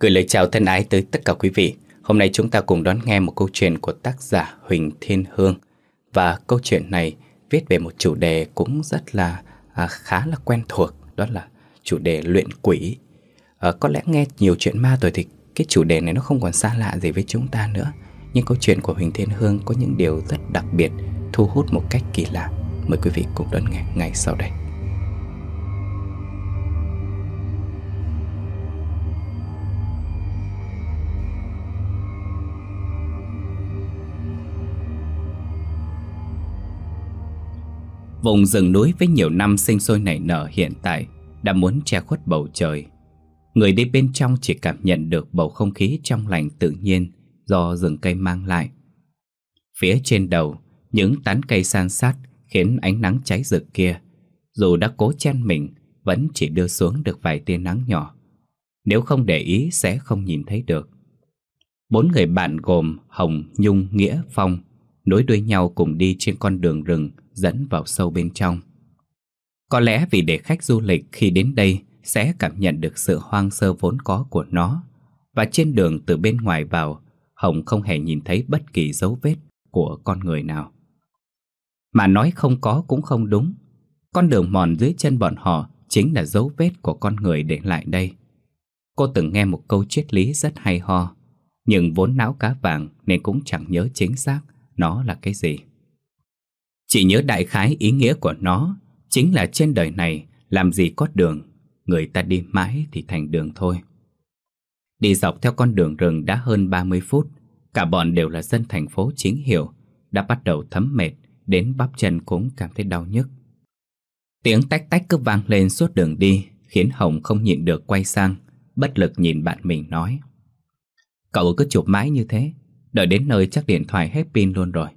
Gửi lời chào thân ái tới tất cả quý vị. Hôm nay chúng ta cùng đón nghe một câu chuyện của tác giả Huỳnh Thiên Hương. Và câu chuyện này viết về một chủ đề cũng rất là khá là quen thuộc. Đó là chủ đề luyện quỷ. Có lẽ nghe nhiều chuyện ma rồi thì cái chủ đề này nó không còn xa lạ gì với chúng ta nữa. Nhưng câu chuyện của Huỳnh Thiên Hương có những điều rất đặc biệt, thu hút một cách kỳ lạ. Mời quý vị cùng đón nghe ngay sau đây. Vùng rừng núi với nhiều năm sinh sôi nảy nở hiện tại đã muốn che khuất bầu trời. Người đi bên trong chỉ cảm nhận được bầu không khí trong lành tự nhiên do rừng cây mang lại. Phía trên đầu, những tán cây san sát khiến ánh nắng cháy rực kia, dù đã cố chen mình, vẫn chỉ đưa xuống được vài tia nắng nhỏ. Nếu không để ý sẽ không nhìn thấy được. Bốn người bạn gồm Hồng, Nhung, Nghĩa, Phong nối đuôi nhau cùng đi trên con đường rừng dẫn vào sâu bên trong. Có lẽ vì để khách du lịch khi đến đây sẽ cảm nhận được sự hoang sơ vốn có của nó. Và trên đường từ bên ngoài vào, Hồng không hề nhìn thấy bất kỳ dấu vết của con người nào. Mà nói không có cũng không đúng. Con đường mòn dưới chân bọn họ chính là dấu vết của con người để lại đây. Cô từng nghe một câu triết lý rất hay ho, nhưng vốn não cá vàng nên cũng chẳng nhớ chính xác nó là cái gì. Chỉ nhớ đại khái ý nghĩa của nó chính là trên đời này làm gì có đường, người ta đi mãi thì thành đường thôi. Đi dọc theo con đường rừng đã hơn 30 phút, cả bọn đều là dân thành phố chính hiệu, đã bắt đầu thấm mệt, đến bắp chân cũng cảm thấy đau nhức. Tiếng tách tách cứ vang lên suốt đường đi, khiến Hồng không nhịn được quay sang, bất lực nhìn bạn mình nói: "Cậu cứ chụp mãi như thế, đợi đến nơi chắc điện thoại hết pin luôn rồi.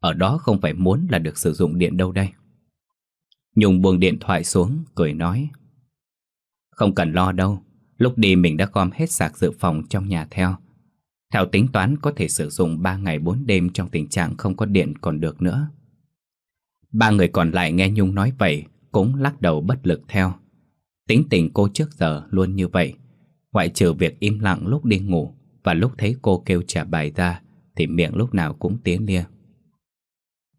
Ở đó không phải muốn là được sử dụng điện đâu đây." Nhung buông điện thoại xuống, cười nói: "Không cần lo đâu, lúc đi mình đã gom hết sạc dự phòng trong nhà theo. Theo tính toán có thể sử dụng 3 ngày 4 đêm trong tình trạng không có điện còn được nữa." Ba người còn lại nghe Nhung nói vậy cũng lắc đầu bất lực theo. Tính tình cô trước giờ luôn như vậy, ngoại trừ việc im lặng lúc đi ngủ và lúc thấy cô kêu trả bài ra thì miệng lúc nào cũng tía lia.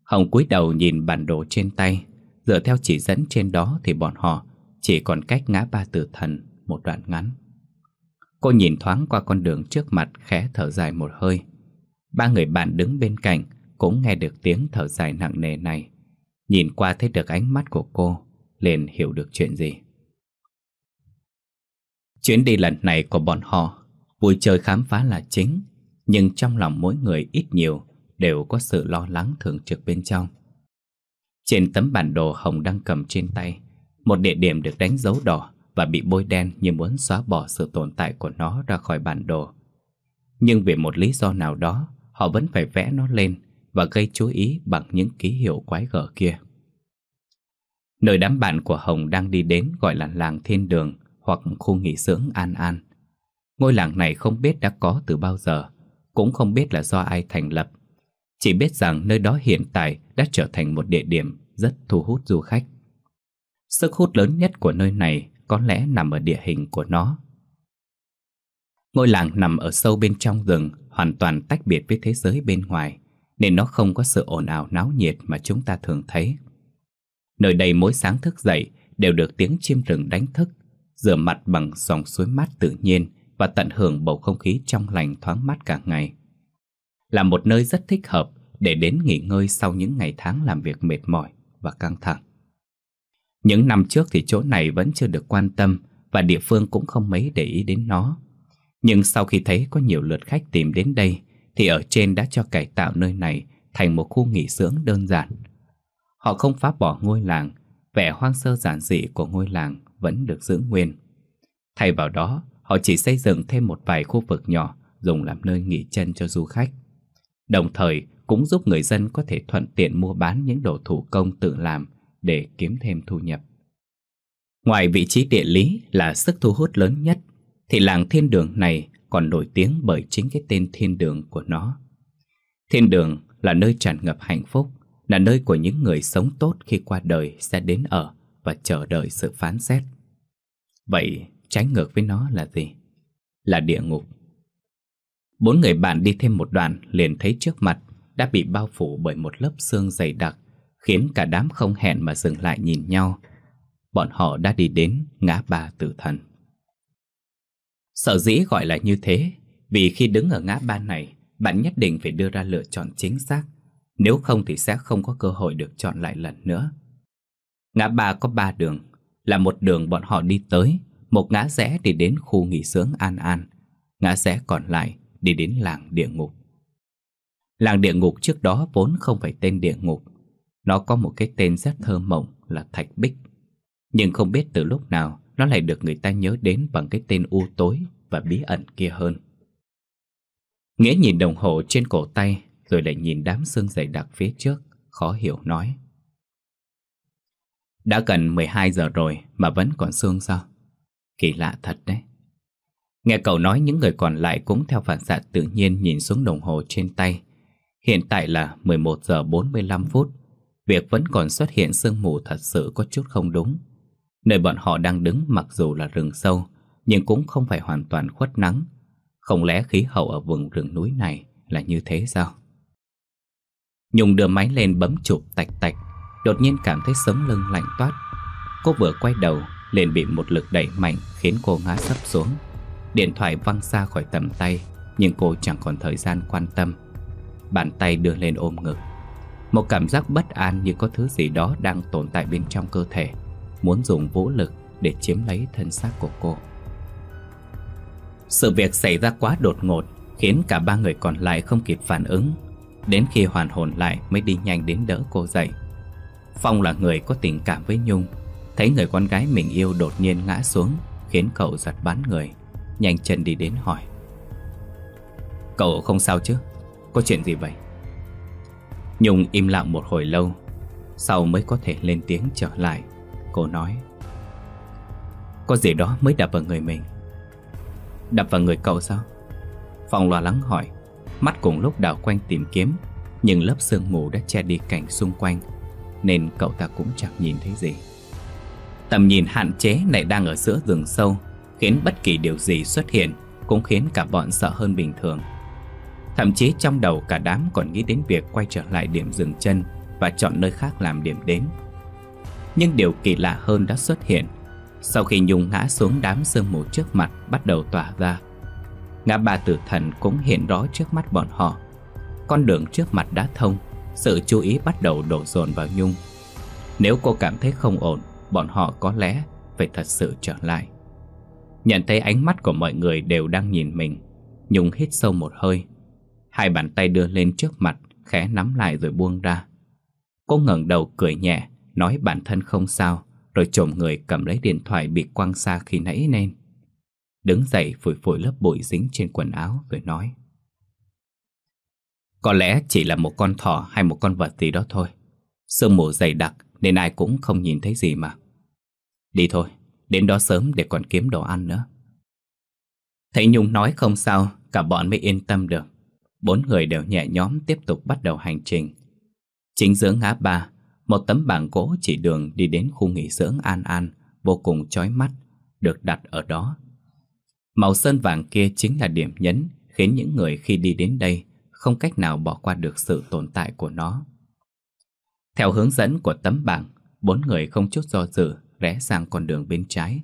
Hồng cúi đầu nhìn bản đồ trên tay, dựa theo chỉ dẫn trên đó thì bọn họ chỉ còn cách ngã Ba Tử Thần một đoạn ngắn. Cô nhìn thoáng qua con đường trước mặt, khẽ thở dài một hơi. Ba người bạn đứng bên cạnh cũng nghe được tiếng thở dài nặng nề này, nhìn qua thấy được ánh mắt của cô, liền hiểu được chuyện gì. Chuyến đi lần này của bọn họ vui chơi khám phá là chính, nhưng trong lòng mỗi người ít nhiều đều có sự lo lắng thường trực bên trong. Trên tấm bản đồ Hồng đang cầm trên tay, một địa điểm được đánh dấu đỏ và bị bôi đen như muốn xóa bỏ sự tồn tại của nó ra khỏi bản đồ. Nhưng vì một lý do nào đó, họ vẫn phải vẽ nó lên và gây chú ý bằng những ký hiệu quái gở kia. Nơi đám bạn của Hồng đang đi đến gọi là làng Thiên Đường hoặc khu nghỉ dưỡng An An. Ngôi làng này không biết đã có từ bao giờ, cũng không biết là do ai thành lập. Chỉ biết rằng nơi đó hiện tại đã trở thành một địa điểm rất thu hút du khách. Sức hút lớn nhất của nơi này có lẽ nằm ở địa hình của nó. Ngôi làng nằm ở sâu bên trong rừng, hoàn toàn tách biệt với thế giới bên ngoài, nên nó không có sự ồn ào náo nhiệt mà chúng ta thường thấy. Nơi đây mỗi sáng thức dậy đều được tiếng chim rừng đánh thức, rửa mặt bằng dòng suối mát tự nhiên và tận hưởng bầu không khí trong lành thoáng mát cả ngày. Là một nơi rất thích hợp để đến nghỉ ngơi sau những ngày tháng làm việc mệt mỏi và căng thẳng. Những năm trước thì chỗ này vẫn chưa được quan tâm và địa phương cũng không mấy để ý đến nó. Nhưng sau khi thấy có nhiều lượt khách tìm đến đây thì ở trên đã cho cải tạo nơi này thành một khu nghỉ dưỡng đơn giản. Họ không phá bỏ ngôi làng, vẻ hoang sơ giản dị của ngôi làng vẫn được giữ nguyên. Thay vào đó, họ chỉ xây dựng thêm một vài khu vực nhỏ dùng làm nơi nghỉ chân cho du khách. Đồng thời cũng giúp người dân có thể thuận tiện mua bán những đồ thủ công tự làm để kiếm thêm thu nhập. Ngoài vị trí địa lý là sức thu hút lớn nhất, thì làng Thiên Đường này còn nổi tiếng bởi chính cái tên thiên đường của nó. Thiên đường là nơi tràn ngập hạnh phúc, là nơi của những người sống tốt khi qua đời sẽ đến ở và chờ đợi sự phán xét. Vậy trái ngược với nó là gì? là địa ngục. Bốn người bạn đi thêm một đoạn liền thấy trước mặt đã bị bao phủ bởi một lớp sương dày đặc, khiến cả đám không hẹn mà dừng lại nhìn nhau. Bọn họ đã đi đến ngã ba tử thần. Sở dĩ gọi là như thế, vì khi đứng ở ngã ba này, bạn nhất định phải đưa ra lựa chọn chính xác, nếu không thì sẽ không có cơ hội được chọn lại lần nữa. Ngã ba có ba đường, là một đường bọn họ đi tới, một ngã rẽ thì đến khu nghỉ dưỡng An An, ngã rẽ còn lại đi đến làng địa ngục. Làng địa ngục trước đó vốn không phải tên địa ngục, nó có một cái tên rất thơ mộng là Thạch Bích, nhưng không biết từ lúc nào nó lại được người ta nhớ đến bằng cái tên u tối và bí ẩn kia hơn. Nghĩa nhìn đồng hồ trên cổ tay, rồi lại nhìn đám sương dày đặc phía trước, khó hiểu nói: đã gần 12 giờ rồi mà vẫn còn sương sao? Kỳ lạ thật đấy. Nghe cậu nói, những người còn lại cũng theo phản xạ tự nhiên nhìn xuống đồng hồ trên tay. Hiện tại là 11 giờ 45 phút. Việc vẫn còn xuất hiện sương mù thật sự có chút không đúng. Nơi bọn họ đang đứng mặc dù là rừng sâu, nhưng cũng không phải hoàn toàn khuất nắng. Không lẽ khí hậu ở vùng rừng núi này là như thế sao? Nhung đưa máy lên bấm chụp tạch tạch, đột nhiên cảm thấy sống lưng lạnh toát. Cô vừa quay đầu liền bị một lực đẩy mạnh khiến cô ngã sấp xuống. Điện thoại văng xa khỏi tầm tay, nhưng cô chẳng còn thời gian quan tâm. Bàn tay đưa lên ôm ngực, một cảm giác bất an như có thứ gì đó đang tồn tại bên trong cơ thể, muốn dùng vũ lực để chiếm lấy thân xác của cô. Sự việc xảy ra quá đột ngột, khiến cả ba người còn lại không kịp phản ứng. Đến khi hoàn hồn lại mới đi nhanh đến đỡ cô dậy. Phong là người có tình cảm với Nhung, thấy người con gái mình yêu đột nhiên ngã xuống khiến cậu giật bắn người, nhanh chân đi đến hỏi: cậu không sao chứ? Có chuyện gì vậy? Nhung im lặng một hồi lâu, sau mới có thể lên tiếng trở lại. Cô nói: có gì đó mới đập vào người mình. Đập vào người cậu sao? Phong lo lắng hỏi, mắt cùng lúc đảo quanh tìm kiếm, nhưng lớp sương mù đã che đi cảnh xung quanh nên cậu ta cũng chẳng nhìn thấy gì. Tầm nhìn hạn chế này đang ở giữa rừng sâu, khiến bất kỳ điều gì xuất hiện cũng khiến cả bọn sợ hơn bình thường. Thậm chí trong đầu cả đám còn nghĩ đến việc quay trở lại điểm dừng chân và chọn nơi khác làm điểm đến. Nhưng điều kỳ lạ hơn đã xuất hiện. Sau khi Nhung ngã xuống, đám sương mù trước mặt bắt đầu tỏa ra. Ngã ba tử thần cũng hiện rõ trước mắt bọn họ. Con đường trước mặt đã thông, sự chú ý bắt đầu đổ dồn vào Nhung. Nếu cô cảm thấy không ổn, bọn họ có lẽ phải thật sự trở lại. Nhận thấy ánh mắt của mọi người đều đang nhìn mình, Nhung hít sâu một hơi. Hai bàn tay đưa lên trước mặt, khẽ nắm lại rồi buông ra. Cô ngẩng đầu cười nhẹ, nói bản thân không sao, rồi chồm người cầm lấy điện thoại bị quăng xa khi nãy nên. Đứng dậy phủi phủi lớp bụi dính trên quần áo rồi nói: có lẽ chỉ là một con thỏ hay một con vật gì đó thôi. Sương mù dày đặc nên ai cũng không nhìn thấy gì mà. Đi thôi, đến đó sớm để còn kiếm đồ ăn nữa. Thấy Nhung nói không sao, cả bọn mới yên tâm được. Bốn người đều nhẹ nhõm tiếp tục bắt đầu hành trình. Chính giữa ngã ba, một tấm bảng gỗ chỉ đường đi đến khu nghỉ dưỡng An An vô cùng chói mắt được đặt ở đó. Màu sơn vàng kia chính là điểm nhấn khiến những người khi đi đến đây không cách nào bỏ qua được sự tồn tại của nó. Theo hướng dẫn của tấm bảng, bốn người không chút do dự rẽ sang con đường bên trái.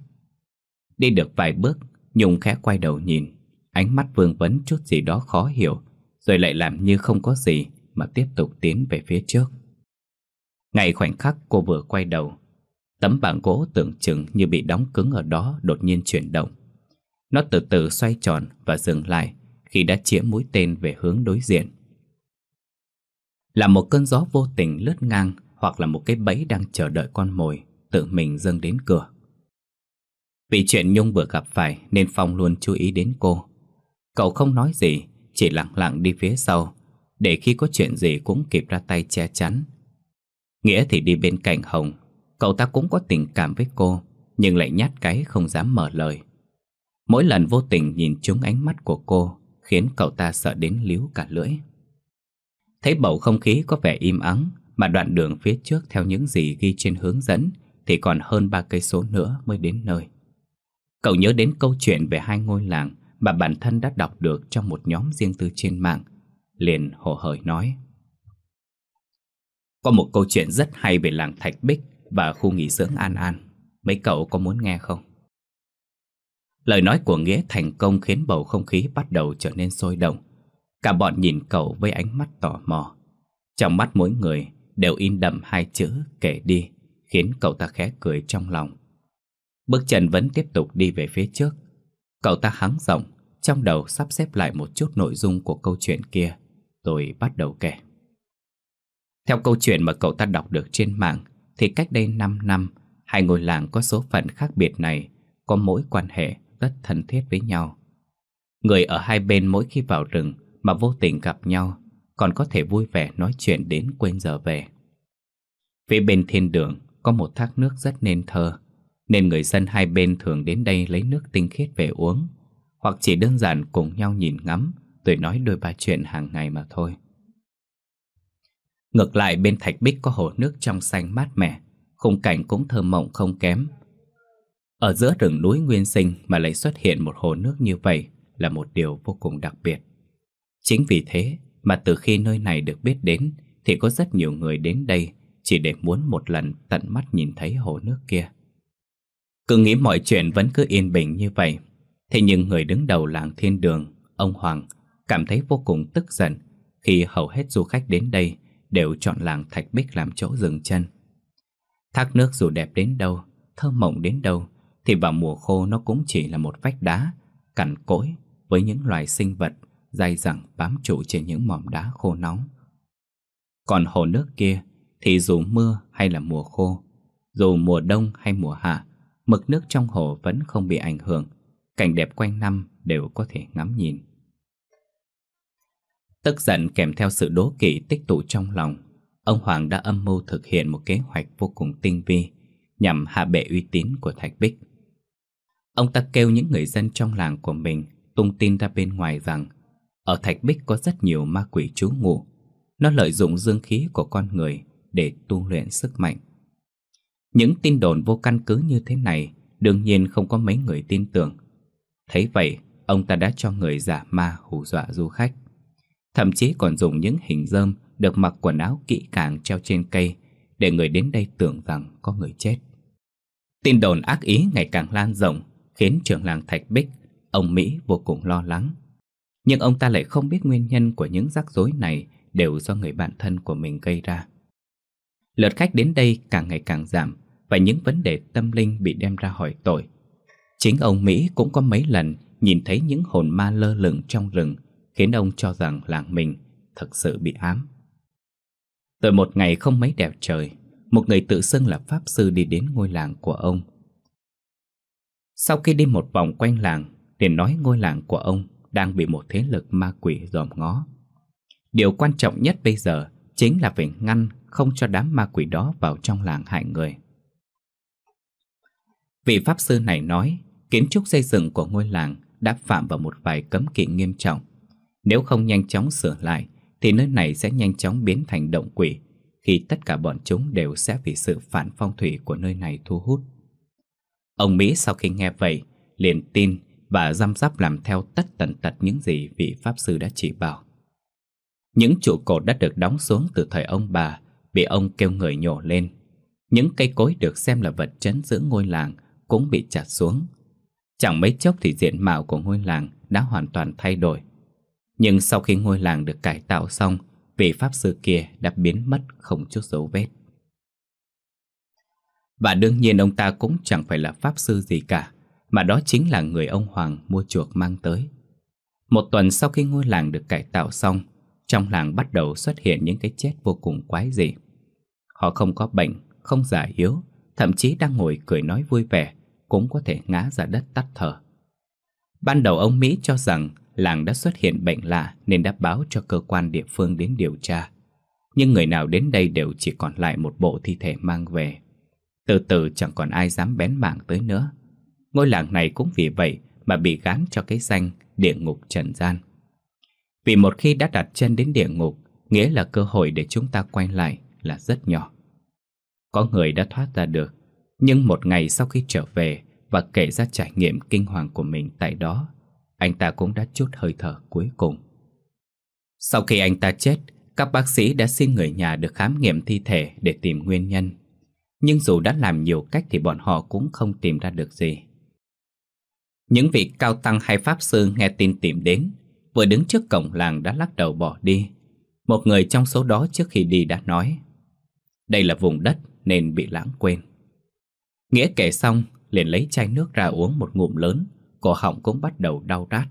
Đi được vài bước, Nhung khẽ quay đầu nhìn, ánh mắt vương vấn chút gì đó khó hiểu, rồi lại làm như không có gì mà tiếp tục tiến về phía trước. Ngay khoảnh khắc cô vừa quay đầu, tấm bảng gỗ tưởng chừng như bị đóng cứng ở đó đột nhiên chuyển động. Nó từ từ xoay tròn và dừng lại khi đã chĩa mũi tên về hướng đối diện. Là một cơn gió vô tình lướt ngang, hoặc là một cái bẫy đang chờ đợi con mồi tự mình dâng đến cửa. Vì chuyện Nhung vừa gặp phải nên Phong luôn chú ý đến cô. Cậu không nói gì, chỉ lặng lặng đi phía sau, để khi có chuyện gì cũng kịp ra tay che chắn. Nghĩa thì đi bên cạnh Hồng, cậu ta cũng có tình cảm với cô, nhưng lại nhát cái không dám mở lời. Mỗi lần vô tình nhìn trúng ánh mắt của cô khiến cậu ta sợ đến líu cả lưỡi. Thấy bầu không khí có vẻ im ắng, mà đoạn đường phía trước theo những gì ghi trên hướng dẫn thì còn hơn 3 cây số nữa mới đến nơi. Cậu nhớ đến câu chuyện về hai ngôi làng mà bản thân đã đọc được trong một nhóm riêng tư trên mạng, liền hồ hởi nói: Có một câu chuyện rất hay về làng Thạch Bích và khu nghỉ dưỡng An An. Mấy cậu có muốn nghe không? Lời nói của Nghĩa thành công khiến bầu không khí bắt đầu trở nên sôi động. Cả bọn nhìn cậu với ánh mắt tò mò. Trong mắt mỗi người đều in đậm hai chữ kể đi, khiến cậu ta khẽ cười trong lòng. Bước chân vẫn tiếp tục đi về phía trước. Cậu ta hắng giọng, trong đầu sắp xếp lại một chút nội dung của câu chuyện kia, rồi bắt đầu kể. Theo câu chuyện mà cậu ta đọc được trên mạng, thì cách đây 5 năm, hai ngôi làng có số phận khác biệt này có mối quan hệ rất thân thiết với nhau. Người ở hai bên mỗi khi vào rừng mà vô tình gặp nhau, còn có thể vui vẻ nói chuyện đến quên giờ về. Phía bên thiên đường có một thác nước rất nên thơ, nên người dân hai bên thường đến đây lấy nước tinh khiết về uống, hoặc chỉ đơn giản cùng nhau nhìn ngắm rồi nói đôi ba chuyện hàng ngày mà thôi. Ngược lại, bên Thạch Bích có hồ nước trong xanh mát mẻ, khung cảnh cũng thơ mộng không kém. Ở giữa rừng núi nguyên sinh mà lại xuất hiện một hồ nước như vậy là một điều vô cùng đặc biệt. Chính vì thế mà từ khi nơi này được biết đến thì có rất nhiều người đến đây chỉ để muốn một lần tận mắt nhìn thấy hồ nước kia. Cứ nghĩ mọi chuyện vẫn cứ yên bình như vậy, thế nhưng người đứng đầu làng Thiên Đường, ông Hoàng, cảm thấy vô cùng tức giận khi hầu hết du khách đến đây đều chọn làng Thạch Bích làm chỗ dừng chân. Thác nước dù đẹp đến đâu, thơ mộng đến đâu, thì vào mùa khô nó cũng chỉ là một vách đá cằn cỗi với những loài sinh vật dai dẳng bám trụ trên những mỏm đá khô nóng. Còn hồ nước kia thì dù mưa hay là mùa khô, dù mùa đông hay mùa hạ, mực nước trong hồ vẫn không bị ảnh hưởng, cảnh đẹp quanh năm đều có thể ngắm nhìn. Tức giận kèm theo sự đố kỵ tích tụ trong lòng, ông Hoàng đã âm mưu thực hiện một kế hoạch vô cùng tinh vi nhằm hạ bệ uy tín của Thạch Bích. Ông ta kêu những người dân trong làng của mình tung tin ra bên ngoài rằng ở Thạch Bích có rất nhiều ma quỷ trú ngụ, nó lợi dụng dương khí của con người để tu luyện sức mạnh. Những tin đồn vô căn cứ như thế này đương nhiên không có mấy người tin tưởng. Thấy vậy, ông ta đã cho người giả ma hù dọa du khách, thậm chí còn dùng những hình rơm được mặc quần áo kỹ càng treo trên cây để người đến đây tưởng rằng có người chết. Tin đồn ác ý ngày càng lan rộng khiến trưởng làng Thạch Bích, ông Mỹ, vô cùng lo lắng. Nhưng ông ta lại không biết nguyên nhân của những rắc rối này đều do người bạn thân của mình gây ra. Lượt khách đến đây càng ngày càng giảm và những vấn đề tâm linh bị đem ra hỏi tội. Chính ông Mỹ cũng có mấy lần nhìn thấy những hồn ma lơ lửng trong rừng khiến ông cho rằng làng mình thực sự bị ám. Từ một ngày không mấy đẹp trời, một người tự xưng là pháp sư đi đến ngôi làng của ông. Sau khi đi một vòng quanh làng để nói ngôi làng của ông đang bị một thế lực ma quỷ dòm ngó. Điều quan trọng nhất bây giờ chính là phải ngăn không cho đám ma quỷ đó vào trong làng hại người. Vị pháp sư này nói kiến trúc xây dựng của ngôi làng đã phạm vào một vài cấm kỵ nghiêm trọng. Nếu không nhanh chóng sửa lại thì nơi này sẽ nhanh chóng biến thành động quỷ, khi tất cả bọn chúng đều sẽ vì sự phản phong thủy của nơi này thu hút. Ông Mỹ sau khi nghe vậy liền tin và răm rắp làm theo tất tần tật những gì vị pháp sư đã chỉ bảo. Những trụ cột đã được đóng xuống từ thời ông bà bị ông kêu người nhổ lên. Những cây cối được xem là vật trấn giữ ngôi làng cũng bị chặt xuống. Chẳng mấy chốc thì diện mạo của ngôi làng đã hoàn toàn thay đổi. Nhưng sau khi ngôi làng được cải tạo xong, vị pháp sư kia đã biến mất không chút dấu vết. Và đương nhiên ông ta cũng chẳng phải là pháp sư gì cả, mà đó chính là người ông Hoàng mua chuộc mang tới. Một tuần sau khi ngôi làng được cải tạo xong, trong làng bắt đầu xuất hiện những cái chết vô cùng quái dị. Họ không có bệnh, không già yếu, thậm chí đang ngồi cười nói vui vẻ cũng có thể ngã ra đất tắt thở. Ban đầu ông Mỹ cho rằng làng đã xuất hiện bệnh lạ nên đã báo cho cơ quan địa phương đến điều tra. Nhưng người nào đến đây đều chỉ còn lại một bộ thi thể mang về. Từ từ chẳng còn ai dám bén mảng tới nữa. Ngôi làng này cũng vì vậy mà bị gán cho cái danh địa ngục trần gian. Vì một khi đã đặt chân đến địa ngục, nghĩa là cơ hội để chúng ta quay lại là rất nhỏ. Có người đã thoát ra được, nhưng một ngày sau khi trở về và kể ra trải nghiệm kinh hoàng của mình tại đó, anh ta cũng đã trút hơi thở cuối cùng. Sau khi anh ta chết, các bác sĩ đã xin người nhà được khám nghiệm thi thể để tìm nguyên nhân. Nhưng dù đã làm nhiều cách thì bọn họ cũng không tìm ra được gì. Những vị cao tăng hay pháp sư nghe tin tìm đến, vừa đứng trước cổng làng đã lắc đầu bỏ đi. Một người trong số đó trước khi đi đã nói, đây là vùng đất nên bị lãng quên. Nghĩa kể xong, liền lấy chai nước ra uống một ngụm lớn, cổ họng cũng bắt đầu đau rát.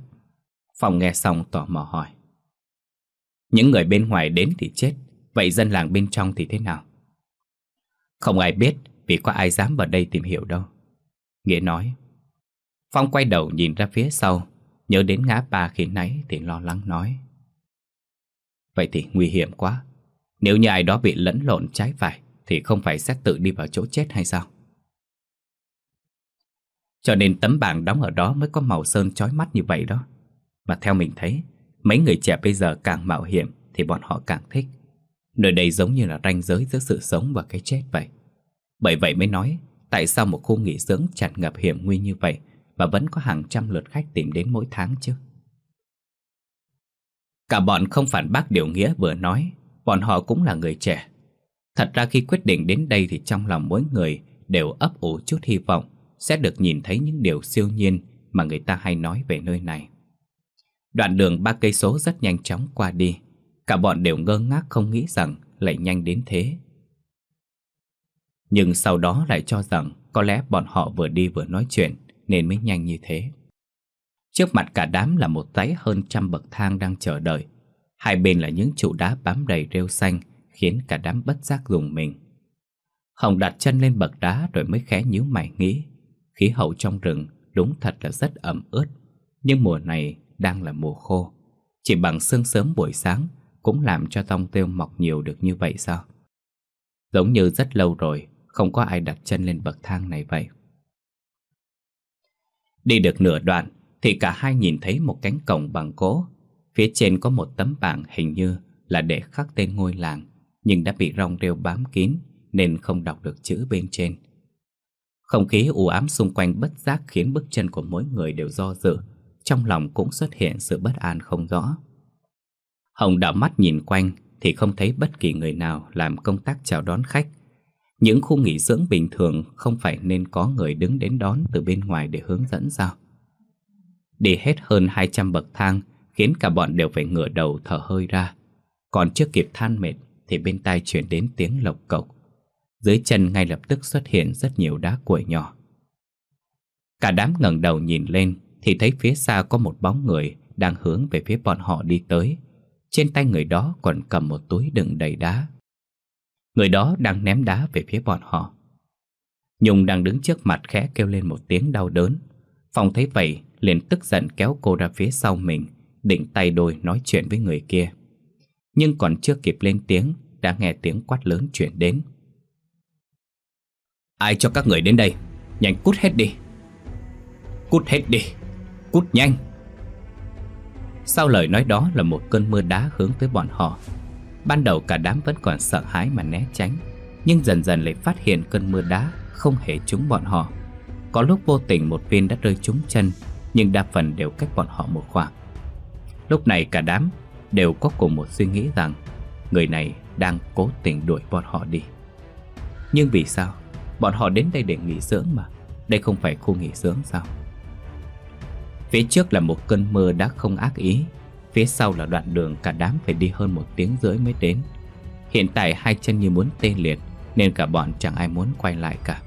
Phong nghe xong tò mò hỏi, những người bên ngoài đến thì chết, vậy dân làng bên trong thì thế nào? Không ai biết, vì có ai dám vào đây tìm hiểu đâu, Nghĩa nói. Phong quay đầu nhìn ra phía sau, nhớ đến ngã ba khi nãy thì lo lắng nói, vậy thì nguy hiểm quá. Nếu như ai đó bị lẫn lộn trái phải thì không phải sẽ tự đi vào chỗ chết hay sao? Cho nên tấm bảng đóng ở đó mới có màu sơn chói mắt như vậy đó. Mà theo mình thấy, mấy người trẻ bây giờ càng mạo hiểm thì bọn họ càng thích. Nơi đây giống như là ranh giới giữa sự sống và cái chết vậy. Bởi vậy mới nói, tại sao một khu nghỉ dưỡng tràn ngập hiểm nguy như vậy mà vẫn có hàng trăm lượt khách tìm đến mỗi tháng chứ? Cả bọn không phản bác điều Nghĩa vừa nói, bọn họ cũng là người trẻ. Thật ra khi quyết định đến đây thì trong lòng mỗi người đều ấp ủ chút hy vọng sẽ được nhìn thấy những điều siêu nhiên mà người ta hay nói về nơi này. Đoạn đường 3 cây số rất nhanh chóng qua đi, cả bọn đều ngơ ngác không nghĩ rằng lại nhanh đến thế. Nhưng sau đó lại cho rằng có lẽ bọn họ vừa đi vừa nói chuyện nên mới nhanh như thế. Trước mặt cả đám là một dãy hơn 100 bậc thang đang chờ đợi. Hai bên là những trụ đá bám đầy rêu xanh khiến cả đám bất giác rùng mình. Hồng đặt chân lên bậc đá rồi mới khẽ nhíu mày nghĩ, khí hậu trong rừng đúng thật là rất ẩm ướt, nhưng mùa này đang là mùa khô. Chỉ bằng sương sớm buổi sáng cũng làm cho tông tiêu mọc nhiều được như vậy sao? Giống như rất lâu rồi không có ai đặt chân lên bậc thang này vậy. Đi được nửa đoạn thì cả hai nhìn thấy một cánh cổng bằng gỗ. Phía trên có một tấm bảng hình như là để khắc tên ngôi làng, nhưng đã bị rong rêu bám kín nên không đọc được chữ bên trên. Không khí u ám xung quanh bất giác khiến bước chân của mỗi người đều do dự, trong lòng cũng xuất hiện sự bất an không rõ. Hồng đảo mắt nhìn quanh thì không thấy bất kỳ người nào làm công tác chào đón khách. Những khu nghỉ dưỡng bình thường không phải nên có người đứng đến đón từ bên ngoài để hướng dẫn sao? Đi hết hơn 200 bậc thang khiến cả bọn đều phải ngửa đầu thở hơi ra. Còn chưa kịp than mệt thì bên tai chuyển đến tiếng lộc cộc. Dưới chân ngay lập tức xuất hiện rất nhiều đá cuội nhỏ. Cả đám ngẩng đầu nhìn lên thì thấy phía xa có một bóng người đang hướng về phía bọn họ đi tới. Trên tay người đó còn cầm một túi đựng đầy đá. Người đó đang ném đá về phía bọn họ. Nhung đang đứng trước mặt khẽ kêu lên một tiếng đau đớn. Phong thấy vậy liền tức giận kéo cô ra phía sau mình, định tay đôi nói chuyện với người kia. Nhưng còn chưa kịp lên tiếng đã nghe tiếng quát lớn chuyển đến. Ai cho các người đến đây? Nhanh cút hết đi! Cút hết đi! Cút nhanh! Sau lời nói đó là một cơn mưa đá hướng tới bọn họ. Ban đầu cả đám vẫn còn sợ hãi mà né tránh, nhưng dần dần lại phát hiện cơn mưa đá không hề trúng bọn họ. Có lúc vô tình một viên đã rơi trúng chân, nhưng đa phần đều cách bọn họ một khoảng. Lúc này cả đám đều có cùng một suy nghĩ rằng người này đang cố tình đuổi bọn họ đi. Nhưng vì sao? Bọn họ đến đây để nghỉ dưỡng mà, đây không phải khu nghỉ dưỡng sao? Phía trước là một cơn mưa đã không ác ý, phía sau là đoạn đường cả đám phải đi hơn 1 tiếng rưỡi mới đến. Hiện tại hai chân như muốn tê liệt nên cả bọn chẳng ai muốn quay lại cả.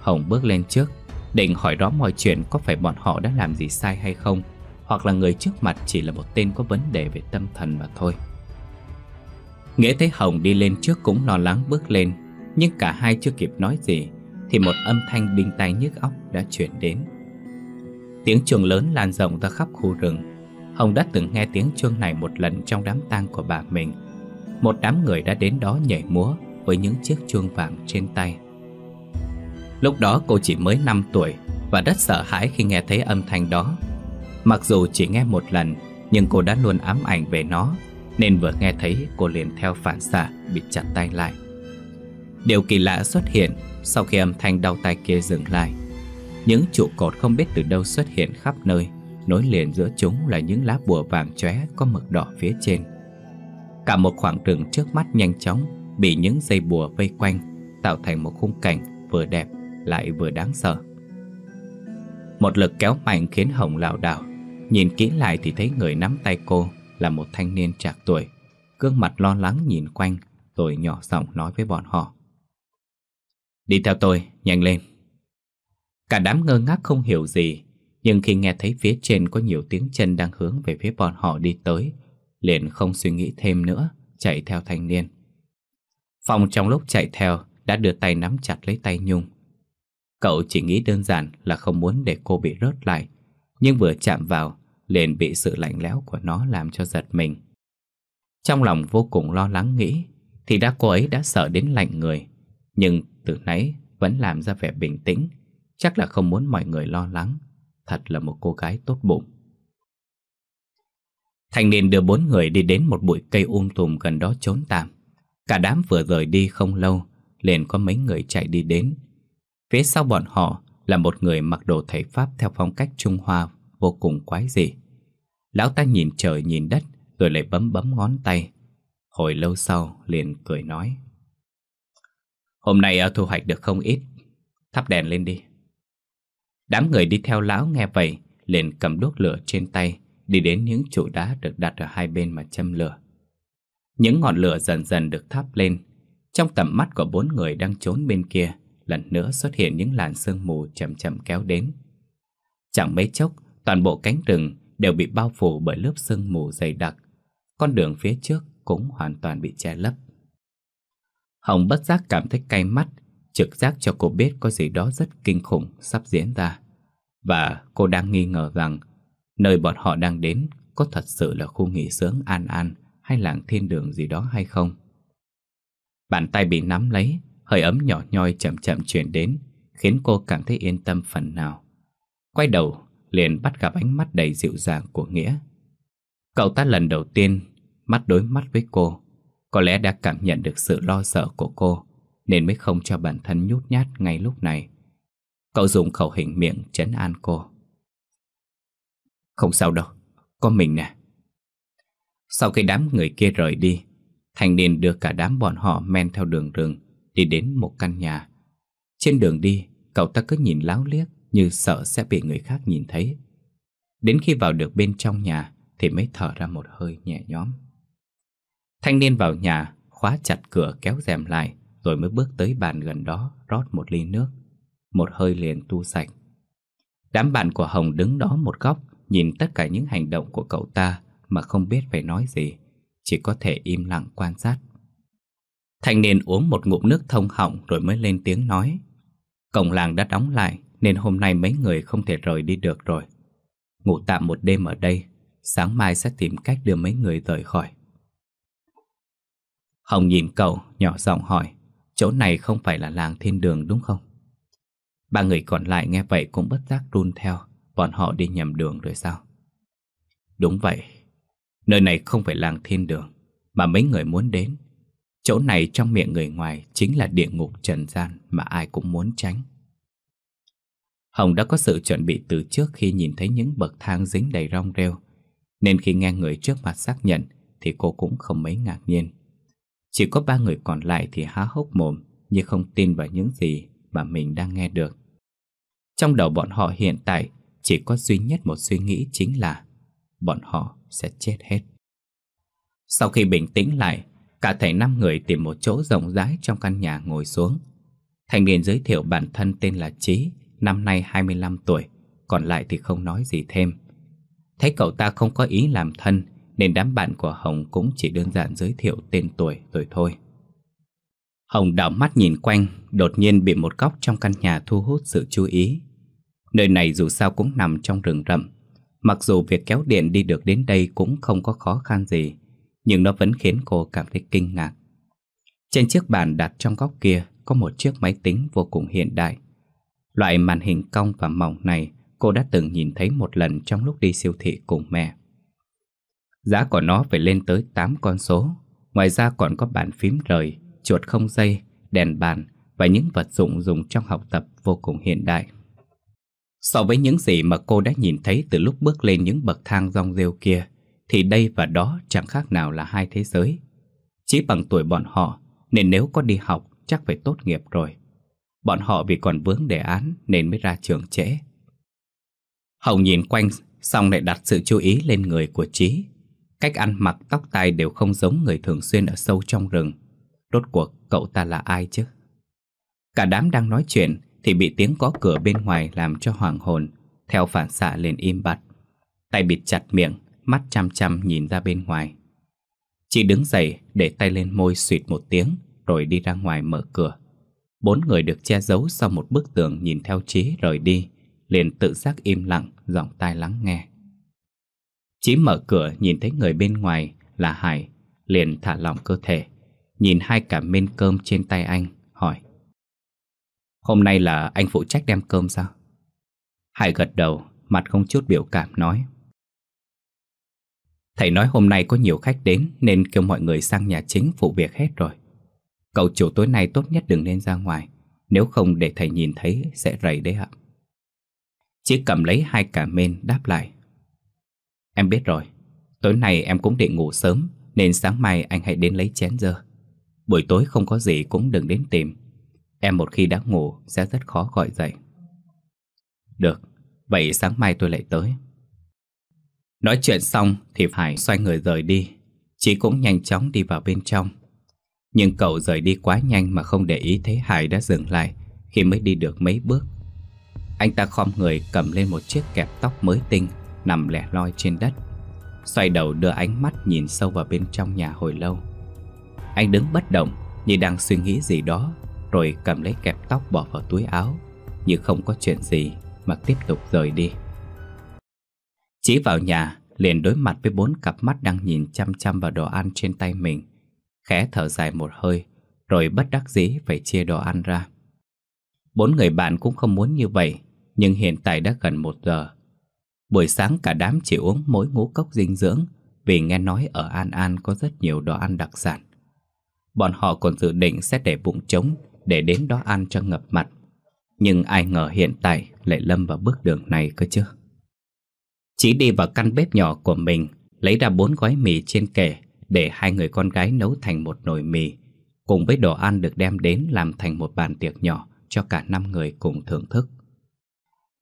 Hồng bước lên trước, định hỏi rõ mọi chuyện, có phải bọn họ đã làm gì sai hay không, hoặc là người trước mặt chỉ là một tên có vấn đề về tâm thần mà thôi. Nghĩa thấy Hồng đi lên trước cũng lo lắng bước lên, nhưng cả hai chưa kịp nói gì thì một âm thanh đinh tai nhức óc đã chuyển đến. Tiếng chuông lớn lan rộng ra khắp khu rừng. Hồng đã từng nghe tiếng chuông này một lần trong đám tang của bà mình. Một đám người đã đến đó nhảy múa với những chiếc chuông vàng trên tay. Lúc đó cô chỉ mới 5 tuổi và rất sợ hãi khi nghe thấy âm thanh đó. Mặc dù chỉ nghe một lần nhưng cô đã luôn ám ảnh về nó, nên vừa nghe thấy cô liền theo phản xạ bị chặt tay lại. Điều kỳ lạ xuất hiện sau khi âm thanh đau tai kia dừng lại. Những trụ cột không biết từ đâu xuất hiện khắp nơi, nối liền giữa chúng là những lá bùa vàng chóe có mực đỏ phía trên. Cả một khoảng rừng trước mắt nhanh chóng bị những dây bùa vây quanh, tạo thành một khung cảnh vừa đẹp lại vừa đáng sợ. Một lực kéo mạnh khiến Hồng lảo đảo. Nhìn kỹ lại thì thấy người nắm tay cô là một thanh niên trạc tuổi, gương mặt lo lắng nhìn quanh, rồi nhỏ giọng nói với bọn họ: "Đi theo tôi, nhanh lên." Cả đám ngơ ngác không hiểu gì, nhưng khi nghe thấy phía trên có nhiều tiếng chân đang hướng về phía bọn họ đi tới, liền không suy nghĩ thêm nữa, chạy theo thanh niên. Phong trong lúc chạy theo đã đưa tay nắm chặt lấy tay Nhung. Cậu chỉ nghĩ đơn giản là không muốn để cô bị rớt lại, nhưng vừa chạm vào liền bị sự lạnh lẽo của nó làm cho giật mình. Trong lòng vô cùng lo lắng nghĩ thì cô ấy đã sợ đến lạnh người, nhưng từ nãy vẫn làm ra vẻ bình tĩnh, chắc là không muốn mọi người lo lắng. Thật là một cô gái tốt bụng. Thanh niên đưa bốn người đi đến một bụi cây tùm gần đó trốn tạm. Cả đám vừa rời đi không lâu, liền có mấy người chạy đi đến. Phía sau bọn họ là một người mặc đồ thầy Pháp theo phong cách Trung Hoa vô cùng quái dị. Lão ta nhìn trời nhìn đất rồi lại bấm ngón tay. Hồi lâu sau liền cười nói: "Hôm nay thu hoạch được không ít, thắp đèn lên đi." Đám người đi theo lão nghe vậy liền cầm đuốc lửa trên tay, đi đến những trụ đá được đặt ở hai bên mà châm lửa. Những ngọn lửa dần dần được thắp lên. Trong tầm mắt của bốn người đang trốn bên kia, lần nữa xuất hiện những làn sương mù chậm chậm kéo đến. Chẳng mấy chốc, toàn bộ cánh rừng đều bị bao phủ bởi lớp sương mù dày đặc. Con đường phía trước cũng hoàn toàn bị che lấp. Hồng bất giác cảm thấy cay mắt, trực giác cho cô biết có gì đó rất kinh khủng sắp diễn ra. Và cô đang nghi ngờ rằng nơi bọn họ đang đến có thật sự là khu nghỉ dưỡng An An hay làng thiên đường gì đó hay không. Bàn tay bị nắm lấy, hơi ấm nhỏ nhoi chậm chậm chuyển đến, khiến cô cảm thấy yên tâm phần nào. Quay đầu liền bắt gặp ánh mắt đầy dịu dàng của Nghĩa. Cậu ta lần đầu tiên mắt đối mắt với cô, có lẽ đã cảm nhận được sự lo sợ của cô nên mới không cho bản thân nhút nhát ngay lúc này. Cậu dùng khẩu hình miệng trấn an cô: "Không sao đâu, có mình nè." Sau khi đám người kia rời đi, thanh niên đưa cả đám bọn họ men theo đường rừng đi đến một căn nhà. Trên đường đi, cậu ta cứ nhìn láo liếc như sợ sẽ bị người khác nhìn thấy. Đến khi vào được bên trong nhà thì mới thở ra một hơi nhẹ nhõm. Thanh niên vào nhà, khóa chặt cửa kéo rèm lại, rồi mới bước tới bàn gần đó rót một ly nước, một hơi liền tu sạch. Đám bạn của Hồng đứng đó một góc, nhìn tất cả những hành động của cậu ta mà không biết phải nói gì, chỉ có thể im lặng quan sát. Thanh niên uống một ngụm nước thông họng rồi mới lên tiếng nói: "Cổng làng đã đóng lại nên hôm nay mấy người không thể rời đi được rồi. Ngủ tạm một đêm ở đây, sáng mai sẽ tìm cách đưa mấy người rời khỏi." Hồng nhìn cậu nhỏ giọng hỏi: "Chỗ này không phải là làng thiên đường đúng không?" Ba người còn lại nghe vậy cũng bất giác run theo. Bọn họ đi nhầm đường rồi sao? "Đúng vậy, nơi này không phải làng thiên đường mà mấy người muốn đến. Chỗ này trong miệng người ngoài chính là địa ngục trần gian mà ai cũng muốn tránh." Hồng đã có sự chuẩn bị từ trước khi nhìn thấy những bậc thang dính đầy rong rêu, nên khi nghe người trước mặt xác nhận thì cô cũng không mấy ngạc nhiên. Chỉ có ba người còn lại thì há hốc mồm như không tin vào những gì mà mình đang nghe được. Trong đầu bọn họ hiện tại chỉ có duy nhất một suy nghĩ, chính là bọn họ sẽ chết hết. Sau khi bình tĩnh lại, cả thầy năm người tìm một chỗ rộng rãi trong căn nhà ngồi xuống. Thanh niên giới thiệu bản thân tên là Chí, năm nay 25 tuổi, còn lại thì không nói gì thêm. Thấy cậu ta không có ý làm thân nên đám bạn của Hồng cũng chỉ đơn giản giới thiệu tên tuổi rồi thôi. Hồng đảo mắt nhìn quanh, đột nhiên bị một góc trong căn nhà thu hút sự chú ý. Nơi này dù sao cũng nằm trong rừng rậm, mặc dù việc kéo điện đi được đến đây cũng không có khó khăn gì, nhưng nó vẫn khiến cô cảm thấy kinh ngạc. Trên chiếc bàn đặt trong góc kia có một chiếc máy tính vô cùng hiện đại. Loại màn hình cong và mỏng này cô đã từng nhìn thấy một lần trong lúc đi siêu thị cùng mẹ. Giá của nó phải lên tới 8 con số. Ngoài ra còn có bàn phím rời, chuột không dây, đèn bàn và những vật dụng dùng trong học tập vô cùng hiện đại. So với những gì mà cô đã nhìn thấy từ lúc bước lên những bậc thang rong rêu kia, thì đây và đó chẳng khác nào là hai thế giới. Chí bằng tuổi bọn họ nên nếu có đi học chắc phải tốt nghiệp rồi. Bọn họ vì còn vướng đề án nên mới ra trường trễ. Hồng nhìn quanh xong lại đặt sự chú ý lên người của Chí. Cách ăn mặc, tóc tai đều không giống người thường xuyên ở sâu trong rừng. Rốt cuộc cậu ta là ai chứ? Cả đám đang nói chuyện thì bị tiếng có cửa bên ngoài làm cho hoảng hồn. Theo phản xạ liền im bặt, tay bịt chặt miệng, mắt chăm chăm nhìn ra bên ngoài. Chí đứng dậy để tay lên môi suýt một tiếng rồi đi ra ngoài mở cửa. Bốn người được che giấu sau một bức tường nhìn theo Chí rời đi, liền tự giác im lặng, giọng tai lắng nghe. Chí mở cửa nhìn thấy người bên ngoài là Hải, liền thả lỏng cơ thể. Nhìn hai cảm men cơm trên tay anh, hỏi: "Hôm nay là anh phụ trách đem cơm sao?" Hải gật đầu, mặt không chút biểu cảm nói: "Thầy nói hôm nay có nhiều khách đến nên kêu mọi người sang nhà chính phụ việc hết rồi. Cậu chủ tối nay tốt nhất đừng nên ra ngoài, nếu không để thầy nhìn thấy sẽ rầy đấy ạ." Chí cầm lấy hai cả men đáp lại: "Em biết rồi, tối nay em cũng định ngủ sớm nên sáng mai anh hãy đến lấy chén dơ. Buổi tối không có gì cũng đừng đến tìm, em một khi đã ngủ sẽ rất khó gọi dậy." "Được, vậy sáng mai tôi lại tới." Nói chuyện xong thì Hải xoay người rời đi. Chí cũng nhanh chóng đi vào bên trong. Nhưng cậu rời đi quá nhanh mà không để ý thấy Hải đã dừng lại khi mới đi được mấy bước. Anh ta khom người cầm lên một chiếc kẹp tóc mới tinh nằm lẻ loi trên đất, xoay đầu đưa ánh mắt nhìn sâu vào bên trong nhà hồi lâu. Anh đứng bất động như đang suy nghĩ gì đó, rồi cầm lấy kẹp tóc bỏ vào túi áo như không có chuyện gì mà tiếp tục rời đi. Chí vào nhà liền đối mặt với bốn cặp mắt đang nhìn chăm chăm vào đồ ăn trên tay mình. Khẽ thở dài một hơi, rồi bất đắc dĩ phải chia đồ ăn ra. Bốn người bạn cũng không muốn như vậy, nhưng hiện tại đã gần 1 giờ. Buổi sáng cả đám chỉ uống mỗi ngũ cốc dinh dưỡng, vì nghe nói ở An An có rất nhiều đồ ăn đặc sản. Bọn họ còn dự định sẽ để bụng trống để đến đó ăn cho ngập mặt, nhưng ai ngờ hiện tại lại lâm vào bước đường này cơ chứ. Chí đi vào căn bếp nhỏ của mình, lấy ra 4 gói mì trên kệ để hai người con gái nấu thành một nồi mì, cùng với đồ ăn được đem đến làm thành một bàn tiệc nhỏ cho cả 5 người cùng thưởng thức.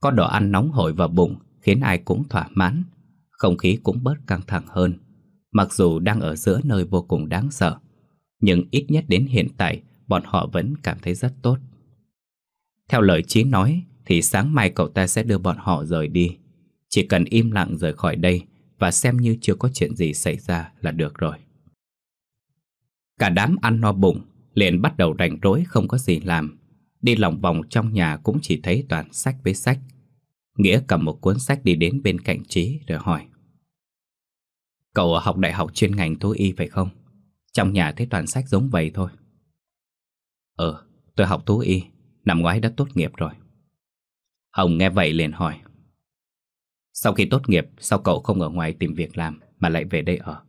Có đồ ăn nóng hổi vào bụng khiến ai cũng thỏa mãn, không khí cũng bớt căng thẳng hơn. Mặc dù đang ở giữa nơi vô cùng đáng sợ, nhưng ít nhất đến hiện tại bọn họ vẫn cảm thấy rất tốt. Theo lời Chí nói thì sáng mai cậu ta sẽ đưa bọn họ rời đi, chỉ cần im lặng rời khỏi đây và xem như chưa có chuyện gì xảy ra là được rồi. Cả đám ăn no bụng liền bắt đầu rảnh rỗi không có gì làm, đi lòng vòng trong nhà cũng chỉ thấy toàn sách với sách. Nghĩa cầm một cuốn sách đi đến bên cạnh Chí rồi hỏi: "Cậu học đại học chuyên ngành thú y phải không? Trong nhà thấy toàn sách giống vậy thôi." Tôi học thú y, năm ngoái đã tốt nghiệp rồi." Hồng nghe vậy liền hỏi: "Sau khi tốt nghiệp, sao cậu không ở ngoài tìm việc làm mà lại về đây ở?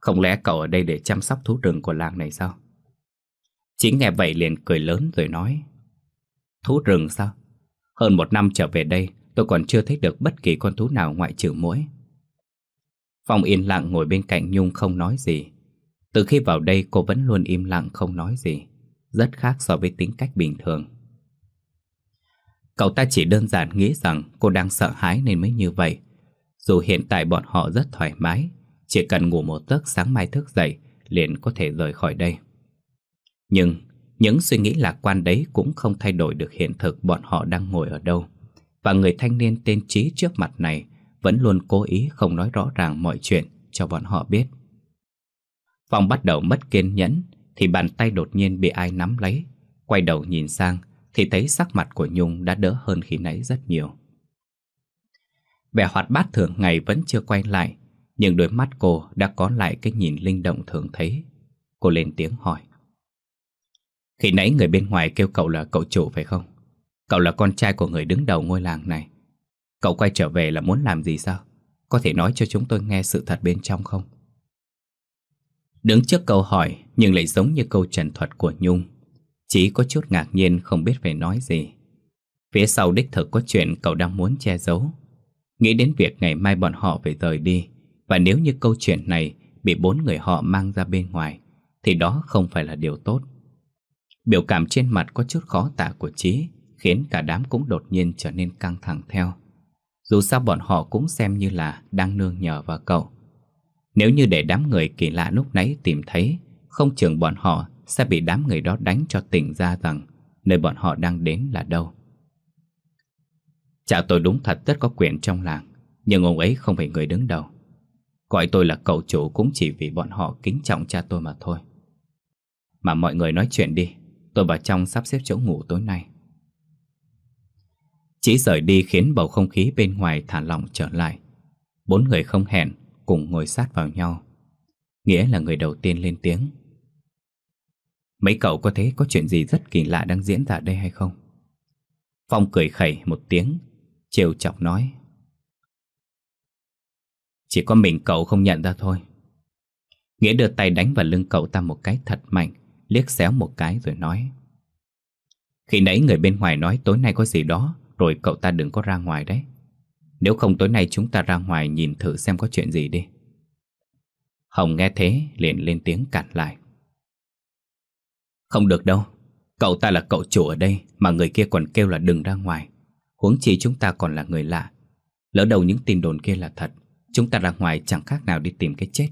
Không lẽ cậu ở đây để chăm sóc thú rừng của làng này sao?" Chí nghe vậy liền cười lớn rồi nói: "Thú rừng sao? Hơn 1 năm trở về đây, tôi còn chưa thấy được bất kỳ con thú nào ngoại trừ muỗi." Phong yên lặng ngồi bên cạnh Nhung không nói gì. Từ khi vào đây cô vẫn luôn im lặng không nói gì, rất khác so với tính cách bình thường. Cậu ta chỉ đơn giản nghĩ rằng cô đang sợ hãi nên mới như vậy. Dù hiện tại bọn họ rất thoải mái, chỉ cần ngủ một giấc sáng mai thức dậy liền có thể rời khỏi đây. Nhưng những suy nghĩ lạc quan đấy cũng không thay đổi được hiện thực bọn họ đang ngồi ở đâu. Và người thanh niên tên Chí trước mặt này vẫn luôn cố ý không nói rõ ràng mọi chuyện cho bọn họ biết. Phong bắt đầu mất kiên nhẫn thì bàn tay đột nhiên bị ai nắm lấy. Quay đầu nhìn sang thì thấy sắc mặt của Nhung đã đỡ hơn khi nãy rất nhiều. Vẻ hoạt bát thường ngày vẫn chưa quay lại, nhưng đôi mắt cô đã có lại cái nhìn linh động thường thấy. Cô lên tiếng hỏi: "Khi nãy người bên ngoài kêu cậu là cậu chủ phải không? Cậu là con trai của người đứng đầu ngôi làng này. Cậu quay trở về là muốn làm gì sao? Có thể nói cho chúng tôi nghe sự thật bên trong không?" Đứng trước câu hỏi nhưng lại giống như câu trần thuật của Nhung, Chí có chút ngạc nhiên không biết phải nói gì. Phía sau đích thực có chuyện cậu đang muốn che giấu. Nghĩ đến việc ngày mai bọn họ phải rời đi, và nếu như câu chuyện này bị bốn người họ mang ra bên ngoài, thì đó không phải là điều tốt. Biểu cảm trên mặt có chút khó tả của Chí khiến cả đám cũng đột nhiên trở nên căng thẳng theo. Dù sao bọn họ cũng xem như là đang nương nhờ vào cậu. Nếu như để đám người kỳ lạ lúc nãy tìm thấy, không chừng bọn họ sẽ bị đám người đó đánh cho tỉnh ra rằng nơi bọn họ đang đến là đâu. Cha tôi đúng thật rất có quyền trong làng, nhưng ông ấy không phải người đứng đầu. Gọi tôi là cậu chủ cũng chỉ vì bọn họ kính trọng cha tôi mà thôi. Mà mọi người nói chuyện đi, tôi vào trong sắp xếp chỗ ngủ tối nay. Chỉ rời đi khiến bầu không khí bên ngoài thả lỏng trở lại. Bốn người không hẹn cùng ngồi sát vào nhau. Nghĩa là người đầu tiên lên tiếng. Mấy cậu có thấy có chuyện gì rất kỳ lạ đang diễn ra đây hay không? Phong cười khẩy một tiếng, trêu chọc nói. Chỉ có mình cậu không nhận ra thôi. Nghĩa đưa tay đánh vào lưng cậu ta một cái thật mạnh, liếc xéo một cái rồi nói. Khi nãy người bên ngoài nói tối nay có gì đó, rồi cậu ta đừng có ra ngoài đấy. Nếu không tối nay chúng ta ra ngoài nhìn thử xem có chuyện gì đi. Hồng nghe thế liền lên tiếng cản lại. Không được đâu, cậu ta là cậu chủ ở đây mà người kia còn kêu là đừng ra ngoài. Huống chi chúng ta còn là người lạ. Lỡ đầu những tin đồn kia là thật, chúng ta ra ngoài chẳng khác nào đi tìm cái chết.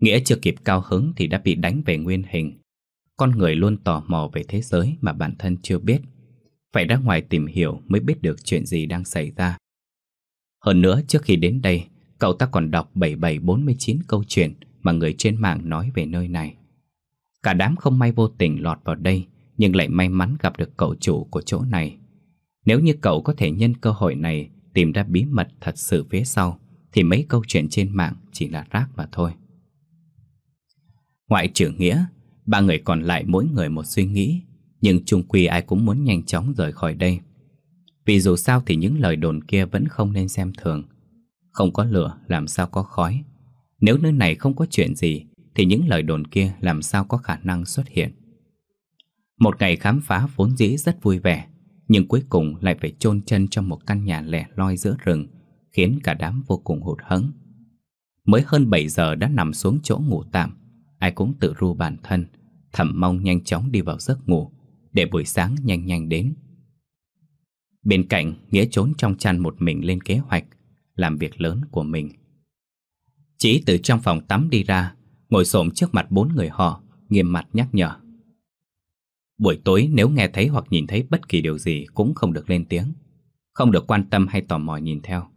Nghĩa chưa kịp cao hứng thì đã bị đánh về nguyên hình. Con người luôn tò mò về thế giới mà bản thân chưa biết. Phải ra ngoài tìm hiểu mới biết được chuyện gì đang xảy ra. Hơn nữa trước khi đến đây, cậu ta còn đọc 7749 câu chuyện mà người trên mạng nói về nơi này. Cả đám không may vô tình lọt vào đây, nhưng lại may mắn gặp được cậu chủ của chỗ này. Nếu như cậu có thể nhân cơ hội này tìm ra bí mật thật sự phía sau, thì mấy câu chuyện trên mạng chỉ là rác mà thôi. Ngoại trừ Nghĩa, ba người còn lại mỗi người một suy nghĩ, nhưng chung quy ai cũng muốn nhanh chóng rời khỏi đây. Vì dù sao thì những lời đồn kia vẫn không nên xem thường. Không có lửa làm sao có khói. Nếu nơi này không có chuyện gì thì những lời đồn kia làm sao có khả năng xuất hiện. Một ngày khám phá vốn dĩ rất vui vẻ, nhưng cuối cùng lại phải chôn chân trong một căn nhà lẻ loi giữa rừng, khiến cả đám vô cùng hụt hẫng. Mới hơn 7 giờ đã nằm xuống chỗ ngủ tạm, ai cũng tự ru bản thân, thầm mong nhanh chóng đi vào giấc ngủ để buổi sáng nhanh nhanh đến. Bên cạnh, Nghĩa trốn trong chăn một mình lên kế hoạch làm việc lớn của mình. Chỉ từ trong phòng tắm đi ra, ngồi xổm trước mặt bốn người họ, nghiêm mặt nhắc nhở. Buổi tối nếu nghe thấy hoặc nhìn thấy bất kỳ điều gì cũng không được lên tiếng, không được quan tâm hay tò mò nhìn theo.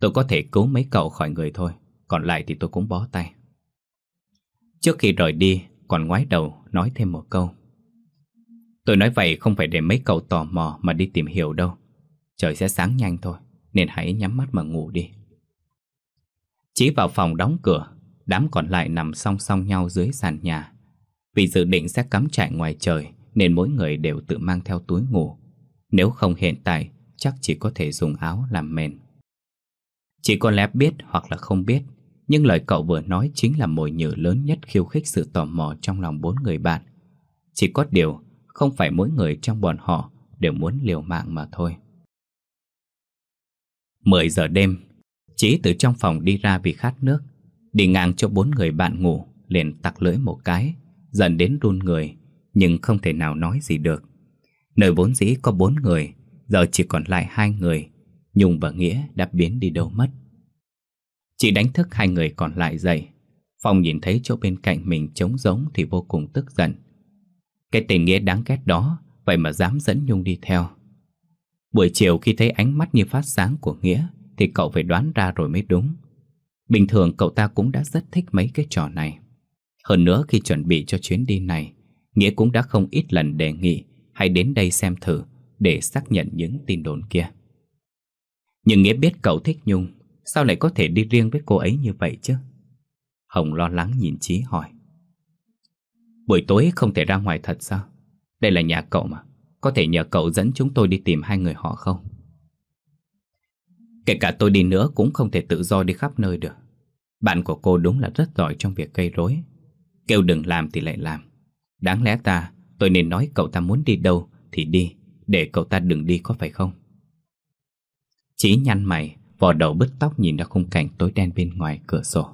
Tôi có thể cứu mấy cậu khỏi người thôi, còn lại thì tôi cũng bó tay. Trước khi rời đi, còn ngoái đầu nói thêm một câu. Tôi nói vậy không phải để mấy cậu tò mò mà đi tìm hiểu đâu. Trời sẽ sáng nhanh thôi, nên hãy nhắm mắt mà ngủ đi. Chỉ vào phòng đóng cửa, đám còn lại nằm song song nhau dưới sàn nhà. Vì dự định sẽ cắm trại ngoài trời nên mỗi người đều tự mang theo túi ngủ. Nếu không hiện tại, chắc chỉ có thể dùng áo làm mền. Chỉ có lẽ biết hoặc là không biết, nhưng lời cậu vừa nói chính là mồi nhử lớn nhất khiêu khích sự tò mò trong lòng bốn người bạn. Chỉ có điều, không phải mỗi người trong bọn họ đều muốn liều mạng mà thôi. 10 giờ đêm, Chí từ trong phòng đi ra vì khát nước. Đi ngang cho bốn người bạn ngủ, liền tặc lưỡi một cái, dần đến run người, nhưng không thể nào nói gì được. Nơi vốn dĩ có bốn người, giờ chỉ còn lại hai người. Nhung và Nghĩa đã biến đi đâu mất. Chỉ đánh thức hai người còn lại dậy. Phong nhìn thấy chỗ bên cạnh mình trống rỗng thì vô cùng tức giận. Cái tên Nghĩa đáng ghét đó, vậy mà dám dẫn Nhung đi theo. Buổi chiều khi thấy ánh mắt như phát sáng của Nghĩa thì cậu phải đoán ra rồi mới đúng. Bình thường cậu ta cũng đã rất thích mấy cái trò này. Hơn nữa khi chuẩn bị cho chuyến đi này, Nghĩa cũng đã không ít lần đề nghị hãy đến đây xem thử để xác nhận những tin đồn kia. Nhưng Nghĩa biết cậu thích Nhung, sao lại có thể đi riêng với cô ấy như vậy chứ? Hồng lo lắng nhìn Chí hỏi. Buổi tối không thể ra ngoài thật sao? Đây là nhà cậu mà. Có thể nhờ cậu dẫn chúng tôi đi tìm hai người họ không? Kể cả tôi đi nữa cũng không thể tự do đi khắp nơi được. Bạn của cô đúng là rất giỏi trong việc gây rối. Kêu đừng làm thì lại làm. Đáng lẽ tôi nên nói cậu ta muốn đi đâu thì đi, để cậu ta đừng đi có phải không? Chí nhăn mày, vò đầu bứt tóc nhìn ra khung cảnh tối đen bên ngoài cửa sổ.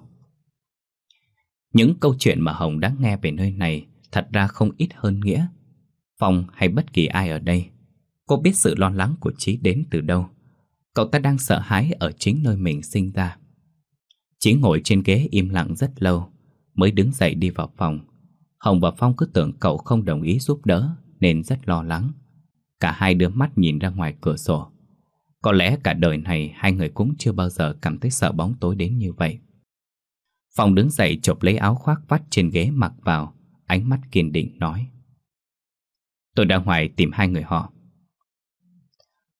Những câu chuyện mà Hồng đã nghe về nơi này thật ra không ít hơn Nghĩa, Phong hay bất kỳ ai ở đây. Cô biết sự lo lắng của Chí đến từ đâu. Cậu ta đang sợ hãi ở chính nơi mình sinh ra. Chí ngồi trên ghế im lặng rất lâu, mới đứng dậy đi vào phòng. Hồng và Phong cứ tưởng cậu không đồng ý giúp đỡ nên rất lo lắng. Cả hai đưa mắt nhìn ra ngoài cửa sổ. Có lẽ cả đời này hai người cũng chưa bao giờ cảm thấy sợ bóng tối đến như vậy. Phong đứng dậy chộp lấy áo khoác vắt trên ghế mặc vào, ánh mắt kiên định nói: "Tôi ra ngoài tìm hai người họ."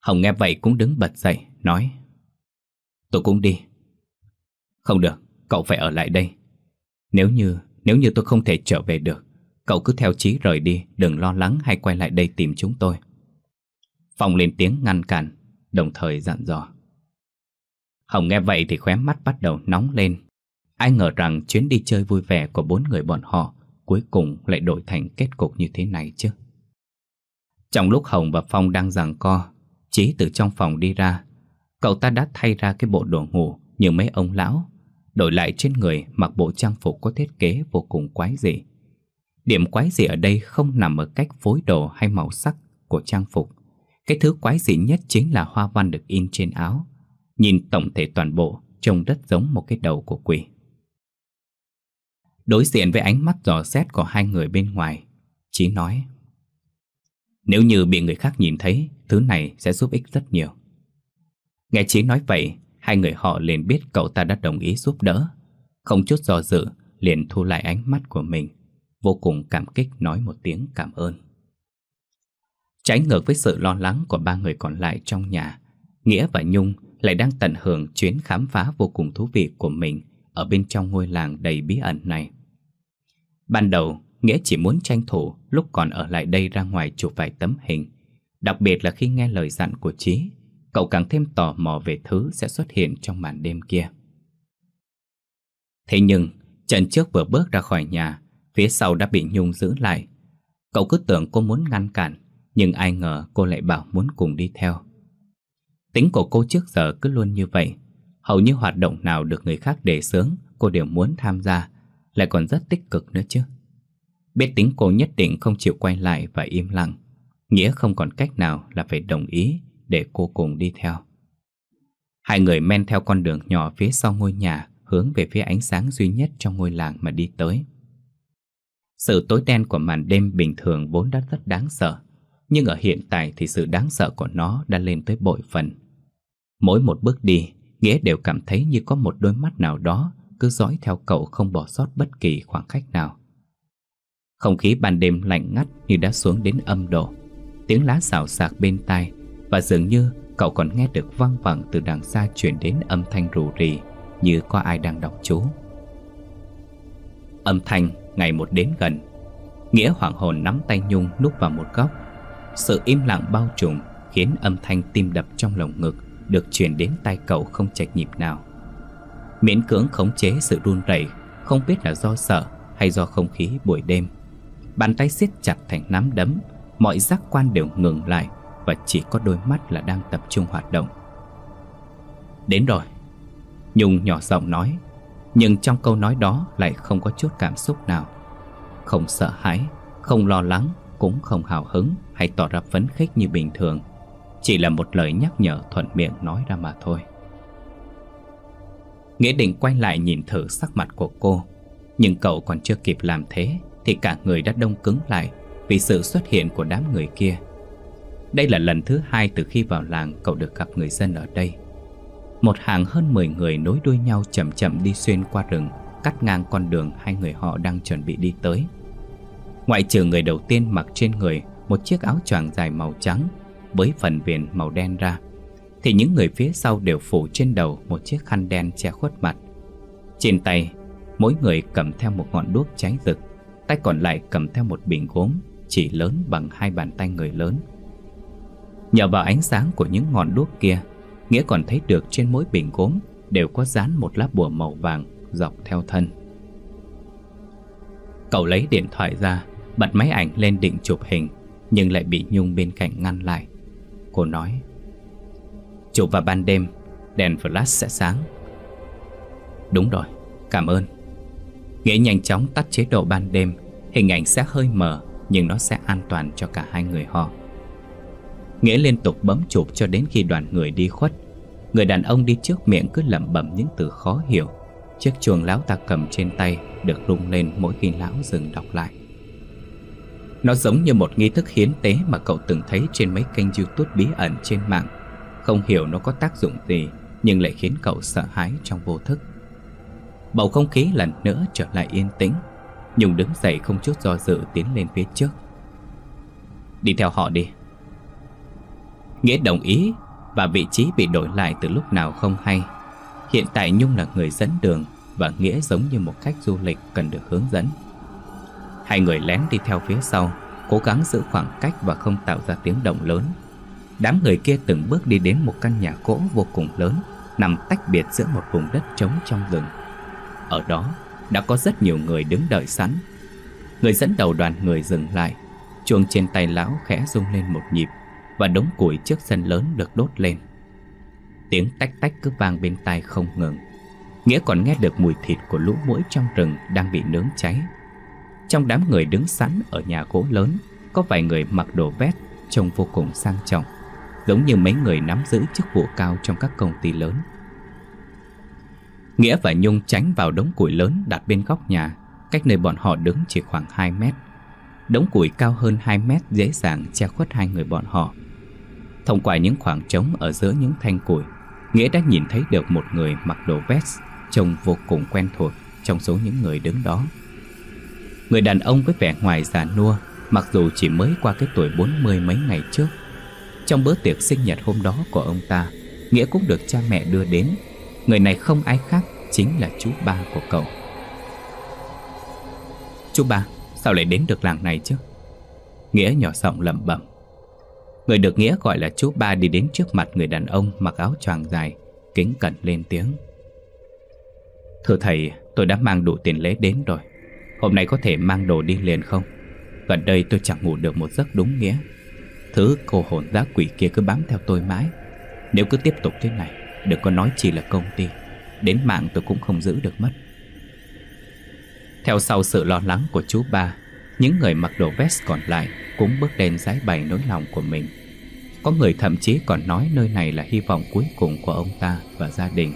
Hồng nghe vậy cũng đứng bật dậy, nói: "Tôi cũng đi." "Không được, cậu phải ở lại đây. Nếu như tôi không thể trở về được, cậu cứ theo Chí rời đi, đừng lo lắng hay quay lại đây tìm chúng tôi." Phong lên tiếng ngăn cản, đồng thời dặn dò. Hồng nghe vậy thì khóe mắt bắt đầu nóng lên. Ai ngờ rằng chuyến đi chơi vui vẻ của bốn người bọn họ cuối cùng lại đổi thành kết cục như thế này chứ. Trong lúc Hồng và Phong đang giằng co, Chí từ trong phòng đi ra. Cậu ta đã thay ra cái bộ đồ ngủ như mấy ông lão, đổi lại trên người mặc bộ trang phục có thiết kế vô cùng quái dị. Điểm quái dị ở đây không nằm ở cách phối đồ hay màu sắc của trang phục. Cái thứ quái dị nhất chính là hoa văn được in trên áo. Nhìn tổng thể toàn bộ trông rất giống một cái đầu của quỷ. Đối diện với ánh mắt dò xét của hai người bên ngoài, Chí nói: "Nếu như bị người khác nhìn thấy, thứ này sẽ giúp ích rất nhiều." Nghe Chí nói vậy, hai người họ liền biết cậu ta đã đồng ý giúp đỡ. Không chút do dự, liền thu lại ánh mắt của mình, vô cùng cảm kích nói một tiếng cảm ơn. Trái ngược với sự lo lắng của ba người còn lại trong nhà, Nghĩa và Nhung lại đang tận hưởng chuyến khám phá vô cùng thú vị của mình ở bên trong ngôi làng đầy bí ẩn này. Ban đầu, Nghĩa chỉ muốn tranh thủ lúc còn ở lại đây ra ngoài chụp vài tấm hình. Đặc biệt là khi nghe lời dặn của Chí, cậu càng thêm tò mò về thứ sẽ xuất hiện trong màn đêm kia. Thế nhưng, trận trước vừa bước ra khỏi nhà, phía sau đã bị Nhung giữ lại. Cậu cứ tưởng cô muốn ngăn cản, nhưng ai ngờ cô lại bảo muốn cùng đi theo. Tính của cô trước giờ cứ luôn như vậy. Hầu như hoạt động nào được người khác đề xướng, cô đều muốn tham gia, lại còn rất tích cực nữa chứ. Biết tính cô nhất định không chịu quay lại và im lặng, Nghĩa không còn cách nào là phải đồng ý để cô cùng đi theo. Hai người men theo con đường nhỏ phía sau ngôi nhà, hướng về phía ánh sáng duy nhất trong ngôi làng mà đi tới. Sự tối đen của màn đêm bình thường vốn đã rất đáng sợ, nhưng ở hiện tại thì sự đáng sợ của nó đã lên tới bội phần. Mỗi một bước đi, Nghĩa đều cảm thấy như có một đôi mắt nào đó cứ dõi theo cậu không bỏ sót bất kỳ khoảng cách nào. Không khí ban đêm lạnh ngắt như đã xuống đến âm độ. Tiếng lá xào xạc bên tai, và dường như cậu còn nghe được văng vẳng từ đằng xa chuyển đến âm thanh rù rì như có ai đang đọc chú. Âm thanh ngày một đến gần. Nghĩa hoảng hồn nắm tay Nhung núp vào một góc. Sự im lặng bao trùm khiến âm thanh tim đập trong lồng ngực được truyền đến tai cậu không chệch nhịp nào. Miễn cưỡng khống chế sự run rẩy, không biết là do sợ hay do không khí buổi đêm. Bàn tay siết chặt thành nắm đấm, mọi giác quan đều ngừng lại và chỉ có đôi mắt là đang tập trung hoạt động. "Đến rồi," Nhung nhỏ giọng nói, nhưng trong câu nói đó lại không có chút cảm xúc nào. Không sợ hãi, không lo lắng, cũng không hào hứng hay tỏ ra phấn khích như bình thường. Chỉ là một lời nhắc nhở thuận miệng nói ra mà thôi. Nghĩa định quay lại nhìn thử sắc mặt của cô, nhưng cậu còn chưa kịp làm thế thì cả người đã đông cứng lại vì sự xuất hiện của đám người kia. Đây là lần thứ hai từ khi vào làng cậu được gặp người dân ở đây. Một hàng hơn 10 người nối đuôi nhau chậm chậm đi xuyên qua rừng, cắt ngang con đường hai người họ đang chuẩn bị đi tới. Ngoại trừ người đầu tiên mặc trên người một chiếc áo choàng dài màu trắng với phần viền màu đen ra, thì những người phía sau đều phủ trên đầu một chiếc khăn đen che khuất mặt. Trên tay, mỗi người cầm theo một ngọn đuốc cháy rực, tay còn lại cầm theo một bình gốm chỉ lớn bằng hai bàn tay người lớn. Nhờ vào ánh sáng của những ngọn đuốc kia, Nghĩa còn thấy được trên mỗi bình gốm đều có dán một lá bùa màu vàng dọc theo thân. Cậu lấy điện thoại ra, bật máy ảnh lên định chụp hình nhưng lại bị Nhung bên cạnh ngăn lại. Cô nói: "Chụp vào ban đêm, đèn flash sẽ sáng." "Đúng rồi, cảm ơn." Nghĩa nhanh chóng tắt chế độ ban đêm. Hình ảnh sẽ hơi mờ, nhưng nó sẽ an toàn cho cả hai người họ. Nghĩa liên tục bấm chụp cho đến khi đoàn người đi khuất. Người đàn ông đi trước miệng cứ lẩm bẩm những từ khó hiểu. Chiếc chuông lão ta cầm trên tay được rung lên mỗi khi lão dừng đọc lại. Nó giống như một nghi thức hiến tế mà cậu từng thấy trên mấy kênh YouTube bí ẩn trên mạng. Không hiểu nó có tác dụng gì, nhưng lại khiến cậu sợ hãi trong vô thức. Bầu không khí lần nữa trở lại yên tĩnh. Nhung đứng dậy không chút do dự tiến lên phía trước. "Đi theo họ đi." Nghĩa đồng ý, và vị trí bị đổi lại từ lúc nào không hay. Hiện tại Nhung là người dẫn đường, và Nghĩa giống như một khách du lịch cần được hướng dẫn. Hai người lén đi theo phía sau, cố gắng giữ khoảng cách và không tạo ra tiếng động lớn. Đám người kia từng bước đi đến một căn nhà gỗ vô cùng lớn, nằm tách biệt giữa một vùng đất trống trong rừng. Ở đó đã có rất nhiều người đứng đợi sẵn. Người dẫn đầu đoàn người dừng lại. Chuông trên tay lão khẽ rung lên một nhịp, và đống củi trước sân lớn được đốt lên. Tiếng tách tách cứ vang bên tai không ngừng. Nghĩa còn nghe được mùi thịt của lũ muỗi trong rừng đang bị nướng cháy. Trong đám người đứng sẵn ở nhà gỗ lớn, có vài người mặc đồ vest trông vô cùng sang trọng, giống như mấy người nắm giữ chức vụ cao trong các công ty lớn. Nghĩa và Nhung tránh vào đống củi lớn đặt bên góc nhà, cách nơi bọn họ đứng chỉ khoảng 2 mét. Đống củi cao hơn 2 mét dễ dàng che khuất hai người bọn họ. Thông qua những khoảng trống ở giữa những thanh củi, Nghĩa đã nhìn thấy được một người mặc đồ vest trông vô cùng quen thuộc trong số những người đứng đó. Người đàn ông với vẻ ngoài già nua, mặc dù chỉ mới qua cái tuổi 40 mấy ngày trước. Trong bữa tiệc sinh nhật hôm đó của ông ta, Nghĩa cũng được cha mẹ đưa đến. Người này không ai khác, chính là chú ba của cậu. "Chú ba, sao lại đến được làng này chứ?" Nghĩa nhỏ giọng lẩm bẩm. Người được Nghĩa gọi là chú ba đi đến trước mặt người đàn ông mặc áo choàng dài, kính cẩn lên tiếng: "Thưa thầy, tôi đã mang đủ tiền lễ đến rồi. Hôm nay có thể mang đồ đi liền không? Gần đây tôi chẳng ngủ được một giấc đúng nghĩa. Thứ cô hồn dã quỷ kia cứ bám theo tôi mãi. Nếu cứ tiếp tục thế này, đừng có nói chỉ là công ty, đến mạng tôi cũng không giữ được mất." Theo sau sự lo lắng của chú ba, những người mặc đồ vest còn lại cũng bước lên giãi bày nỗi lòng của mình. Có người thậm chí còn nói nơi này là hy vọng cuối cùng của ông ta và gia đình.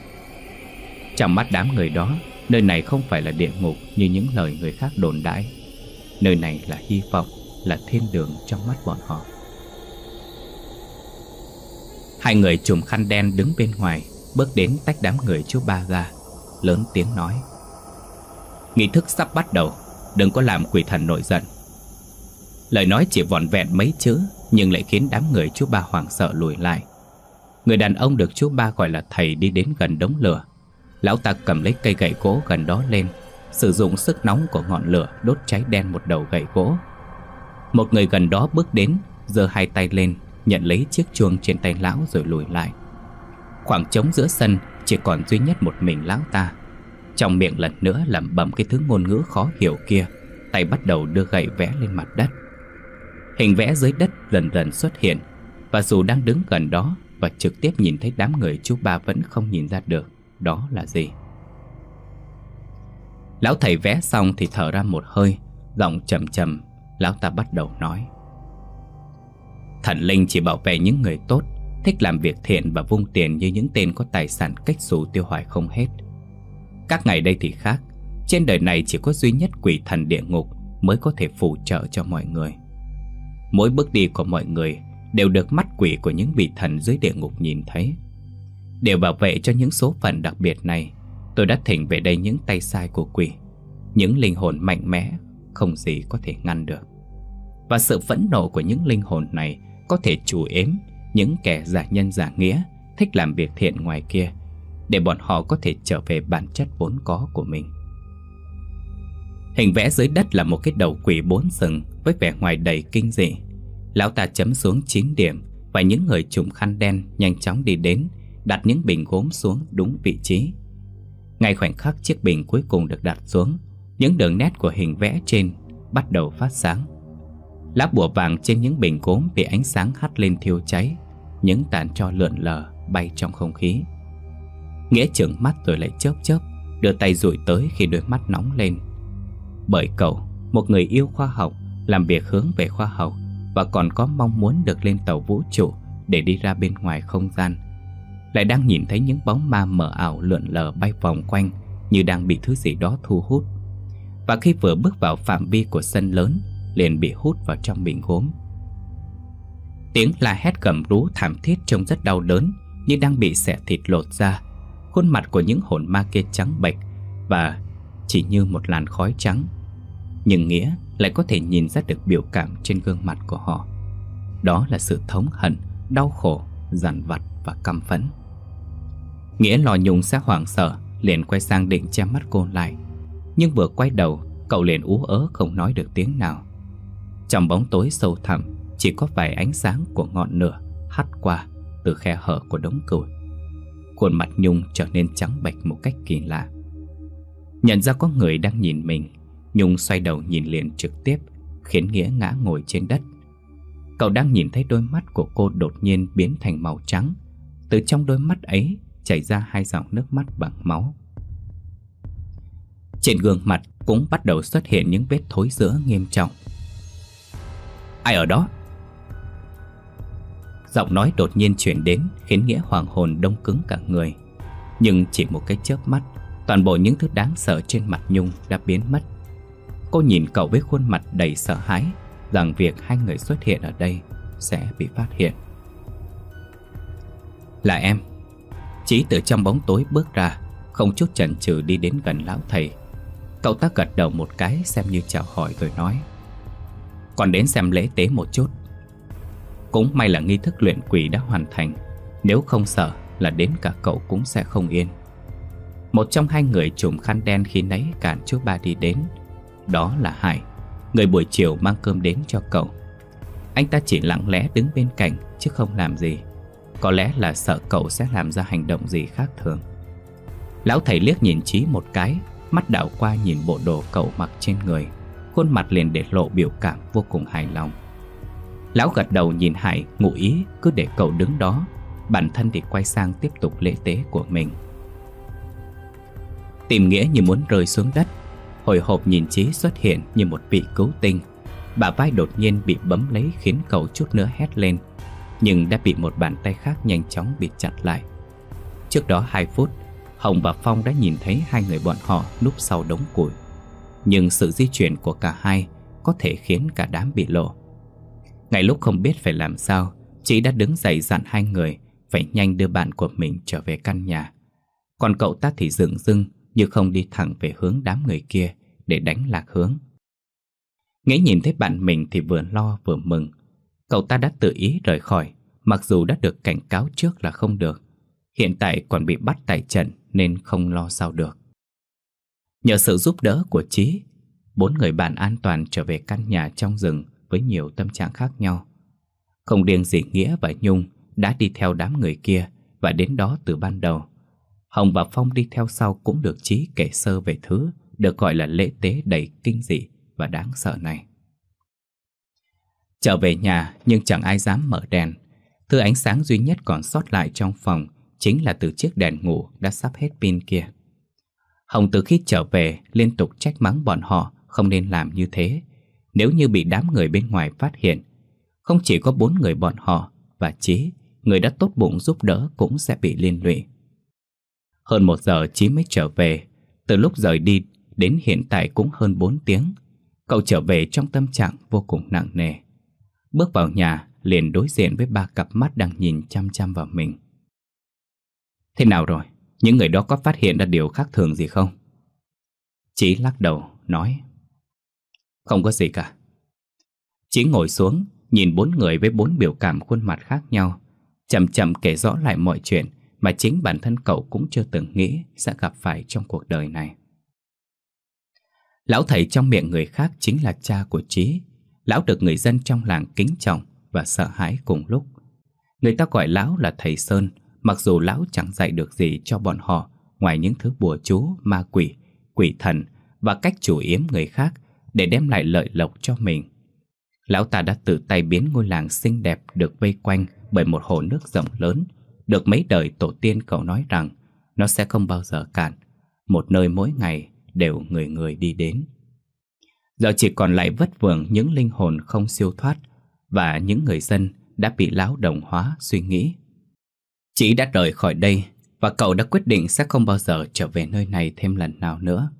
Trong mắt đám người đó, nơi này không phải là địa ngục như những lời người khác đồn đãi. Nơi này là hy vọng, là thiên đường trong mắt bọn họ. Hai người trùm khăn đen đứng bên ngoài, bước đến tách đám người chú ba ra, lớn tiếng nói: "Nghi thức sắp bắt đầu, đừng có làm quỷ thần nổi giận." Lời nói chỉ vỏn vẹn mấy chữ, nhưng lại khiến đám người chú ba hoảng sợ lùi lại. Người đàn ông được chú ba gọi là thầy đi đến gần đống lửa. Lão ta cầm lấy cây gậy gỗ gần đó lên, sử dụng sức nóng của ngọn lửa đốt cháy đen một đầu gậy gỗ. Một người gần đó bước đến, giơ hai tay lên, nhận lấy chiếc chuông trên tay lão rồi lùi lại. Khoảng trống giữa sân chỉ còn duy nhất một mình lão ta. Trong miệng lần nữa lẩm bẩm cái thứ ngôn ngữ khó hiểu kia, tay bắt đầu đưa gậy vẽ lên mặt đất. Hình vẽ dưới đất dần dần xuất hiện, và dù đang đứng gần đó và trực tiếp nhìn thấy đám người chú ba vẫn không nhìn ra được đó là gì. Lão thầy vẽ xong thì thở ra một hơi, giọng trầm trầm, lão ta bắt đầu nói: "Thần linh chỉ bảo vệ những người tốt, thích làm việc thiện và vung tiền như những tên có tài sản cách xù tiêu hoài không hết. Các ngày đây thì khác, trên đời này chỉ có duy nhất quỷ thần địa ngục mới có thể phù trợ cho mọi người. Mỗi bước đi của mọi người đều được mắt quỷ của những vị thần dưới địa ngục nhìn thấy. Để bảo vệ cho những số phận đặc biệt này, tôi đã thỉnh về đây những tay sai của quỷ, những linh hồn mạnh mẽ không gì có thể ngăn được. Và sự phẫn nộ của những linh hồn này có thể trù ếm những kẻ giả nhân giả nghĩa, thích làm việc thiện ngoài kia, để bọn họ có thể trở về bản chất vốn có của mình." Hình vẽ dưới đất là một cái đầu quỷ bốn sừng với vẻ ngoài đầy kinh dị. Lão ta chấm xuống 9 điểm, và những người trùm khăn đen nhanh chóng đi đến, đặt những bình gốm xuống đúng vị trí. Ngay khoảnh khắc chiếc bình cuối cùng được đặt xuống, những đường nét của hình vẽ trên bắt đầu phát sáng. Lá bùa vàng trên những bình gốm bị ánh sáng hắt lên thiêu cháy, những tàn tro lượn lờ bay trong không khí. Nghĩa trừng mắt rồi lại chớp chớp, đưa tay dụi tới khi đôi mắt nóng lên. Bởi cậu, một người yêu khoa học, làm việc hướng về khoa học, và còn có mong muốn được lên tàu vũ trụ để đi ra bên ngoài không gian, lại đang nhìn thấy những bóng ma mờ ảo lượn lờ bay vòng quanh, như đang bị thứ gì đó thu hút. Và khi vừa bước vào phạm vi của sân lớn, liền bị hút vào trong bình gốm. Tiếng la hét gầm rú thảm thiết trông rất đau đớn, như đang bị xẻ thịt lột ra. Khuôn mặt của những hồn ma kia trắng bệch và chỉ như một làn khói trắng, nhưng Nghĩa lại có thể nhìn ra được biểu cảm trên gương mặt của họ. Đó là sự thống hận, đau khổ, dằn vặt và căm phẫn. Nghĩa lo Nhung sẽ hoảng sợ, liền quay sang định che mắt cô lại, nhưng vừa quay đầu, cậu liền ú ớ không nói được tiếng nào. Trong bóng tối sâu thẳm, chỉ có vài ánh sáng của ngọn lửa hắt qua từ khe hở của đống củi. Khuôn mặt Nhung trở nên trắng bệch một cách kỳ lạ. Nhận ra có người đang nhìn mình, Nhung xoay đầu nhìn liền trực tiếp, khiến Nghĩa ngã ngồi trên đất. Cậu đang nhìn thấy đôi mắt của cô đột nhiên biến thành màu trắng. Từ trong đôi mắt ấy chảy ra hai dòng nước mắt bằng máu. Trên gương mặt cũng bắt đầu xuất hiện những vết thối rữa nghiêm trọng. Ai ở đó? Giọng nói đột nhiên chuyển đến khiến Nghĩa hoàng hồn đông cứng cả người. Nhưng chỉ một cái chớp mắt, toàn bộ những thứ đáng sợ trên mặt Nhung đã biến mất. Cô nhìn cậu với khuôn mặt đầy sợ hãi rằng việc hai người xuất hiện ở đây sẽ bị phát hiện. Là em. Chí từ trong bóng tối bước ra, không chút chần chừ đi đến gần lão thầy. Cậu ta gật đầu một cái xem như chào hỏi rồi nói: Còn đến xem lễ tế một chút. Cũng may là nghi thức luyện quỷ đã hoàn thành, nếu không sợ là đến cả cậu cũng sẽ không yên. Một trong hai người trùm khăn đen khi nãy cản chú ba đi đến. Đó là Hải, người buổi chiều mang cơm đến cho cậu. Anh ta chỉ lặng lẽ đứng bên cạnh chứ không làm gì, có lẽ là sợ cậu sẽ làm ra hành động gì khác thường. Lão thầy liếc nhìn Chí một cái, mắt đảo qua nhìn bộ đồ cậu mặc trên người, khuôn mặt liền để lộ biểu cảm vô cùng hài lòng. Lão gật đầu nhìn Hải ngụ ý cứ để cậu đứng đó, bản thân thì quay sang tiếp tục lễ tế của mình. Tìm Nghĩa như muốn rơi xuống đất, hồi hộp nhìn Chí xuất hiện như một vị cứu tinh. Bả vai đột nhiên bị bấm lấy khiến cậu chút nữa hét lên, nhưng đã bị một bàn tay khác nhanh chóng bị chặt lại. Trước đó 2 phút, Hồng và Phong đã nhìn thấy hai người bọn họ núp sau đống củi, nhưng sự di chuyển của cả hai có thể khiến cả đám bị lộ. Ngay lúc không biết phải làm sao, Chí đã đứng dậy dặn hai người phải nhanh đưa bạn của mình trở về căn nhà. Còn cậu ta thì dửng dưng như không đi thẳng về hướng đám người kia để đánh lạc hướng. Nghĩa nhìn thấy bạn mình thì vừa lo vừa mừng. Cậu ta đã tự ý rời khỏi, mặc dù đã được cảnh cáo trước là không được. Hiện tại còn bị bắt tại trận nên không lo sao được. Nhờ sự giúp đỡ của Chí, 4 người bạn an toàn trở về căn nhà trong rừng với nhiều tâm trạng khác nhau. Không riêng gì Nghĩa và Nhung đã đi theo đám người kia và đến đó từ ban đầu. Hồng và Phong đi theo sau cũng được Chí kể sơ về thứ được gọi là lễ tế đầy kinh dị và đáng sợ này. Trở về nhà nhưng chẳng ai dám mở đèn. Thứ ánh sáng duy nhất còn sót lại trong phòng chính là từ chiếc đèn ngủ đã sắp hết pin kia. Hồng từ khi trở về liên tục trách mắng bọn họ không nên làm như thế, nếu như bị đám người bên ngoài phát hiện. Không chỉ có 4 người bọn họ và Chí, người đã tốt bụng giúp đỡ cũng sẽ bị liên lụy. Hơn 1 giờ Chí mới trở về. Từ lúc rời đi đến hiện tại cũng hơn 4 tiếng. Cậu trở về trong tâm trạng vô cùng nặng nề. Bước vào nhà liền đối diện với 3 cặp mắt đang nhìn chăm chăm vào mình. Thế nào rồi? Những người đó có phát hiện ra điều khác thường gì không? Chí lắc đầu nói: Không có gì cả. Chí ngồi xuống, nhìn 4 người với 4 biểu cảm khuôn mặt khác nhau, chậm chậm kể rõ lại mọi chuyện mà chính bản thân cậu cũng chưa từng nghĩ sẽ gặp phải trong cuộc đời này. Lão thầy trong miệng người khác chính là cha của Chí. Lão được người dân trong làng kính trọng và sợ hãi cùng lúc. Người ta gọi lão là thầy Sơn, mặc dù lão chẳng dạy được gì cho bọn họ ngoài những thứ bùa chú, ma quỷ, quỷ thần và cách chủ yếm người khác để đem lại lợi lộc cho mình. Lão ta đã tự tay biến ngôi làng xinh đẹp được vây quanh bởi một hồ nước rộng lớn, được mấy đời tổ tiên cậu nói rằng nó sẽ không bao giờ cạn, một nơi mỗi ngày đều người người đi đến. Giờ chỉ còn lại vất vưởng những linh hồn không siêu thoát và những người dân đã bị lão đồng hóa suy nghĩ. Chí đã rời khỏi đây và cậu đã quyết định sẽ không bao giờ trở về nơi này thêm lần nào nữa.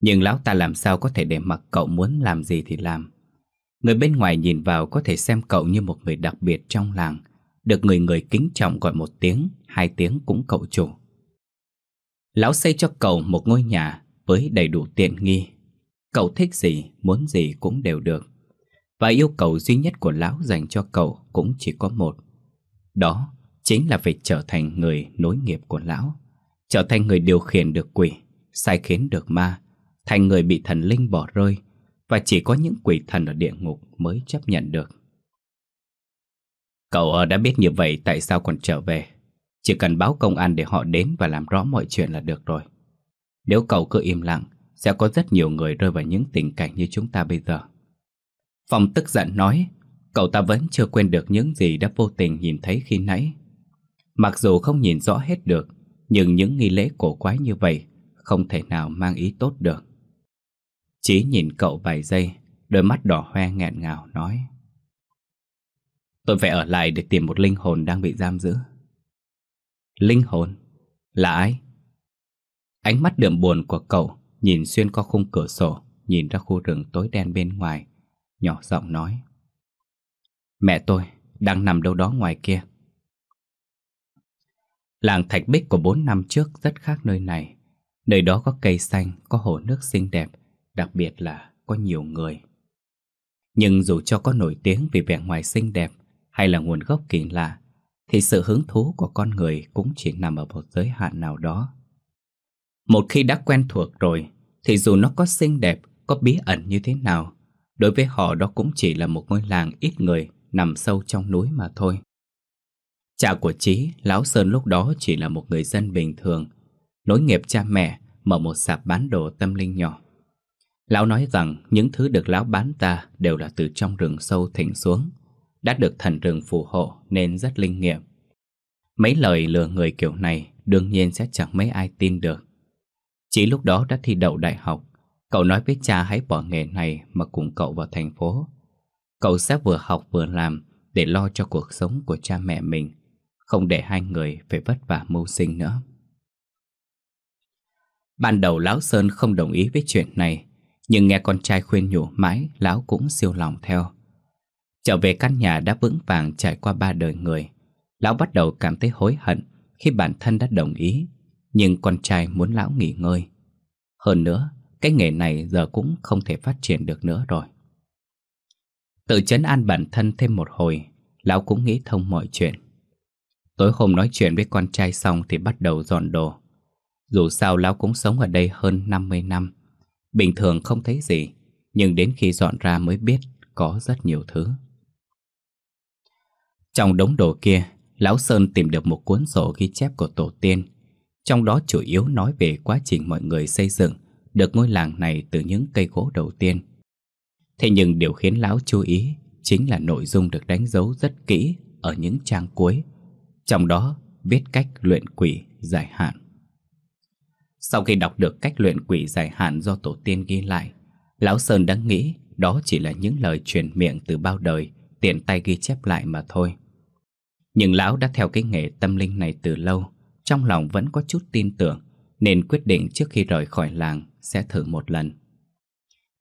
Nhưng lão ta làm sao có thể để mặc cậu muốn làm gì thì làm. Người bên ngoài nhìn vào có thể xem cậu như một người đặc biệt trong làng, được người người kính trọng gọi một tiếng, hai tiếng cũng cậu chủ. Lão xây cho cậu một ngôi nhà với đầy đủ tiện nghi. Cậu thích gì, muốn gì cũng đều được. Và yêu cầu duy nhất của lão dành cho cậu cũng chỉ có một. Đó chính là phải trở thành người nối nghiệp của lão, trở thành người điều khiển được quỷ, sai khiến được ma, thành người bị thần linh bỏ rơi, và chỉ có những quỷ thần ở địa ngục mới chấp nhận được. Cậu đã biết như vậy tại sao còn trở về. Chỉ cần báo công an để họ đến và làm rõ mọi chuyện là được rồi. Nếu cậu cứ im lặng, sẽ có rất nhiều người rơi vào những tình cảnh như chúng ta bây giờ. Phong tức giận nói, cậu ta vẫn chưa quên được những gì đã vô tình nhìn thấy khi nãy. Mặc dù không nhìn rõ hết được, nhưng những nghi lễ cổ quái như vậy không thể nào mang ý tốt được. Chí nhìn cậu vài giây, đôi mắt đỏ hoe nghẹn ngào nói, tôi phải ở lại để tìm một linh hồn đang bị giam giữ. Linh hồn? Là ai? Ánh mắt đượm buồn của cậu nhìn xuyên qua khung cửa sổ, nhìn ra khu rừng tối đen bên ngoài, nhỏ giọng nói, mẹ tôi đang nằm đâu đó ngoài kia. Làng Thạch Bích của 4 năm trước rất khác nơi này. Nơi đó có cây xanh, có hồ nước xinh đẹp, đặc biệt là có nhiều người. Nhưng dù cho có nổi tiếng vì vẻ ngoài xinh đẹp hay là nguồn gốc kỳ lạ, thì sự hứng thú của con người cũng chỉ nằm ở một giới hạn nào đó. Một khi đã quen thuộc rồi, thì dù nó có xinh đẹp, có bí ẩn như thế nào, đối với họ đó cũng chỉ là một ngôi làng ít người nằm sâu trong núi mà thôi. Cha của Chí, Lão Sơn, lúc đó chỉ là một người dân bình thường, nối nghiệp cha mẹ, mở một sạp bán đồ tâm linh nhỏ. Lão nói rằng những thứ được lão bán ra đều là từ trong rừng sâu thỉnh xuống, đã được thần rừng phù hộ nên rất linh nghiệm. Mấy lời lừa người kiểu này đương nhiên sẽ chẳng mấy ai tin được. Chí lúc đó đã thi đậu đại học, cậu nói với cha hãy bỏ nghề này mà cùng cậu vào thành phố. Cậu sẽ vừa học vừa làm để lo cho cuộc sống của cha mẹ mình, không để hai người phải vất vả mưu sinh nữa. Ban đầu Lão Sơn không đồng ý với chuyện này, nhưng nghe con trai khuyên nhủ mãi, lão cũng siêu lòng theo. Trở về căn nhà đã vững vàng trải qua 3 đời người, lão bắt đầu cảm thấy hối hận khi bản thân đã đồng ý, nhưng con trai muốn lão nghỉ ngơi. Hơn nữa, cái nghề này giờ cũng không thể phát triển được nữa rồi. Tự trấn an bản thân thêm một hồi, lão cũng nghĩ thông mọi chuyện. Tối hôm nói chuyện với con trai xong thì bắt đầu dọn đồ. Dù sao lão cũng sống ở đây hơn 50 năm. Bình thường không thấy gì, nhưng đến khi dọn ra mới biết có rất nhiều thứ. Trong đống đồ kia, Lão Sơn tìm được một cuốn sổ ghi chép của tổ tiên. Trong đó chủ yếu nói về quá trình mọi người xây dựng được ngôi làng này từ những cây gỗ đầu tiên. Thế nhưng điều khiến lão chú ý chính là nội dung được đánh dấu rất kỹ ở những trang cuối. Trong đó viết cách luyện quỷ dài hạn. Sau khi đọc được cách luyện quỷ dài hạn do tổ tiên ghi lại, Lão Sơn đã nghĩ đó chỉ là những lời truyền miệng từ bao đời, tiện tay ghi chép lại mà thôi. Nhưng lão đã theo cái nghề tâm linh này từ lâu, trong lòng vẫn có chút tin tưởng, nên quyết định trước khi rời khỏi làng sẽ thử một lần.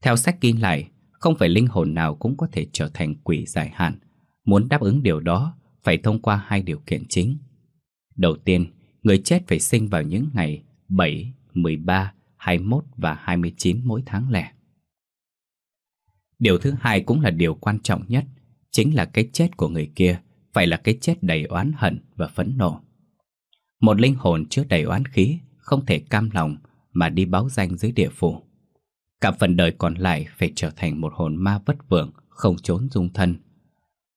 Theo sách ghi lại, không phải linh hồn nào cũng có thể trở thành quỷ dài hạn. Muốn đáp ứng điều đó, phải thông qua 2 điều kiện chính. Đầu tiên, người chết phải sinh vào những ngày 7, 13, 21 và 29 mỗi tháng lẻ. Điều thứ hai cũng là điều quan trọng nhất, chính là cái chết của người kia phải là cái chết đầy oán hận và phẫn nộ. Một linh hồn chứa đầy oán khí không thể cam lòng mà đi báo danh dưới địa phủ. Cả phần đời còn lại phải trở thành một hồn ma vất vưởng, không trốn dung thân.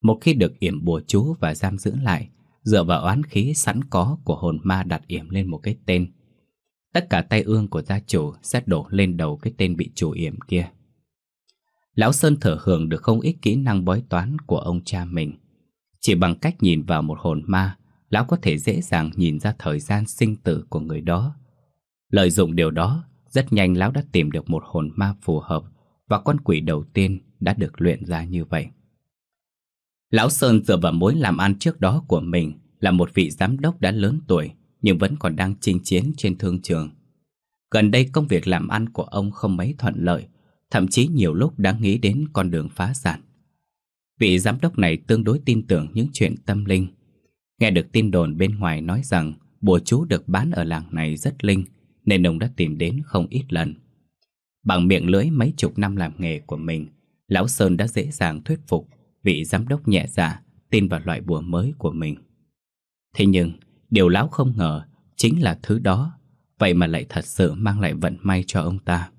Một khi được yểm bùa chú và giam giữ lại, dựa vào oán khí sẵn có của hồn ma đặt yểm lên một cái tên, tất cả tai ương của gia chủ sẽ đổ lên đầu cái tên bị chủ yểm kia. Lão Sơn thừa hưởng được không ít kỹ năng bói toán của ông cha mình. Chỉ bằng cách nhìn vào một hồn ma, lão có thể dễ dàng nhìn ra thời gian sinh tử của người đó. Lợi dụng điều đó, rất nhanh lão đã tìm được một hồn ma phù hợp, và con quỷ đầu tiên đã được luyện ra như vậy. Lão Sơn dựa vào mối làm ăn trước đó của mình là một vị giám đốc đã lớn tuổi nhưng vẫn còn đang chinh chiến trên thương trường. Gần đây công việc làm ăn của ông không mấy thuận lợi, thậm chí nhiều lúc đã nghĩ đến con đường phá sản. Vị giám đốc này tương đối tin tưởng những chuyện tâm linh. Nghe được tin đồn bên ngoài nói rằng bùa chú được bán ở làng này rất linh, nên ông đã tìm đến không ít lần. Bằng miệng lưỡi mấy chục năm làm nghề của mình, lão Sơn đã dễ dàng thuyết phục vị giám đốc nhẹ dạ tin vào loại bùa mới của mình. Thế nhưng, điều lão không ngờ chính là thứ đó, vậy mà lại thật sự mang lại vận may cho ông ta.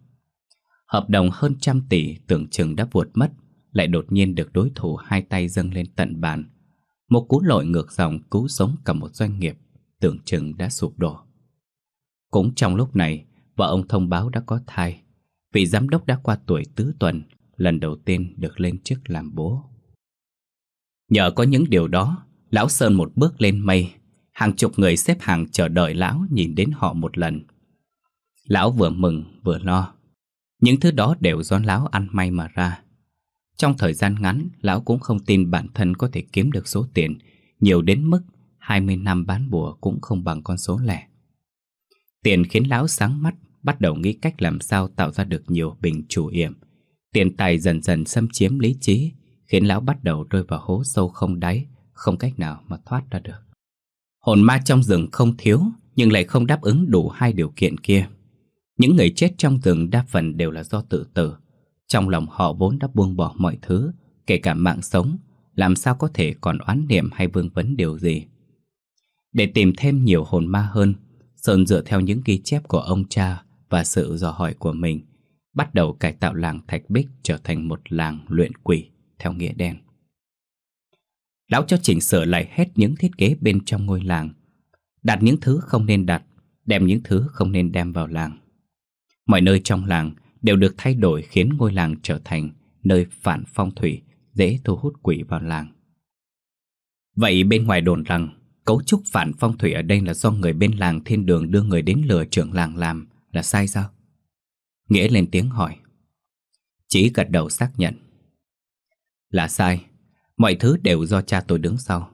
Hợp đồng hơn 100 tỷ tưởng chừng đã vuột mất, lại đột nhiên được đối thủ hai tay dâng lên tận bàn. Một cú lội ngược dòng cứu sống cả một doanh nghiệp tưởng chừng đã sụp đổ. Cũng trong lúc này, vợ ông thông báo đã có thai. Vị giám đốc đã qua tuổi tứ tuần, lần đầu tiên được lên chức làm bố. Nhờ có những điều đó, lão Sơn một bước lên mây. Hàng chục người xếp hàng chờ đợi lão nhìn đến họ một lần. Lão vừa mừng vừa lo. Những thứ đó đều do lão ăn may mà ra. Trong thời gian ngắn, lão cũng không tin bản thân có thể kiếm được số tiền nhiều đến mức 20 năm bán bùa cũng không bằng con số lẻ. Tiền khiến lão sáng mắt, bắt đầu nghĩ cách làm sao tạo ra được nhiều bình chủ yểm. Tiền tài dần dần xâm chiếm lý trí, khiến lão bắt đầu rơi vào hố sâu không đáy, không cách nào mà thoát ra được. Hồn ma trong rừng không thiếu, nhưng lại không đáp ứng đủ hai điều kiện kia. Những người chết trong rừng đa phần đều là do tự tử. Trong lòng họ vốn đã buông bỏ mọi thứ, kể cả mạng sống, làm sao có thể còn oán niệm hay vương vấn điều gì. Để tìm thêm nhiều hồn ma hơn, Sơn dựa theo những ghi chép của ông cha và sự dò hỏi của mình, bắt đầu cải tạo làng Thạch Bích trở thành một làng luyện quỷ theo nghĩa đen. Lão cho chỉnh sửa lại hết những thiết kế bên trong ngôi làng, đặt những thứ không nên đặt, đem những thứ không nên đem vào làng. Mọi nơi trong làng đều được thay đổi, khiến ngôi làng trở thành nơi phản phong thủy, dễ thu hút quỷ vào làng. Vậy bên ngoài đồn rằng cấu trúc phản phong thủy ở đây là do người bên làng Thiên Đường đưa người đến lừa trưởng làng làm là sai sao? Nghĩa lên tiếng hỏi. Chí gật đầu xác nhận. Là sai. Mọi thứ đều do cha tôi đứng sau.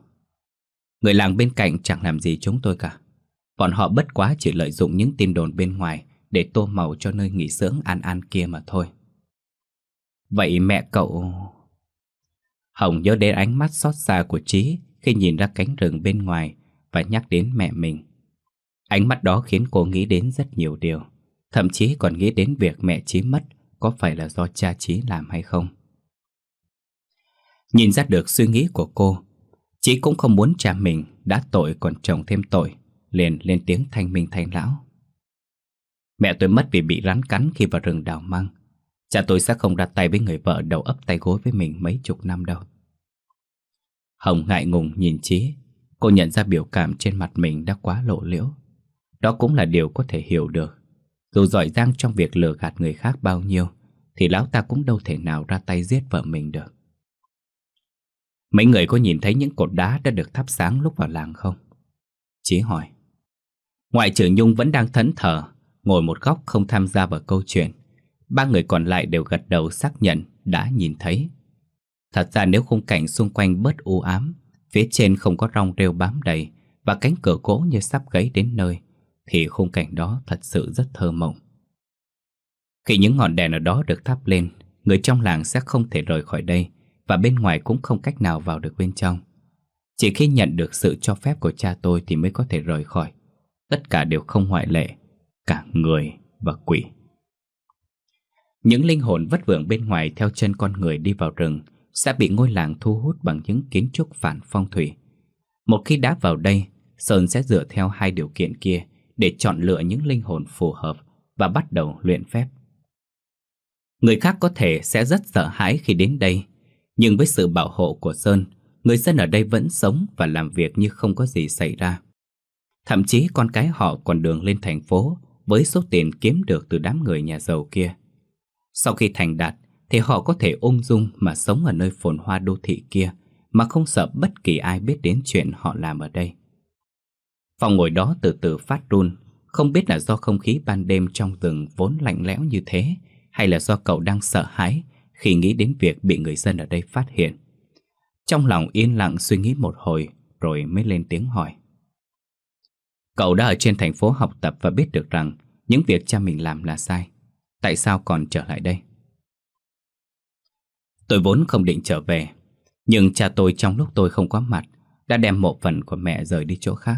Người làng bên cạnh chẳng làm gì chúng tôi cả. Bọn họ bất quá chỉ lợi dụng những tin đồn bên ngoài để tô màu cho nơi nghỉ dưỡng An An kia mà thôi. Vậy mẹ cậu... Hồng nhớ đến ánh mắt xót xa của Chí khi nhìn ra cánh rừng bên ngoài và nhắc đến mẹ mình. Ánh mắt đó khiến cô nghĩ đến rất nhiều điều, thậm chí còn nghĩ đến việc mẹ Chí mất có phải là do cha Chí làm hay không. Nhìn ra được suy nghĩ của cô, Chí cũng không muốn cha mình đã tội còn chồng thêm tội, liền lên tiếng thanh minh thay lão. Mẹ tôi mất vì bị rắn cắn khi vào rừng đào măng. Cha tôi sẽ không ra tay với người vợ đầu ấp tay gối với mình mấy chục năm đâu. Hồng ngại ngùng nhìn Chí. Cô nhận ra biểu cảm trên mặt mình đã quá lộ liễu. Đó cũng là điều có thể hiểu được. Dù giỏi giang trong việc lừa gạt người khác bao nhiêu, thì lão ta cũng đâu thể nào ra tay giết vợ mình được. Mấy người có nhìn thấy những cột đá đã được thắp sáng lúc vào làng không? Chí hỏi. Ngoại trừ Nhung vẫn đang thẫn thờ, ngồi một góc không tham gia vào câu chuyện. Ba người còn lại đều gật đầu xác nhận đã nhìn thấy. Thật ra nếu khung cảnh xung quanh bớt u ám, phía trên không có rong rêu bám đầy và cánh cửa gỗ như sắp gãy đến nơi, thì khung cảnh đó thật sự rất thơ mộng. Khi những ngọn đèn ở đó được thắp lên, người trong làng sẽ không thể rời khỏi đây, và bên ngoài cũng không cách nào vào được bên trong. Chỉ khi nhận được sự cho phép của cha tôi thì mới có thể rời khỏi. Tất cả đều không ngoại lệ, cả người và quỷ. Những linh hồn vất vưởng bên ngoài theo chân con người đi vào rừng sẽ bị ngôi làng thu hút bằng những kiến trúc phản phong thủy. Một khi đã vào đây, Sơn sẽ dựa theo hai điều kiện kia để chọn lựa những linh hồn phù hợp và bắt đầu luyện phép. Người khác có thể sẽ rất sợ hãi khi đến đây, nhưng với sự bảo hộ của Sơn, người dân ở đây vẫn sống và làm việc như không có gì xảy ra. Thậm chí con cái họ còn đường lên thành phố với số tiền kiếm được từ đám người nhà giàu kia. Sau khi thành đạt thì họ có thể ung dung mà sống ở nơi phồn hoa đô thị kia mà không sợ bất kỳ ai biết đến chuyện họ làm ở đây. Phong ngồi đó từ từ phát run, không biết là do không khí ban đêm trong rừng vốn lạnh lẽo như thế, hay là do cậu đang sợ hãi khi nghĩ đến việc bị người dân ở đây phát hiện. Trong lòng yên lặng suy nghĩ một hồi rồi mới lên tiếng hỏi. Cậu đã ở trên thành phố học tập và biết được rằng những việc cha mình làm là sai. Tại sao còn trở lại đây? Tôi vốn không định trở về, nhưng cha tôi trong lúc tôi không có mặt đã đem mộ phần của mẹ rời đi chỗ khác.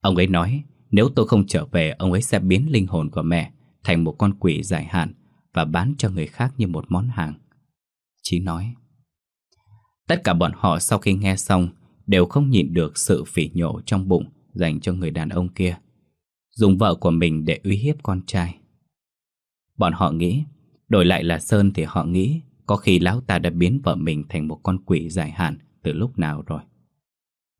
Ông ấy nói nếu tôi không trở về, ông ấy sẽ biến linh hồn của mẹ thành một con quỷ giải hạn và bán cho người khác như một món hàng. Chí nói. Tất cả bọn họ sau khi nghe xong đều không nhịn được sự phỉ nhổ trong bụng dành cho người đàn ông kia, dùng vợ của mình để uy hiếp con trai. Bọn họ nghĩ, đổi lại là Sơn thì họ nghĩ có khi lão ta đã biến vợ mình thành một con quỷ giải hạn từ lúc nào rồi.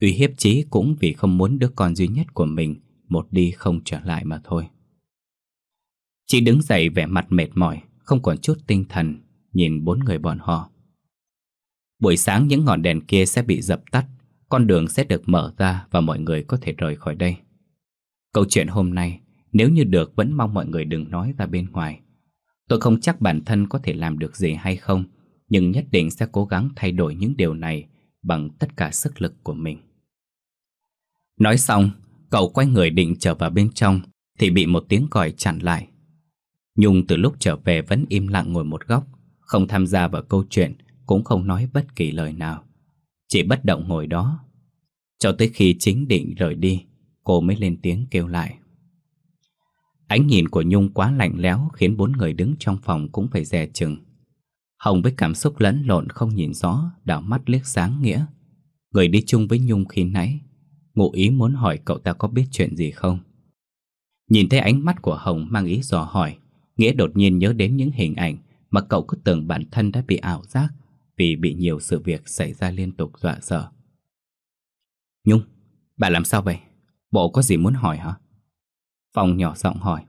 Uy hiếp Chí cũng vì không muốn đứa con duy nhất của mình một đi không trở lại mà thôi. Chí đứng dậy vẻ mặt mệt mỏi, không còn chút tinh thần, nhìn bốn người bọn họ. Buổi sáng những ngọn đèn kia sẽ bị dập tắt, con đường sẽ được mở ra và mọi người có thể rời khỏi đây. Câu chuyện hôm nay, nếu như được vẫn mong mọi người đừng nói ra bên ngoài. Tôi không chắc bản thân có thể làm được gì hay không, nhưng nhất định sẽ cố gắng thay đổi những điều này bằng tất cả sức lực của mình. Nói xong, cậu quay người định trở vào bên trong thì bị một tiếng còi chặn lại. Nhung từ lúc trở về vẫn im lặng ngồi một góc, không tham gia vào câu chuyện, cũng không nói bất kỳ lời nào, chỉ bất động ngồi đó. Cho tới khi chính định rời đi, cô mới lên tiếng kêu lại. Ánh nhìn của Nhung quá lạnh lẽo khiến bốn người đứng trong phòng cũng phải dè chừng. Hồng với cảm xúc lẫn lộn không nhìn rõ, đảo mắt liếc sáng Nghĩa, người đi chung với Nhung khi nãy, ngụ ý muốn hỏi cậu ta có biết chuyện gì không. Nhìn thấy ánh mắt của Hồng mang ý dò hỏi, Nghĩa đột nhiên nhớ đến những hình ảnh mà cậu cứ tưởng bản thân đã bị ảo giác vì bị nhiều sự việc xảy ra liên tục dọa sợ. Nhung, bà làm sao vậy? Bộ có gì muốn hỏi hả? Phong nhỏ giọng hỏi.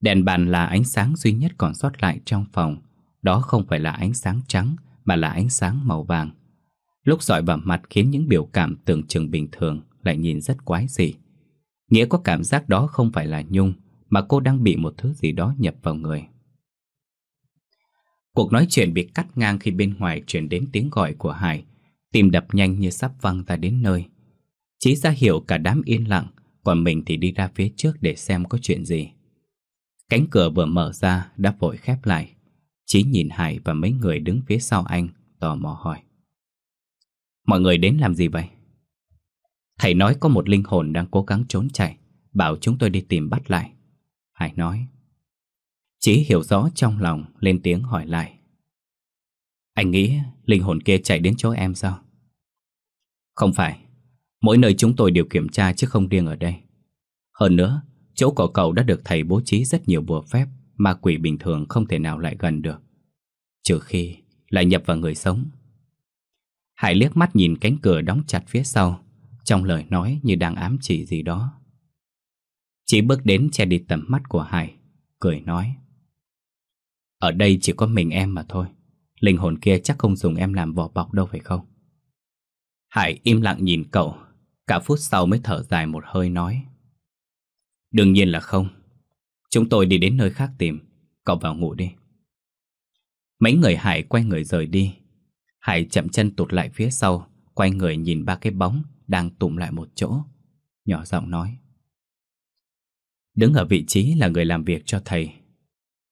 Đèn bàn là ánh sáng duy nhất còn sót lại trong phòng. Đó không phải là ánh sáng trắng mà là ánh sáng màu vàng. Lúc dọi vào mặt khiến những biểu cảm tưởng chừng bình thường lại nhìn rất quái dị. Nghĩa có cảm giác đó không phải là Nhung, mà cô đang bị một thứ gì đó nhập vào người. Cuộc nói chuyện bị cắt ngang khi bên ngoài truyền đến tiếng gọi của Hải. Tim đập nhanh như sắp văng ra đến nơi. Chí ra hiểu cả đám yên lặng, còn mình thì đi ra phía trước để xem có chuyện gì. Cánh cửa vừa mở ra đã vội khép lại. Chí nhìn Hải và mấy người đứng phía sau anh, tò mò hỏi. Mọi người đến làm gì vậy? Thầy nói có một linh hồn đang cố gắng trốn chạy, bảo chúng tôi đi tìm bắt lại, Hải nói. Chí hiểu rõ trong lòng, lên tiếng hỏi lại. Anh nghĩ linh hồn kia chạy đến chỗ em sao? Không phải, mỗi nơi chúng tôi đều kiểm tra chứ không riêng ở đây. Hơn nữa, chỗ của cậu đã được thầy bố trí rất nhiều bùa phép, mà quỷ bình thường không thể nào lại gần được, trừ khi lại nhập vào người sống. Hải liếc mắt nhìn cánh cửa đóng chặt phía sau, trong lời nói như đang ám chỉ gì đó. Chí bước đến che đi tầm mắt của Hải, cười nói. Ở đây chỉ có mình em mà thôi, linh hồn kia chắc không dùng em làm vỏ bọc đâu phải không? Hải im lặng nhìn cậu, cả phút sau mới thở dài một hơi nói. Đương nhiên là không, chúng tôi đi đến nơi khác tìm, cậu vào ngủ đi. Mấy người Hải quay người rời đi. Hải chậm chân tụt lại phía sau, quay người nhìn ba cái bóng đang tụm lại một chỗ, nhỏ giọng nói. Đứng ở vị trí là người làm việc cho thầy,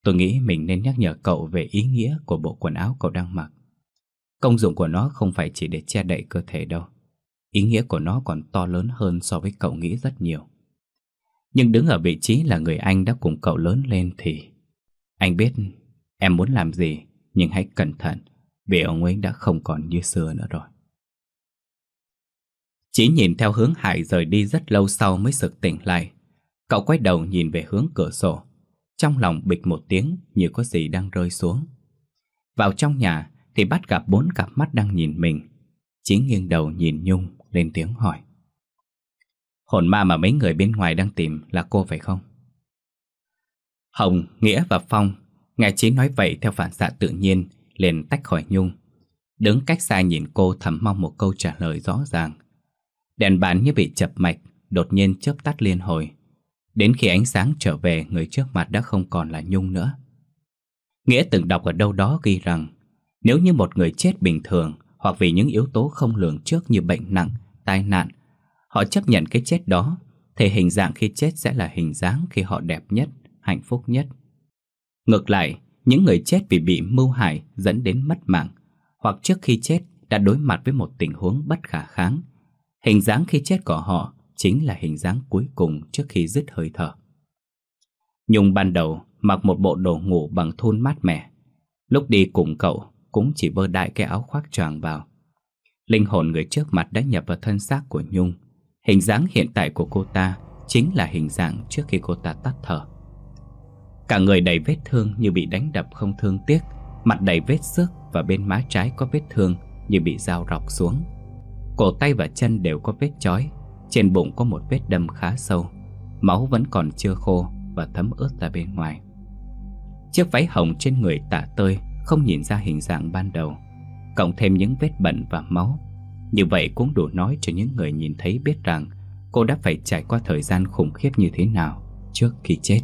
tôi nghĩ mình nên nhắc nhở cậu về ý nghĩa của bộ quần áo cậu đang mặc. Công dụng của nó không phải chỉ để che đậy cơ thể đâu, ý nghĩa của nó còn to lớn hơn so với cậu nghĩ rất nhiều. Nhưng đứng ở vị trí là người anh đã cùng cậu lớn lên thì anh biết em muốn làm gì, nhưng hãy cẩn thận vì ông ấy đã không còn như xưa nữa rồi. Chí nhìn theo hướng Hải rời đi rất lâu sau mới sực tỉnh lại. Cậu quay đầu nhìn về hướng cửa sổ, trong lòng bịch một tiếng như có gì đang rơi xuống. Vào trong nhà thì bắt gặp bốn cặp mắt đang nhìn mình. Chí nghiêng đầu nhìn Nhung, lên tiếng hỏi. Hồn ma mà mấy người bên ngoài đang tìm là cô phải không? Hồng, Nghĩa và Phong Nghe Chí nói vậy theo phản xạ tự nhiên liền tách khỏi Nhung, đứng cách xa nhìn cô thầm mong một câu trả lời rõ ràng. Đèn bàn như bị chập mạch, đột nhiên chớp tắt liên hồi. Đến khi ánh sáng trở về, người trước mặt đã không còn là Nhung nữa. Nghĩa từng đọc ở đâu đó ghi rằng nếu như một người chết bình thường hoặc vì những yếu tố không lường trước như bệnh nặng, tai nạn, họ chấp nhận cái chết đó, thì hình dạng khi chết sẽ là hình dáng khi họ đẹp nhất, hạnh phúc nhất. Ngược lại, những người chết vì bị mưu hại dẫn đến mất mạng, hoặc trước khi chết đã đối mặt với một tình huống bất khả kháng, hình dáng khi chết của họ chính là hình dáng cuối cùng trước khi dứt hơi thở. Nhung ban đầu mặc một bộ đồ ngủ bằng thun mát mẻ. Lúc đi cùng cậu cũng chỉ vơ đại cái áo khoác choàng vào. Linh hồn người trước mặt đã nhập vào thân xác của Nhung. Hình dáng hiện tại của cô ta chính là hình dạng trước khi cô ta tắt thở. Cả người đầy vết thương như bị đánh đập không thương tiếc, mặt đầy vết xước và bên má trái có vết thương như bị dao rọc xuống. Cổ tay và chân đều có vết chói, trên bụng có một vết đâm khá sâu, máu vẫn còn chưa khô và thấm ướt ra bên ngoài. Chiếc váy hồng trên người tả tơi, không nhìn ra hình dạng ban đầu, cộng thêm những vết bẩn và máu, như vậy cũng đủ nói cho những người nhìn thấy biết rằng cô đã phải trải qua thời gian khủng khiếp như thế nào trước khi chết.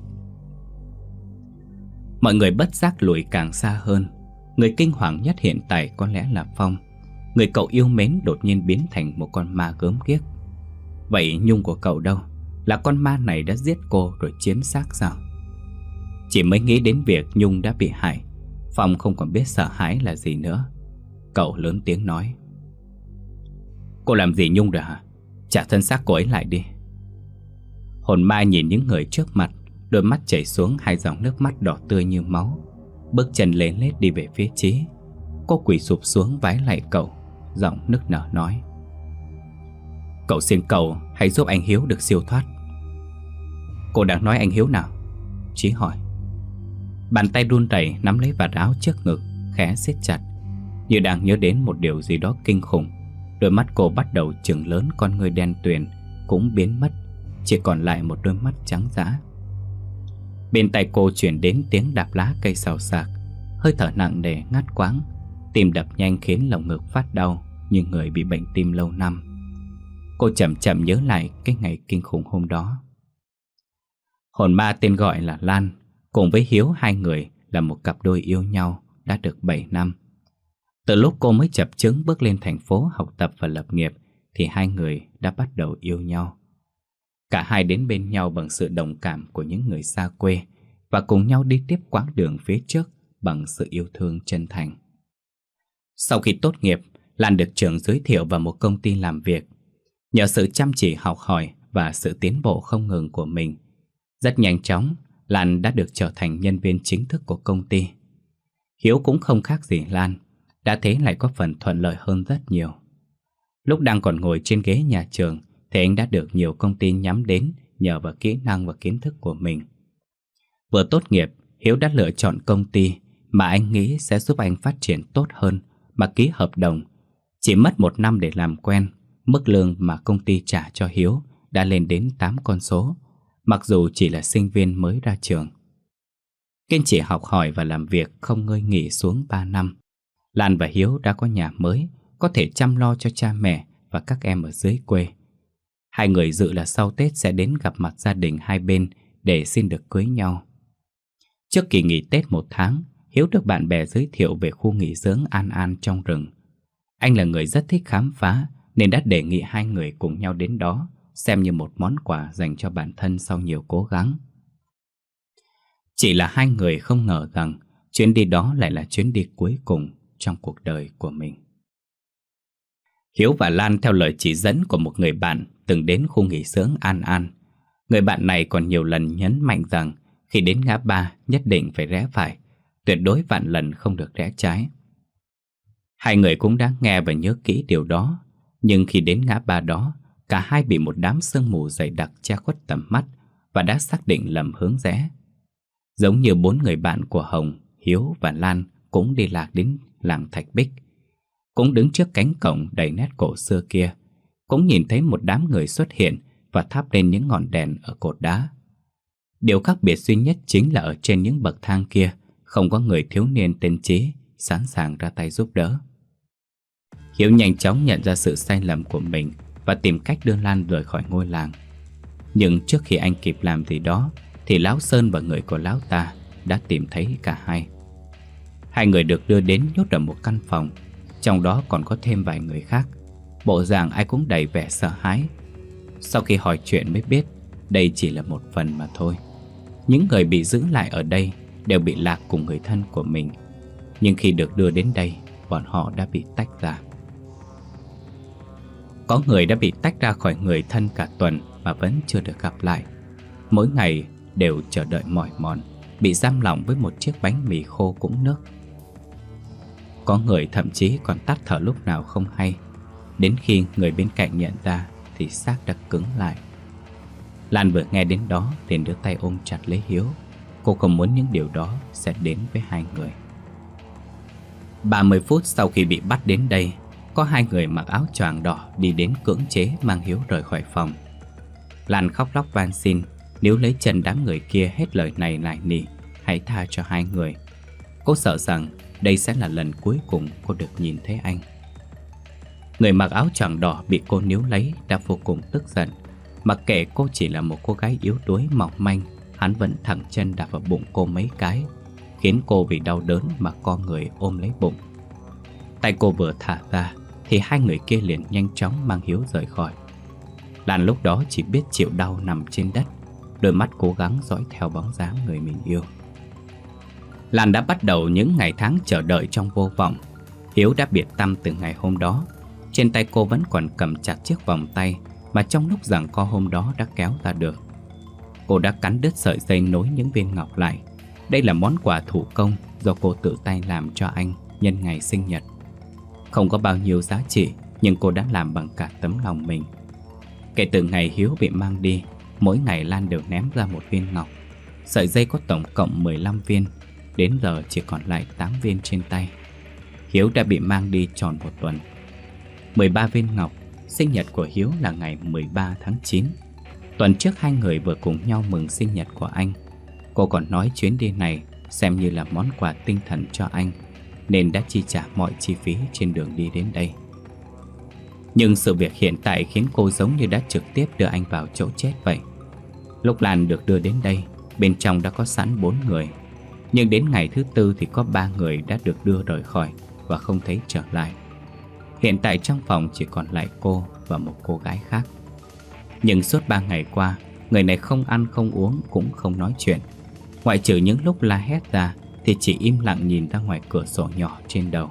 Mọi người bất giác lùi càng xa hơn. Người kinh hoàng nhất hiện tại có lẽ là Phong. Người cậu yêu mến đột nhiên biến thành một con ma gớm ghiếc. Vậy Nhung của cậu đâu? Là con ma này đã giết cô rồi chiếm xác sao? Chỉ mới nghĩ đến việc Nhung đã bị hại, Phong không còn biết sợ hãi là gì nữa. Cậu lớn tiếng nói: "Cô làm gì Nhung rồi hả? Trả thân xác cô ấy lại đi." Hồn ma nhìn những người trước mặt, đôi mắt chảy xuống hai dòng nước mắt đỏ tươi như máu, bước chân lén lết đi về phía Chí. Cô quỳ sụp xuống vái lạy cậu, giọng nức nở nói: "Cậu xin cậu hãy giúp anh Hiếu được siêu thoát." "Cô đang nói anh Hiếu nào?" Chí hỏi. Bàn tay run rẩy nắm lấy vạt áo trước ngực, khẽ siết chặt, như đang nhớ đến một điều gì đó kinh khủng. Đôi mắt cô bắt đầu chừng lớn, con người đen tuyền cũng biến mất, chỉ còn lại một đôi mắt trắng dã. Bên tai cô chuyển đến tiếng đạp lá cây xào xạc, hơi thở nặng nề ngắt quãng, tim đập nhanh khiến lồng ngực phát đau như người bị bệnh tim lâu năm. Cô chậm chậm nhớ lại cái ngày kinh khủng hôm đó. Hồn ma tên gọi là Lan, cùng với Hiếu, hai người là một cặp đôi yêu nhau đã được 7 năm. Từ lúc cô mới chập chững bước lên thành phố học tập và lập nghiệp thì hai người đã bắt đầu yêu nhau. Cả hai đến bên nhau bằng sự đồng cảm của những người xa quê và cùng nhau đi tiếp quãng đường phía trước bằng sự yêu thương chân thành. Sau khi tốt nghiệp, Lan được trường giới thiệu vào một công ty làm việc. Nhờ sự chăm chỉ học hỏi và sự tiến bộ không ngừng của mình, rất nhanh chóng Lan đã được trở thành nhân viên chính thức của công ty. Hiếu cũng không khác gì Lan, đã thế lại có phần thuận lợi hơn rất nhiều. Lúc đang còn ngồi trên ghế nhà trường thì anh đã được nhiều công ty nhắm đến nhờ vào kỹ năng và kiến thức của mình. Vừa tốt nghiệp, Hiếu đã lựa chọn công ty mà anh nghĩ sẽ giúp anh phát triển tốt hơn mà ký hợp đồng. Chỉ mất 1 năm để làm quen, mức lương mà công ty trả cho Hiếu đã lên đến 8 con số, mặc dù chỉ là sinh viên mới ra trường. Kiên trì học hỏi và làm việc không ngơi nghỉ xuống 3 năm, Lan và Hiếu đã có nhà mới, có thể chăm lo cho cha mẹ và các em ở dưới quê. Hai người dự là sau Tết sẽ đến gặp mặt gia đình hai bên để xin được cưới nhau. Trước kỳ nghỉ Tết 1 tháng, Hiếu được bạn bè giới thiệu về khu nghỉ dưỡng An An trong rừng. Anh là người rất thích khám phá nên đã đề nghị hai người cùng nhau đến đó, xem như một món quà dành cho bản thân sau nhiều cố gắng. Chỉ là hai người không ngờ rằng chuyến đi đó lại là chuyến đi cuối cùng trong cuộc đời của mình. Hiếu và Lan theo lời chỉ dẫn của một người bạn từng đến khu nghỉ dưỡng An An. Người bạn này còn nhiều lần nhấn mạnh rằng khi đến ngã ba nhất định phải rẽ phải, tuyệt đối vạn lần không được rẽ trái. Hai người cũng đã nghe và nhớ kỹ điều đó, nhưng khi đến ngã ba đó, cả hai bị một đám sương mù dày đặc che khuất tầm mắt và đã xác định lầm hướng rẽ. Giống như 4 người bạn của Hồng, Hiếu và Lan cũng đi lạc đến làng Thạch Bích, cũng đứng trước cánh cổng đầy nét cổ xưa kia, cũng nhìn thấy một đám người xuất hiện và thắp lên những ngọn đèn ở cột đá. Điều khác biệt duy nhất chính là ở trên những bậc thang kia không có người thiếu niên tên Chí sẵn sàng ra tay giúp đỡ. Hiếu nhanh chóng nhận ra sự sai lầm của mình và tìm cách đưa Lan rời khỏi ngôi làng. Nhưng trước khi anh kịp làm gì đó thì Lão Sơn và người của Lão ta đã tìm thấy cả hai. Hai người được đưa đến nhốt ở một căn phòng, trong đó còn có thêm vài người khác. Bộ dạng ai cũng đầy vẻ sợ hãi. Sau khi hỏi chuyện mới biết đây chỉ là một phần mà thôi. Những người bị giữ lại ở đây đều bị lạc cùng người thân của mình, nhưng khi được đưa đến đây, bọn họ đã bị tách ra. Có người đã bị tách ra khỏi người thân cả tuần mà vẫn chưa được gặp lại. Mỗi ngày đều chờ đợi mỏi mòn, bị giam lỏng với một chiếc bánh mì khô cũng nước. Có người thậm chí còn tắt thở lúc nào không hay, đến khi người bên cạnh nhận ra thì xác đã cứng lại. Lan vừa nghe đến đó liền đưa tay ôm chặt lấy Hiếu. Cô không muốn những điều đó sẽ đến với hai người. 30 phút sau khi bị bắt đến đây, có hai người mặc áo choàng đỏ đi đến cưỡng chế mang Hiếu rời khỏi phòng. Lan khóc lóc van xin, níu lấy chân đám người kia hết lời này lại nỉ, hãy tha cho hai người. Cô sợ rằng đây sẽ là lần cuối cùng cô được nhìn thấy anh. Người mặc áo choàng đỏ bị cô níu lấy đã vô cùng tức giận. Mặc kệ cô chỉ là một cô gái yếu đuối mỏng manh, hắn vẫn thẳng chân đạp vào bụng cô mấy cái, khiến cô vì đau đớn mà co người ôm lấy bụng. Tay cô vừa thả ra thì hai người kia liền nhanh chóng mang Hiếu rời khỏi. Lan lúc đó chỉ biết chịu đau nằm trên đất, đôi mắt cố gắng dõi theo bóng dáng người mình yêu. Lan đã bắt đầu những ngày tháng chờ đợi trong vô vọng. Hiếu đã biệt tâm từ ngày hôm đó. Trên tay cô vẫn còn cầm chặt chiếc vòng tay mà trong lúc giằng co hôm đó đã kéo ra được. Cô đã cắn đứt sợi dây nối những viên ngọc lại. Đây là món quà thủ công do cô tự tay làm cho anh nhân ngày sinh nhật. Không có bao nhiêu giá trị, nhưng cô đã làm bằng cả tấm lòng mình. Kể từ ngày Hiếu bị mang đi, mỗi ngày Lan đều ném ra một viên ngọc. Sợi dây có tổng cộng 15 viên, đến giờ chỉ còn lại 8 viên trên tay. Hiếu đã bị mang đi tròn một tuần. 13 viên ngọc. Sinh nhật của Hiếu là ngày 13 tháng 9. Tuần trước hai người vừa cùng nhau mừng sinh nhật của anh. Cô còn nói chuyến đi này xem như là món quà tinh thần cho anh, nên đã chi trả mọi chi phí trên đường đi đến đây. Nhưng sự việc hiện tại khiến cô giống như đã trực tiếp đưa anh vào chỗ chết vậy. Lúc Lan được đưa đến đây, bên trong đã có sẵn 4 người. Nhưng đến ngày thứ tư thì có 3 người đã được đưa rời khỏi và không thấy trở lại. Hiện tại trong phòng chỉ còn lại cô và một cô gái khác. Nhưng suốt 3 ngày qua, người này không ăn không uống cũng không nói chuyện. Ngoại trừ những lúc la hét ra thì chỉ im lặng nhìn ra ngoài cửa sổ nhỏ trên đầu.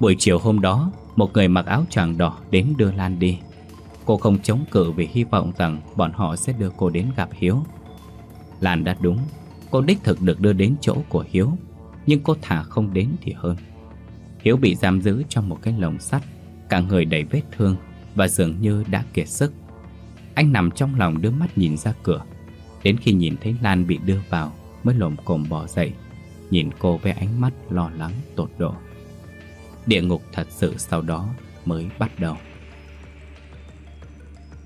Buổi chiều hôm đó, một người mặc áo choàng đỏ đến đưa Lan đi. Cô không chống cự vì hy vọng rằng bọn họ sẽ đưa cô đến gặp Hiếu. Lan đã đúng, cô đích thực được đưa đến chỗ của Hiếu, nhưng cô thà không đến thì hơn. Hiếu bị giam giữ trong một cái lồng sắt, cả người đầy vết thương và dường như đã kiệt sức. Anh nằm trong lòng đưa mắt nhìn ra cửa, đến khi nhìn thấy Lan bị đưa vào mới lồm cồm bò dậy, nhìn cô với ánh mắt lo lắng tột độ. Địa ngục thật sự sau đó mới bắt đầu.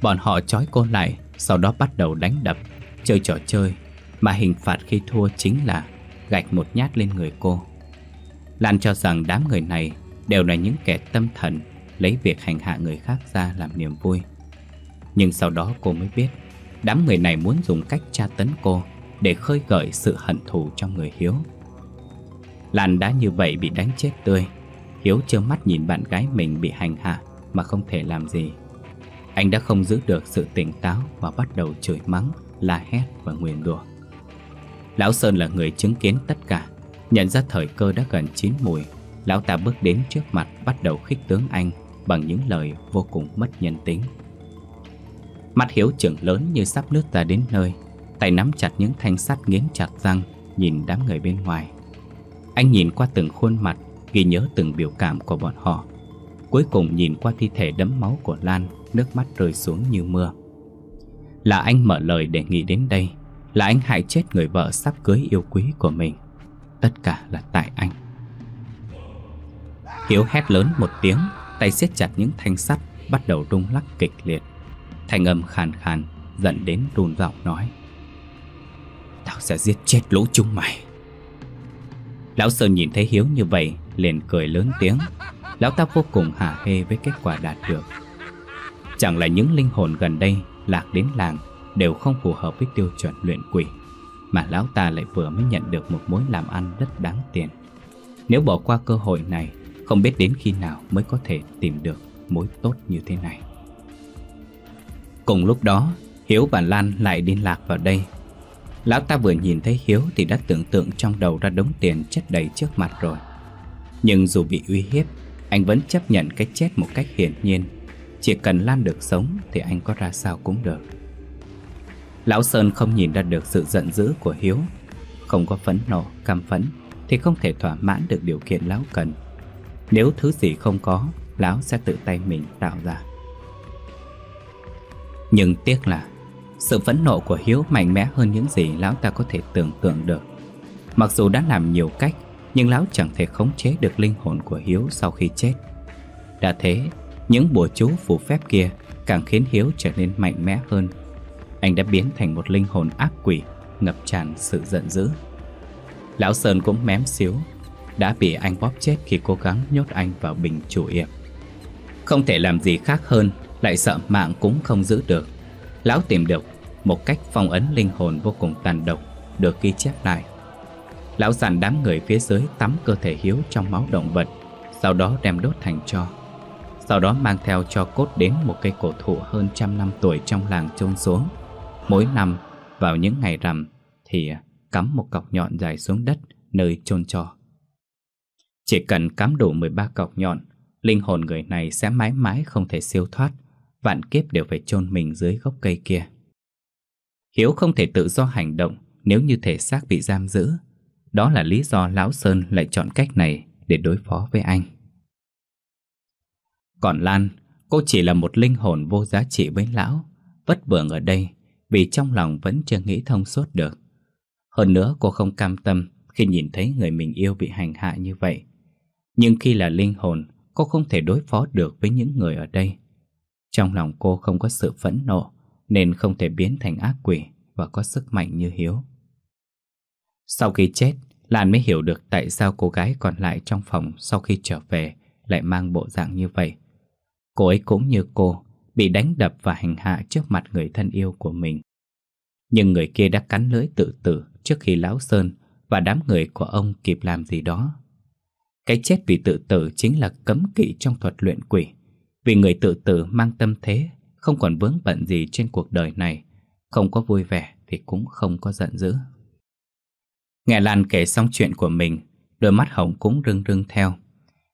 Bọn họ trói cô lại, sau đó bắt đầu đánh đập, chơi trò chơi, mà hình phạt khi thua chính là gạch một nhát lên người cô. Lan cho rằng đám người này đều là những kẻ tâm thần, lấy việc hành hạ người khác ra làm niềm vui. Nhưng sau đó cô mới biết, đám người này muốn dùng cách tra tấn cô để khơi gợi sự hận thù trong người Hiếu. Lan đã như vậy bị đánh chết tươi. Hiếu trơ mắt nhìn bạn gái mình bị hành hạ mà không thể làm gì. Anh đã không giữ được sự tỉnh táo và bắt đầu chửi mắng, la hét và nguyền rủa. Lão Sơn là người chứng kiến tất cả. Nhận ra thời cơ đã gần chín mùi, lão ta bước đến trước mặt bắt đầu khích tướng anh bằng những lời vô cùng mất nhân tính. Mắt Hiếu trừng lớn như sắp nứt ra đến nơi, tay nắm chặt những thanh sắt nghiến chặt răng nhìn đám người bên ngoài. Anh nhìn qua từng khuôn mặt, ghi nhớ từng biểu cảm của bọn họ. Cuối cùng nhìn qua thi thể đẫm máu của Lan, nước mắt rơi xuống như mưa. Là anh mở lời đề nghị đến đây, là anh hại chết người vợ sắp cưới yêu quý của mình. Tất cả là tại anh. Hiếu hét lớn một tiếng, tay siết chặt những thanh sắt bắt đầu rung lắc kịch liệt. Thanh âm khàn khàn dẫn đến run giọng nói: "Tao sẽ giết chết lũ chúng mày. Lão Sơn nhìn thấy Hiếu như vậy liền cười lớn tiếng. Lão ta vô cùng hả hê với kết quả đạt được. Chẳng là những linh hồn gần đây lạc đến làng đều không phù hợp với tiêu chuẩn luyện quỷ, mà lão ta lại vừa mới nhận được một mối làm ăn rất đáng tiền. Nếu bỏ qua cơ hội này, không biết đến khi nào mới có thể tìm được mối tốt như thế này. Cùng lúc đó, Hiếu và Lan lại liên lạc vào đây. Lão ta vừa nhìn thấy Hiếu thì đã tưởng tượng trong đầu ra đống tiền chất đầy trước mặt rồi. Nhưng dù bị uy hiếp, anh vẫn chấp nhận cái chết một cách hiển nhiên. Chỉ cần Lan được sống thì anh có ra sao cũng được. Lão Sơn không nhìn ra được sự giận dữ của Hiếu. Không có phẫn nộ, căm phẫn thì không thể thỏa mãn được điều kiện lão cần. Nếu thứ gì không có, lão sẽ tự tay mình tạo ra. Nhưng tiếc là sự phẫn nộ của Hiếu mạnh mẽ hơn những gì lão ta có thể tưởng tượng được. Mặc dù đã làm nhiều cách, nhưng lão chẳng thể khống chế được linh hồn của Hiếu sau khi chết. Đã thế, những bùa chú phù phép kia càng khiến Hiếu trở nên mạnh mẽ hơn. Anh đã biến thành một linh hồn ác quỷ, ngập tràn sự giận dữ. Lão Sơn cũng mém xíu, đã bị anh bóp chết khi cố gắng nhốt anh vào bình chủ yểm. Không thể làm gì khác hơn, lại sợ mạng cũng không giữ được. Lão tìm được một cách phong ấn linh hồn vô cùng tàn độc, được ghi chép lại. Lão dặn đám người phía dưới tắm cơ thể Hiếu trong máu động vật, sau đó đem đốt thành tro. Sau đó mang theo tro cốt đến một cây cổ thụ hơn 100 năm tuổi trong làng chôn xuống. Mỗi năm vào những ngày rằm thì cắm một cọc nhọn dài xuống đất nơi chôn tro. Chỉ cần cắm đủ 13 cọc nhọn, linh hồn người này sẽ mãi mãi không thể siêu thoát, vạn kiếp đều phải chôn mình dưới gốc cây kia. Hiếu không thể tự do hành động nếu như thể xác bị giam giữ. Đó là lý do Lão Sơn lại chọn cách này để đối phó với anh. Còn Lan, cô chỉ là một linh hồn vô giá trị với lão, vất vưởng ở đây vì trong lòng vẫn chưa nghĩ thông suốt được. Hơn nữa cô không cam tâm khi nhìn thấy người mình yêu bị hành hạ như vậy. Nhưng khi là linh hồn, cô không thể đối phó được với những người ở đây. Trong lòng cô không có sự phẫn nộ, nên không thể biến thành ác quỷ và có sức mạnh như Hiếu. Sau khi chết, Lan mới hiểu được tại sao cô gái còn lại trong phòng sau khi trở về lại mang bộ dạng như vậy. Cô ấy cũng như cô, bị đánh đập và hành hạ trước mặt người thân yêu của mình. Nhưng người kia đã cắn lưỡi tự tử trước khi Lão Sơn và đám người của ông kịp làm gì đó. Cái chết vì tự tử chính là cấm kỵ trong thuật luyện quỷ. Vì người tự tử mang tâm thế, không còn vướng bận gì trên cuộc đời này, không có vui vẻ thì cũng không có giận dữ. Nghe Lan kể xong chuyện của mình, đôi mắt Hồng cũng rưng rưng theo.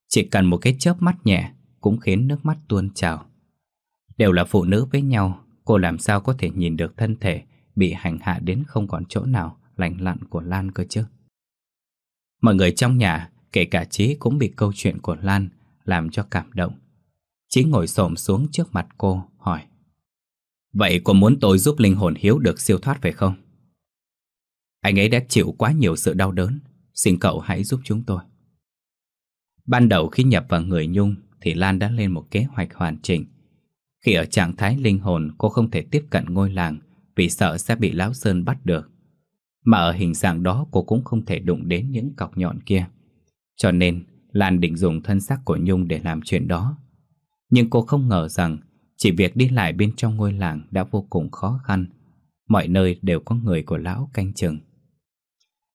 Chỉ cần một cái chớp mắt nhẹ cũng khiến nước mắt tuôn trào. Đều là phụ nữ với nhau, cô làm sao có thể nhìn được thân thể bị hành hạ đến không còn chỗ nào lành lặn của Lan cơ chứ. Mọi người trong nhà, kể cả Chí cũng bị câu chuyện của Lan làm cho cảm động. Chí ngồi xổm xuống trước mặt cô hỏi: "Vậy cô muốn tôi giúp linh hồn Hiếu được siêu thoát phải không? Anh ấy đã chịu quá nhiều sự đau đớn, xin cậu hãy giúp chúng tôi." Ban đầu khi nhập vào người Nhung thì Lan đã lên một kế hoạch hoàn chỉnh. Khi ở trạng thái linh hồn, cô không thể tiếp cận ngôi làng vì sợ sẽ bị Lão Sơn bắt được. Mà ở hình dạng đó, cô cũng không thể đụng đến những cọc nhọn kia. Cho nên Lan định dùng thân xác của Nhung để làm chuyện đó. Nhưng cô không ngờ rằng chỉ việc đi lại bên trong ngôi làng đã vô cùng khó khăn. Mọi nơi đều có người của lão canh chừng.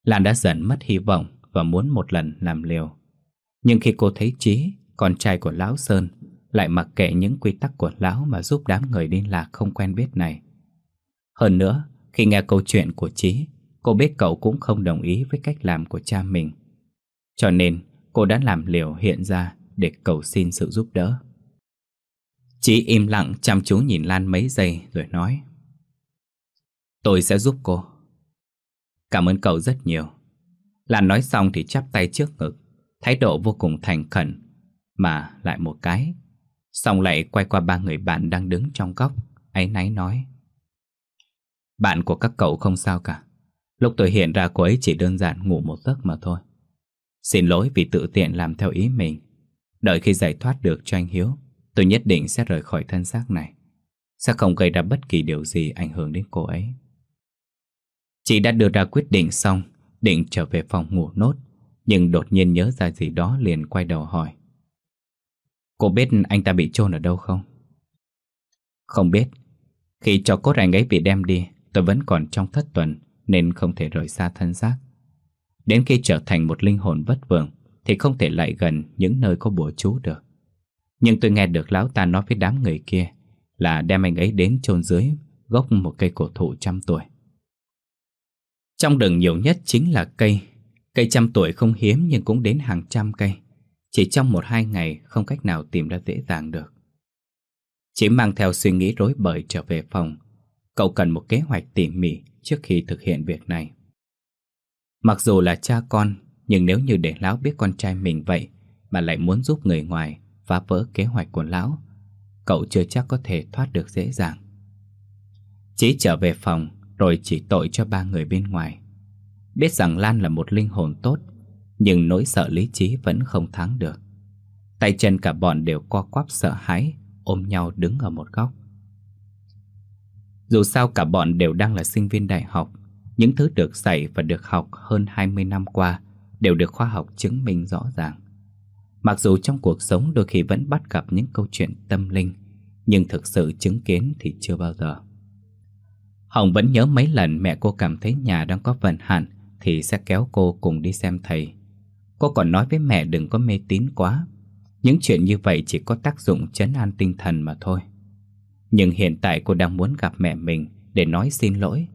Lan đã dần mất hy vọng và muốn một lần làm liều. Nhưng khi cô thấy Chí, con trai của Lão Sơn, lại mặc kệ những quy tắc của lão mà giúp đám người liên lạc không quen biết này. Hơn nữa, khi nghe câu chuyện của Chí, cô biết cậu cũng không đồng ý với cách làm của cha mình. Cho nên cô đã làm liều hiện ra để cầu xin sự giúp đỡ. Chí im lặng chăm chú nhìn Lan mấy giây rồi nói: "Tôi sẽ giúp cô." "Cảm ơn cậu rất nhiều." Lan nói xong thì chắp tay trước ngực, thái độ vô cùng thành khẩn, mà lại một cái. Xong lại quay qua ba người bạn đang đứng trong góc, áy náy nói: "Bạn của các cậu không sao cả. Lúc tôi hiện ra cô ấy chỉ đơn giản ngủ một giấc mà thôi. Xin lỗi vì tự tiện làm theo ý mình. Đợi khi giải thoát được cho anh Hiếu, tôi nhất định sẽ rời khỏi thân xác này. Sẽ không gây ra bất kỳ điều gì ảnh hưởng đến cô ấy." Chị đã đưa ra quyết định xong, định trở về phòng ngủ nốt. nhưng đột nhiên nhớ ra gì đó liền quay đầu hỏi: Cô biết anh ta bị chôn ở đâu không? Không biết. Khi cho cốt anh ấy bị đem đi, tôi vẫn còn trong thất tuần nên không thể rời xa thân xác. Đến khi trở thành một linh hồn bất vượng thì không thể lại gần những nơi có bùa chú được. Nhưng tôi nghe được lão ta nói với đám người kia là đem anh ấy đến chôn dưới gốc một cây cổ thụ trăm tuổi. Trong rừng nhiều nhất chính là cây trăm tuổi không hiếm nhưng cũng đến hàng trăm cây. Chỉ trong 1-2 ngày không cách nào tìm ra dễ dàng được. Chỉ mang theo suy nghĩ rối bời trở về phòng. Cậu cần một kế hoạch tỉ mỉ trước khi thực hiện việc này. Mặc dù là cha con, nhưng nếu như để lão biết con trai mình vậy mà lại muốn giúp người ngoài phá vỡ kế hoạch của lão, cậu chưa chắc có thể thoát được dễ dàng. Chí trở về phòng rồi chỉ tội cho ba người bên ngoài. Biết rằng Lan là một linh hồn tốt, nhưng nỗi sợ lý trí vẫn không thắng được. Tay chân cả bọn đều co quắp sợ hãi, ôm nhau đứng ở một góc. Dù sao cả bọn đều đang là sinh viên đại học. Những thứ được dạy và được học hơn 20 năm qua đều được khoa học chứng minh rõ ràng. Mặc dù trong cuộc sống đôi khi vẫn bắt gặp những câu chuyện tâm linh, nhưng thực sự chứng kiến thì chưa bao giờ. Hồng vẫn nhớ mấy lần mẹ cô cảm thấy nhà đang có vận hạn thì sẽ kéo cô cùng đi xem thầy. Cô còn nói với mẹ đừng có mê tín quá. Những chuyện như vậy chỉ có tác dụng trấn an tinh thần mà thôi. Nhưng hiện tại cô đang muốn gặp mẹ mình để nói xin lỗi,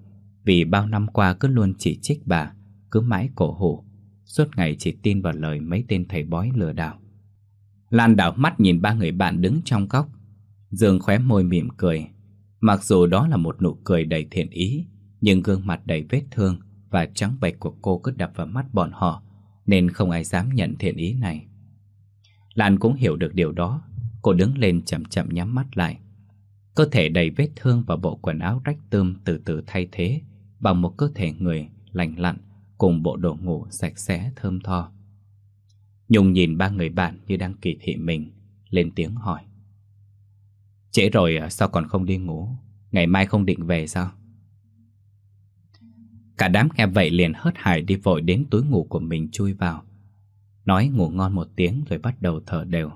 vì bao năm qua cứ luôn chỉ trích bà, cứ mãi cổ hủ, suốt ngày chỉ tin vào lời mấy tên thầy bói lừa đảo. Lan đảo mắt nhìn ba người bạn đứng trong góc. Dương khóe môi mỉm cười. Mặc dù đó là một nụ cười đầy thiện ý, nhưng gương mặt đầy vết thương và trắng bệch của cô cứ đập vào mắt bọn họ, nên không ai dám nhận thiện ý này. Lan cũng hiểu được điều đó. Cô đứng lên chậm chậm nhắm mắt lại. Cơ thể đầy vết thương và bộ quần áo rách tươm từ từ thay thế bằng một cơ thể người lành lặn cùng bộ đồ ngủ sạch sẽ thơm tho. Nhung nhìn ba người bạn như đang kỳ thị mình, lên tiếng hỏi: Trễ rồi sao còn không đi ngủ? Ngày mai không định về sao? Cả đám nghe vậy liền hớt hải đi vội đến túi ngủ của mình chui vào, nói ngủ ngon một tiếng rồi bắt đầu thở đều.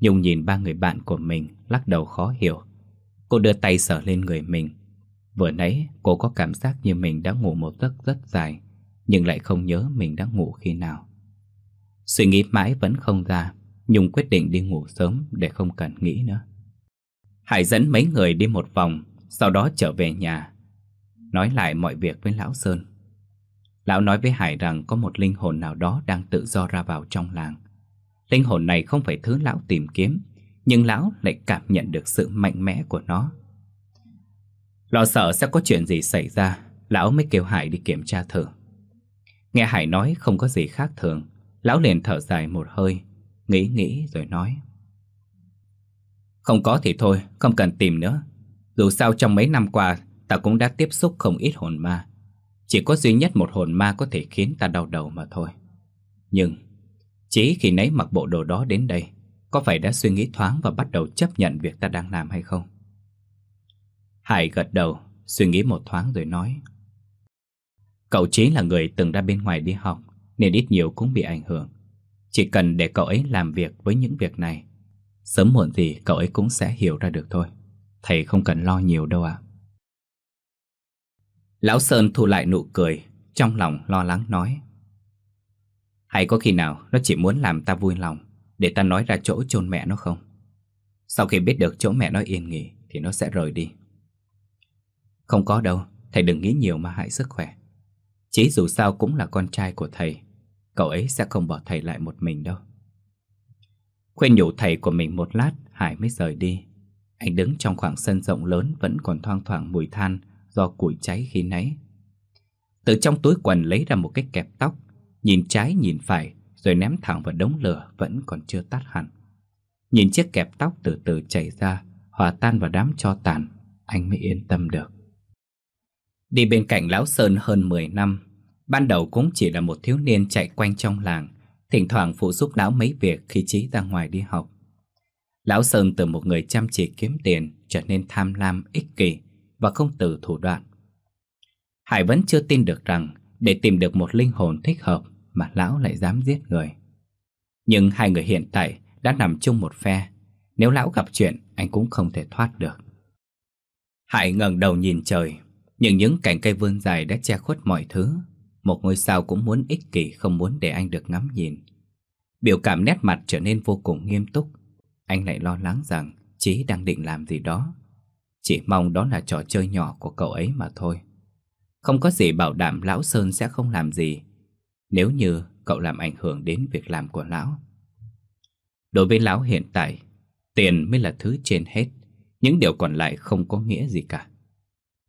Nhung nhìn ba người bạn của mình, lắc đầu khó hiểu. Cô đưa tay sờ lên người mình. Vừa nãy cô có cảm giác như mình đã ngủ một giấc rất dài, nhưng lại không nhớ mình đã ngủ khi nào. Suy nghĩ mãi vẫn không ra, Nhung quyết định đi ngủ sớm để không cần nghĩ nữa. Hải dẫn mấy người đi một vòng, sau đó trở về nhà, nói lại mọi việc với Lão Sơn. Lão nói với Hải rằng có một linh hồn nào đó đang tự do ra vào trong làng. Linh hồn này không phải thứ lão tìm kiếm, nhưng lão lại cảm nhận được sự mạnh mẽ của nó. Lo sợ sẽ có chuyện gì xảy ra, lão mới kêu Hải đi kiểm tra thử. Nghe Hải nói không có gì khác thường, lão liền thở dài một hơi, nghĩ rồi nói: Không có thì thôi, không cần tìm nữa. Dù sao trong mấy năm qua, ta cũng đã tiếp xúc không ít hồn ma. Chỉ có duy nhất một hồn ma có thể khiến ta đau đầu mà thôi. Nhưng Chí khi nãy mặc bộ đồ đó đến đây, có phải đã suy nghĩ thoáng và bắt đầu chấp nhận việc ta đang làm hay không? Hải gật đầu, suy nghĩ một thoáng rồi nói: Cậu Chí là người từng ra bên ngoài đi học nên ít nhiều cũng bị ảnh hưởng. Chỉ cần để cậu ấy làm việc với những việc này, sớm muộn gì cậu ấy cũng sẽ hiểu ra được thôi. Thầy không cần lo nhiều đâu ạ. Lão Sơn thu lại nụ cười, trong lòng lo lắng nói: Hay có khi nào nó chỉ muốn làm ta vui lòng, để ta nói ra chỗ chôn mẹ nó không? Sau khi biết được chỗ mẹ nó yên nghỉ thì nó sẽ rời đi. Không có đâu, thầy đừng nghĩ nhiều mà hại sức khỏe. Chí dù sao cũng là con trai của thầy, cậu ấy sẽ không bỏ thầy lại một mình đâu. Khuyên nhủ thầy của mình một lát, Hải mới rời đi. Anh đứng trong khoảng sân rộng lớn vẫn còn thoang thoảng mùi than do củi cháy khi nãy. Từ trong túi quần lấy ra một cái kẹp tóc, nhìn trái nhìn phải rồi ném thẳng vào đống lửa vẫn còn chưa tắt hẳn. Nhìn chiếc kẹp tóc từ từ chảy ra, hòa tan vào đám tro tàn, anh mới yên tâm được. Đi bên cạnh Lão Sơn hơn 10 năm, ban đầu cũng chỉ là một thiếu niên chạy quanh trong làng, thỉnh thoảng phụ giúp lão mấy việc khi Chí ra ngoài đi học. Lão Sơn từ một người chăm chỉ kiếm tiền trở nên tham lam, ích kỷ và không từ thủ đoạn. Hải vẫn chưa tin được rằng để tìm được một linh hồn thích hợp, mà lão lại dám giết người. Nhưng hai người hiện tại đã nằm chung một phe, nếu lão gặp chuyện anh cũng không thể thoát được. Hải ngẩng đầu nhìn trời, nhưng những cành cây vươn dài đã che khuất mọi thứ. Một ngôi sao cũng muốn ích kỷ, không muốn để anh được ngắm nhìn. Biểu cảm nét mặt trở nên vô cùng nghiêm túc. Anh lại lo lắng rằng Chí đang định làm gì đó. Chỉ mong đó là trò chơi nhỏ của cậu ấy mà thôi. Không có gì bảo đảm lão Sơn sẽ không làm gì nếu như cậu làm ảnh hưởng đến việc làm của lão. Đối với lão hiện tại, tiền mới là thứ trên hết. Những điều còn lại không có nghĩa gì cả.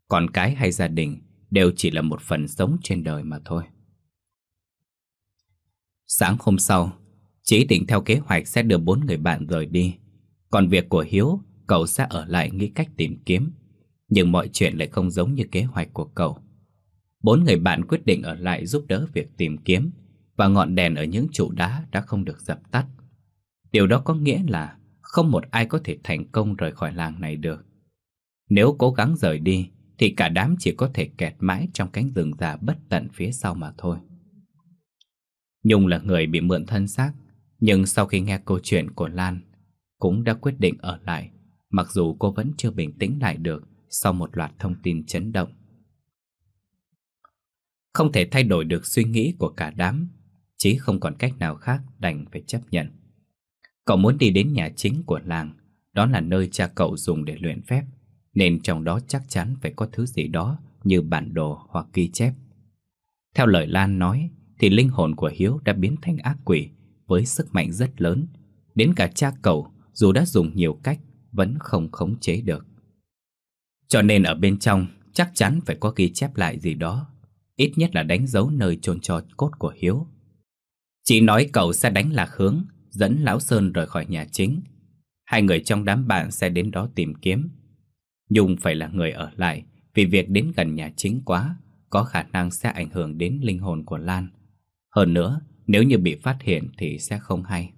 Con cái hay gia đình đều chỉ là một phần sống trên đời mà thôi. Sáng hôm sau, Chí định theo kế hoạch sẽ đưa 4 người bạn rời đi. Còn việc của Hiếu, cậu sẽ ở lại nghĩ cách tìm kiếm. Nhưng mọi chuyện lại không giống như kế hoạch của cậu. 4 người bạn quyết định ở lại giúp đỡ việc tìm kiếm, và ngọn đèn ở những trụ đá đã không được dập tắt. Điều đó có nghĩa là không một ai có thể thành công rời khỏi làng này được. Nếu cố gắng rời đi thì cả đám chỉ có thể kẹt mãi trong cánh rừng già bất tận phía sau mà thôi. Nhung là người bị mượn thân xác, nhưng sau khi nghe câu chuyện của Lan cũng đã quyết định ở lại, mặc dù cô vẫn chưa bình tĩnh lại được sau một loạt thông tin chấn động. Không thể thay đổi được suy nghĩ của cả đám, Chí không còn cách nào khác đành phải chấp nhận. Cậu muốn đi đến nhà chính của làng, đó là nơi cha cậu dùng để luyện phép, nên trong đó chắc chắn phải có thứ gì đó như bản đồ hoặc ghi chép. Theo lời Lan nói thì linh hồn của Hiếu đã biến thành ác quỷ với sức mạnh rất lớn, đến cả cha cậu dù đã dùng nhiều cách vẫn không khống chế được. Cho nên ở bên trong chắc chắn phải có ghi chép lại gì đó, ít nhất là đánh dấu nơi chôn tro cốt của Hiếu. Chị nói cậu sẽ đánh lạc hướng, dẫn lão Sơn rời khỏi nhà chính. Hai người trong đám bạn sẽ đến đó tìm kiếm. Nhung phải là người ở lại, vì việc đến gần nhà chính quá có khả năng sẽ ảnh hưởng đến linh hồn của Lan. Hơn nữa, nếu như bị phát hiện thì sẽ không hay.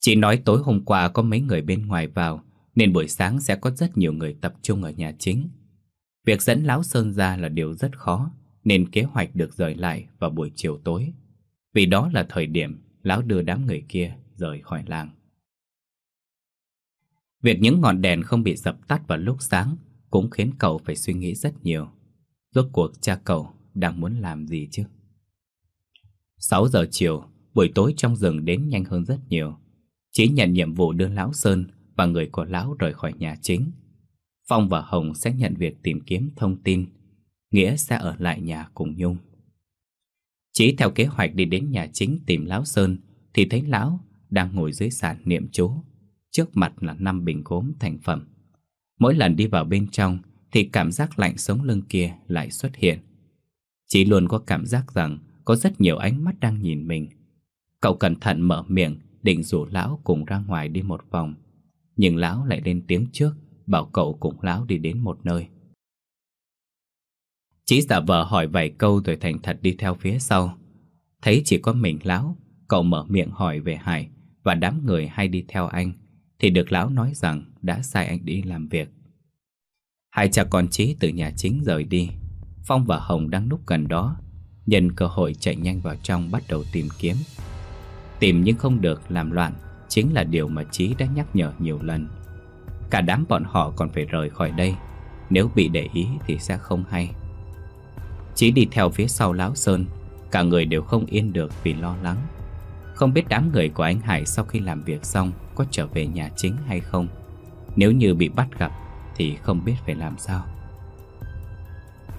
Chị nói tối hôm qua có mấy người bên ngoài vào, nên buổi sáng sẽ có rất nhiều người tập trung ở nhà chính. Việc dẫn lão Sơn ra là điều rất khó, nên kế hoạch được rời lại vào buổi chiều tối, vì đó là thời điểm lão đưa đám người kia rời khỏi làng. Việc những ngọn đèn không bị dập tắt vào lúc sáng cũng khiến cậu phải suy nghĩ rất nhiều. Rốt cuộc cha cậu đang muốn làm gì chứ? 6 giờ chiều, buổi tối trong rừng đến nhanh hơn rất nhiều. Chí nhận nhiệm vụ đưa lão Sơn và người của lão rời khỏi nhà chính. Phong và Hồng sẽ nhận việc tìm kiếm thông tin. Nghĩa sẽ ở lại nhà cùng Nhung. Chí theo kế hoạch đi đến nhà chính tìm lão Sơn thì thấy lão đang ngồi dưới sàn niệm chú. Trước mặt là 5 bình gốm thành phẩm. Mỗi lần đi vào bên trong thì cảm giác lạnh sống lưng kia lại xuất hiện. Chí luôn có cảm giác rằng có rất nhiều ánh mắt đang nhìn mình. Cậu cẩn thận mở miệng định rủ lão cùng ra ngoài đi một vòng, nhưng lão lại lên tiếng trước, bảo cậu cùng lão đi đến một nơi. Chí giả vờ hỏi vài câu rồi thành thật đi theo phía sau. Thấy chỉ có mình lão, cậu mở miệng hỏi về Hải và đám người hay đi theo anh, thì được lão nói rằng đã sai anh đi làm việc. Hai cha con Chí từ nhà chính rời đi. Phong và Hồng đang núp gần đó, nhân cơ hội chạy nhanh vào trong bắt đầu tìm kiếm. Tìm nhưng không được, làm loạn chính là điều mà Chí đã nhắc nhở nhiều lần. Cả đám bọn họ còn phải rời khỏi đây, nếu bị để ý thì sẽ không hay. Chí đi theo phía sau lão Sơn, cả người đều không yên được vì lo lắng. Không biết đám người của anh Hải sau khi làm việc xong có trở về nhà chính hay không. Nếu như bị bắt gặp thì không biết phải làm sao.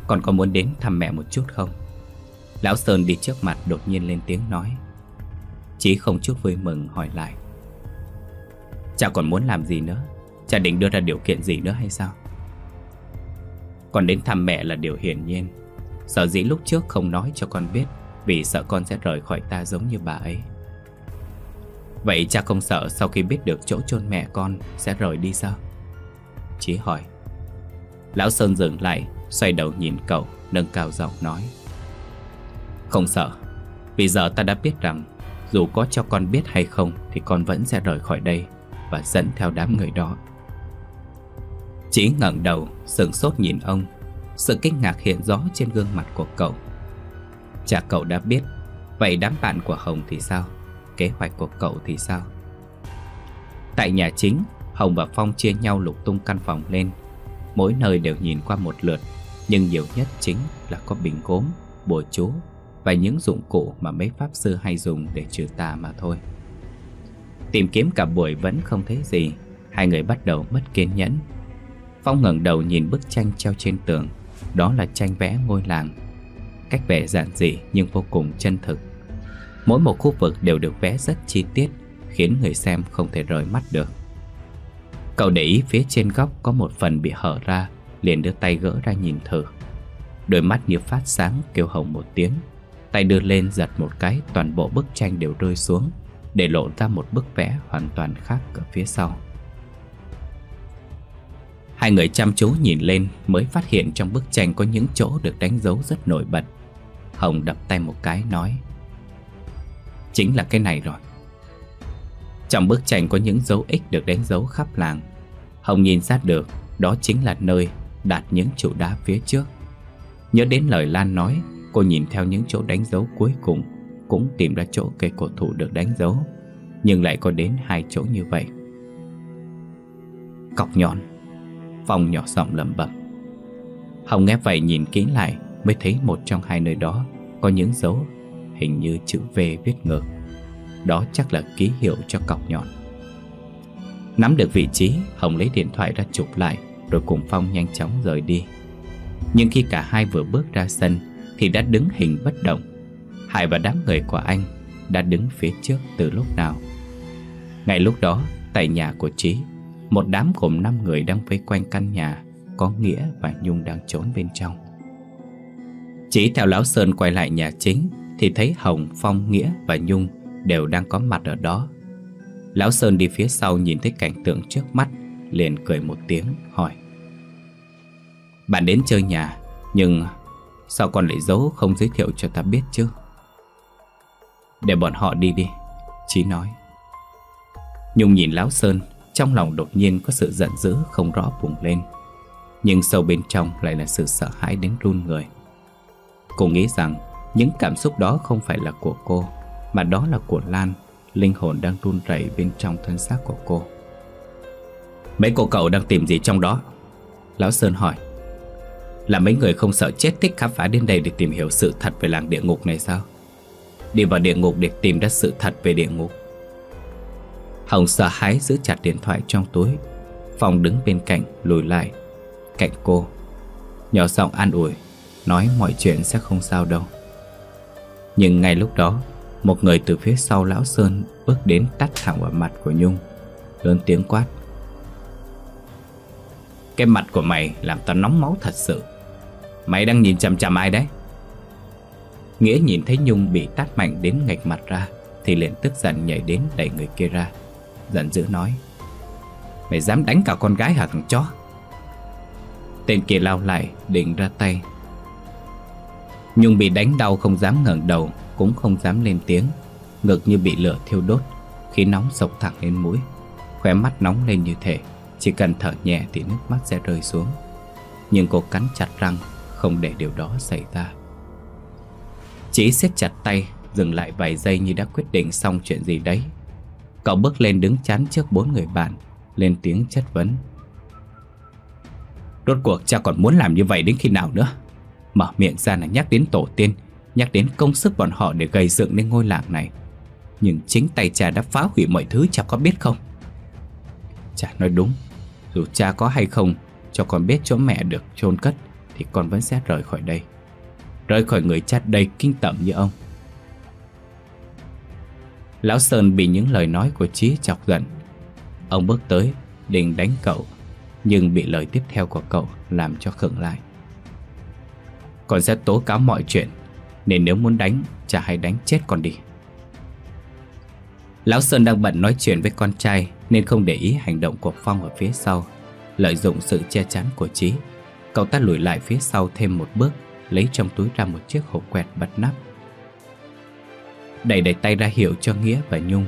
Còn có muốn đến thăm mẹ một chút không? Lão Sơn đi trước mặt đột nhiên lên tiếng nói. Chí không chút vui mừng hỏi lại. Cha còn muốn làm gì nữa? Cha định đưa ra điều kiện gì nữa hay sao? Còn đến thăm mẹ là điều hiển nhiên. Sở dĩ lúc trước không nói cho con biết vì sợ con sẽ rời khỏi ta giống như bà ấy. Vậy cha không sợ sau khi biết được chỗ chôn mẹ con sẽ rời đi sao? Chí hỏi. Lão Sơn dừng lại, xoay đầu nhìn cậu, nâng cao giọng nói. Không sợ, vì giờ ta đã biết rằng dù có cho con biết hay không thì con vẫn sẽ rời khỏi đây và dẫn theo đám người đó. Chí ngẩng đầu, sững sốt nhìn ông. Sự kinh ngạc hiện rõ trên gương mặt của cậu. Cha cậu đã biết Vậy đám bạn của Hồng thì sao? Kế hoạch của cậu thì sao? Tại nhà chính, Hồng và Phong chia nhau lục tung căn phòng lên. Mỗi nơi đều nhìn qua một lượt, nhưng nhiều nhất chính là có bình gốm, bùa chú và những dụng cụ mà mấy pháp sư hay dùng để trừ tà mà thôi. Tìm kiếm cả buổi vẫn không thấy gì, hai người bắt đầu mất kiên nhẫn. Phong ngẩng đầu nhìn bức tranh treo trên tường, đó là tranh vẽ ngôi làng. Cách vẽ giản dị nhưng vô cùng chân thực. Mỗi một khu vực đều được vẽ rất chi tiết, khiến người xem không thể rời mắt được. Cậu để ý phía trên góc có một phần bị hở ra, liền đưa tay gỡ ra nhìn thử. Đôi mắt như phát sáng kêu Hồng một tiếng, tay đưa lên giật một cái, toàn bộ bức tranh đều rơi xuống, để lộ ra một bức vẽ hoàn toàn khác ở phía sau. Hai người chăm chú nhìn lên mới phát hiện trong bức tranh có những chỗ được đánh dấu rất nổi bật. Hồng đập tay một cái nói: "Chính là cái này rồi." Trong bức tranh có những dấu ích được đánh dấu khắp làng. Hồng nhìn sát được, đó chính là nơi đặt những trụ đá phía trước. Nhớ đến lời Lan nói, cô nhìn theo những chỗ đánh dấu cuối cùng, cũng tìm ra chỗ cây cổ thụ được đánh dấu, nhưng lại có đến hai chỗ như vậy. Cọc nhọn, Phong nhỏ giọng lẩm bẩm. Hồng nghe vậy nhìn kỹ lại mới thấy một trong hai nơi đó có những dấu hình như chữ V viết ngược. Đó chắc là ký hiệu cho cọc nhọn. Nắm được vị trí, Hồng lấy điện thoại ra chụp lại, rồi cùng Phong nhanh chóng rời đi. Nhưng khi cả hai vừa bước ra sân thì đã đứng hình bất động. Hải và đám người của anh đã đứng phía trước từ lúc nào. Ngay lúc đó, tại nhà của Chí, một đám gồm 5 người đang vây quanh căn nhà có Nghĩa và Nhung đang trốn bên trong. Chí theo Lão Sơn quay lại nhà chính thì thấy Hồng, Phong, Nghĩa và Nhung đều đang có mặt ở đó. Lão Sơn đi phía sau nhìn thấy cảnh tượng trước mắt, liền cười một tiếng hỏi: "Bạn đến chơi nhà, nhưng sao con lại giấu không giới thiệu cho ta biết chứ?" "Để bọn họ đi đi," Chí nói. Nhung nhìn Lão Sơn, trong lòng đột nhiên có sự giận dữ không rõ bùng lên, nhưng sâu bên trong lại là sự sợ hãi đến run người. Cô nghĩ rằng những cảm xúc đó không phải là của cô, mà đó là của Lan, linh hồn đang run rẩy bên trong thân xác của cô. "Mấy cô cậu đang tìm gì trong đó?" Lão Sơn hỏi. "Là mấy người không sợ chết thích khám phá đến đây để tìm hiểu sự thật về làng địa ngục này sao? Đi vào địa ngục để tìm ra sự thật về địa ngục." Hồng sợ hãi giữ chặt điện thoại trong túi. Phong đứng bên cạnh lùi lại cạnh cô, nhỏ giọng an ủi, nói mọi chuyện sẽ không sao đâu. Nhưng ngay lúc đó, một người từ phía sau Lão Sơn bước đến tát thẳng vào mặt của Nhung, lớn tiếng quát: "Cái mặt của mày làm tao nóng máu thật sự. Mày đang nhìn chằm chằm ai đấy?" Nghĩa nhìn thấy Nhung bị tát mạnh đến nghệch mặt ra thì liền tức giận nhảy đến đẩy người kia ra, giận dữ nói: "Mày dám đánh cả con gái hả thằng chó?" Tên kia lao lại định ra tay. Nhung bị đánh đau không dám ngẩng đầu, cũng không dám lên tiếng, ngực như bị lửa thiêu đốt, khí nóng xộc thẳng lên mũi, khóe mắt nóng lên như thế, chỉ cần thở nhẹ thì nước mắt sẽ rơi xuống. Nhưng cô cắn chặt răng, không để điều đó xảy ra. Chí siết chặt tay, dừng lại vài giây như đã quyết định xong chuyện gì đấy. Cậu bước lên đứng chắn trước 4 người bạn, lên tiếng chất vấn: "Rốt cuộc cha còn muốn làm như vậy đến khi nào nữa? Mở miệng ra là nhắc đến tổ tiên, nhắc đến công sức bọn họ để gây dựng nên ngôi làng này, nhưng chính tay cha đã phá hủy mọi thứ, cha có biết không? Cha nói đúng, dù cha có hay không cho con biết chỗ mẹ được chôn cất thì con vẫn sẽ rời khỏi đây, rời khỏi người cha đầy kinh tởm như ông." Lão Sơn bị những lời nói của Chí chọc giận. Ông bước tới định đánh cậu, nhưng bị lời tiếp theo của cậu làm cho khựng lại. "Con sẽ tố cáo mọi chuyện, nên nếu muốn đánh, cha hãy đánh chết con đi." Lão Sơn đang bận nói chuyện với con trai nên không để ý hành động của Phong ở phía sau. Lợi dụng sự che chắn của Chí, cậu ta lùi lại phía sau thêm một bước, lấy trong túi ra một chiếc hộp quẹt bật nắp, đẩy tay ra hiệu cho Nghĩa và Nhung.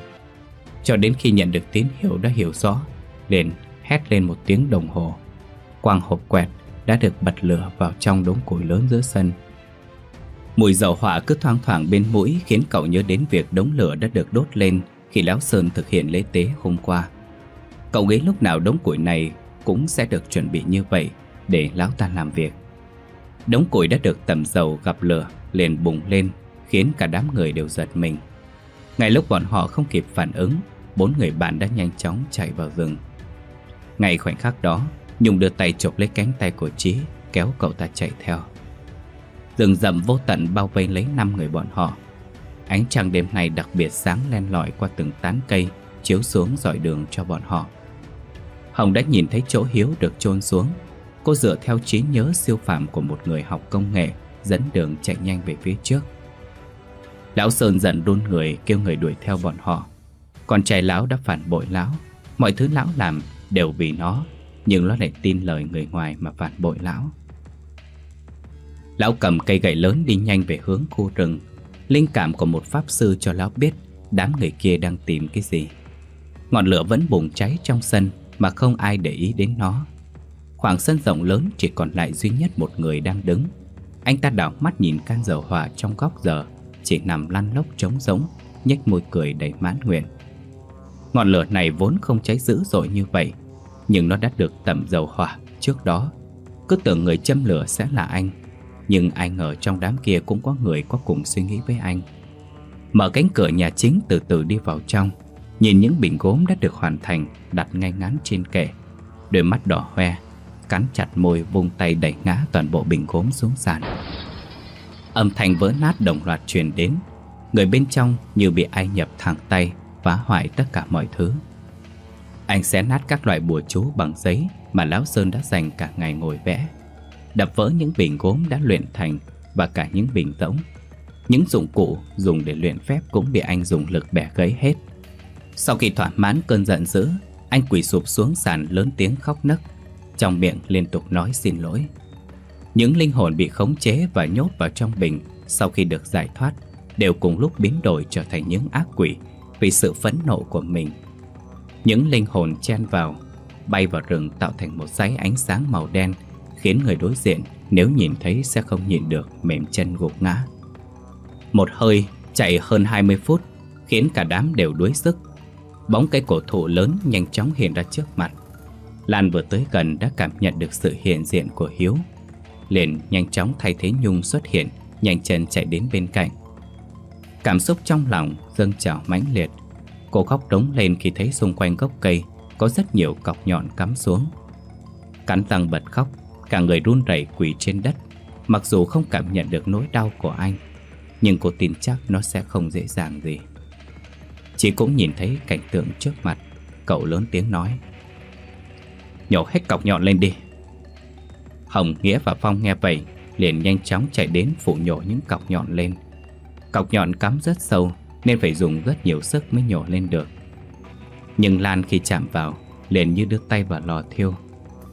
Cho đến khi nhận được tín hiệu đã hiểu rõ, liền hét lên một tiếng đồng hồ. Quang hộp quẹt đã được bật lửa vào trong đống củi lớn giữa sân. Mùi dầu hỏa cứ thoang thoảng bên mũi khiến cậu nhớ đến việc đống lửa đã được đốt lên khi Lão Sơn thực hiện lễ tế hôm qua. Cậu nghĩ lúc nào đống củi này cũng sẽ được chuẩn bị như vậy để Lão ta làm việc. Đống củi đã được tẩm dầu gặp lửa liền bùng lên, khiến cả đám người đều giật mình. Ngay lúc bọn họ không kịp phản ứng, 4 người bạn đã nhanh chóng chạy vào rừng. Ngay khoảnh khắc đó, Nhung đưa tay chộp lấy cánh tay của Chí, kéo cậu ta chạy theo. Rừng rậm vô tận bao vây lấy 5 người bọn họ. Ánh trăng đêm nay đặc biệt sáng len lỏi qua từng tán cây, chiếu xuống rọi đường cho bọn họ. Hồng đã nhìn thấy chỗ Hiếu được chôn xuống. Cô dựa theo trí nhớ siêu phàm của một người học công nghệ, dẫn đường chạy nhanh về phía trước. Lão Sơn dần run người, kêu người đuổi theo bọn họ. Con trai lão đã phản bội lão, mọi thứ lão làm đều vì nó, nhưng nó lại tin lời người ngoài mà phản bội lão. Lão cầm cây gậy lớn đi nhanh về hướng khu rừng. Linh cảm của một pháp sư cho lão biết đám người kia đang tìm cái gì. Ngọn lửa vẫn bùng cháy trong sân mà không ai để ý đến nó. Khoảng sân rộng lớn chỉ còn lại duy nhất một người đang đứng. Anh ta đảo mắt nhìn can dầu hỏa trong góc giờ, chỉ nằm lăn lóc trống rỗng, nhếch môi cười đầy mãn nguyện. Ngọn lửa này vốn không cháy dữ dội như vậy, nhưng nó đã được tẩm dầu hỏa trước đó. Cứ tưởng người châm lửa sẽ là anh, nhưng ai ngờ trong đám kia cũng có người có cùng suy nghĩ với anh. Mở cánh cửa nhà chính, từ từ đi vào trong, nhìn những bình gốm đã được hoàn thành đặt ngay ngắn trên kệ, đôi mắt đỏ hoe, cắn chặt môi vung tay đẩy ngã toàn bộ bình gốm xuống sàn. Âm thanh vỡ nát đồng loạt truyền đến. Người bên trong như bị ai nhập thẳng tay, phá hoại tất cả mọi thứ. Anh xé nát các loại bùa chú bằng giấy mà Lão Sơn đã dành cả ngày ngồi vẽ, đập vỡ những bình gốm đã luyện thành và cả những bình rỗng. Những dụng cụ dùng để luyện phép cũng bị anh dùng lực bẻ gãy hết. Sau khi thỏa mãn cơn giận dữ, anh quỳ sụp xuống sàn lớn tiếng khóc nấc, trong miệng liên tục nói xin lỗi. Những linh hồn bị khống chế và nhốt vào trong bình sau khi được giải thoát đều cùng lúc biến đổi trở thành những ác quỷ vì sự phẫn nộ của mình. Những linh hồn chen vào, bay vào rừng tạo thành một dải ánh sáng màu đen, khiến người đối diện nếu nhìn thấy sẽ không nhịn được mềm chân gục ngã. Một hơi chạy hơn 20 phút khiến cả đám đều đuối sức. Bóng cây cổ thụ lớn nhanh chóng hiện ra trước mặt. Lan vừa tới gần đã cảm nhận được sự hiện diện của Hiếu, liền nhanh chóng thay thế Nhung xuất hiện, nhanh chân chạy đến bên cạnh. Cảm xúc trong lòng dâng trào mãnh liệt. Cô khóc rống lên khi thấy xung quanh gốc cây có rất nhiều cọc nhọn cắm xuống. Cắn răng bật khóc, cả người run rẩy quỳ trên đất. Mặc dù không cảm nhận được nỗi đau của anh, nhưng cô tin chắc nó sẽ không dễ dàng gì. Chị cũng nhìn thấy cảnh tượng trước mặt, cậu lớn tiếng nói: "Nhổ hết cọc nhọn lên đi." Hồng, Nghĩa và Phong nghe vậy liền nhanh chóng chạy đến phụ nhổ những cọc nhọn lên. Cọc nhọn cắm rất sâu nên phải dùng rất nhiều sức mới nhổ lên được. Nhưng Lan khi chạm vào liền như đưa tay vào lò thiêu.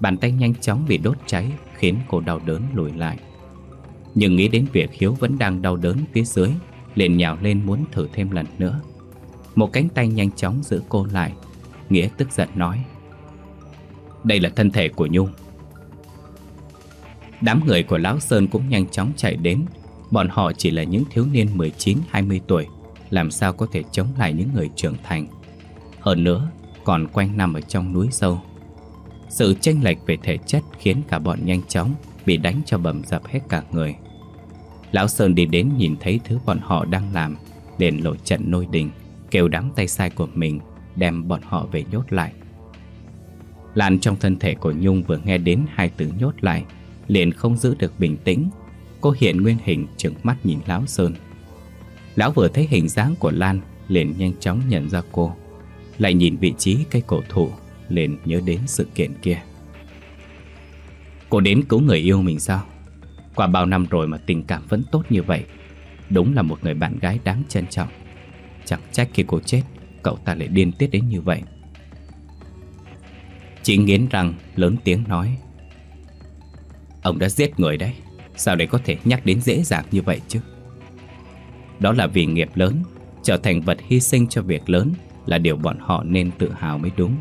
Bàn tay nhanh chóng bị đốt cháy khiến cô đau đớn lùi lại. Nhưng nghĩ đến việc Hiếu vẫn đang đau đớn phía dưới, liền nhào lên muốn thử thêm lần nữa. Một cánh tay nhanh chóng giữ cô lại. Nghĩa tức giận nói: "Đây là thân thể của Nhung." Đám người của Lão Sơn cũng nhanh chóng chạy đến. Bọn họ chỉ là những thiếu niên 19-20 tuổi, làm sao có thể chống lại những người trưởng thành, hơn nữa còn quanh nằm ở trong núi sâu. Sự chênh lệch về thể chất khiến cả bọn nhanh chóng bị đánh cho bầm dập hết cả người. Lão Sơn đi đến nhìn thấy thứ bọn họ đang làm, liền lội trận nôi đình, kêu đám tay sai của mình đem bọn họ về nhốt lại. Lan trong thân thể của Nhung vừa nghe đến hai từ nhốt lại liền không giữ được bình tĩnh. Cô hiện nguyên hình, trừng mắt nhìn Lão Sơn. Lão vừa thấy hình dáng của Lan liền nhanh chóng nhận ra cô, lại nhìn vị trí cây cổ thụ liền nhớ đến sự kiện kia. "Cô đến cứu người yêu mình sao? Qua bao năm rồi mà tình cảm vẫn tốt như vậy, đúng là một người bạn gái đáng trân trọng. Chẳng trách khi cô chết cậu ta lại điên tiết đến như vậy." Chị nghiến răng lớn tiếng nói: "Ông đã giết người đấy, sao để có thể nhắc đến dễ dàng như vậy chứ? Đó là vì nghiệp lớn, trở thành vật hy sinh cho việc lớn là điều bọn họ nên tự hào mới đúng.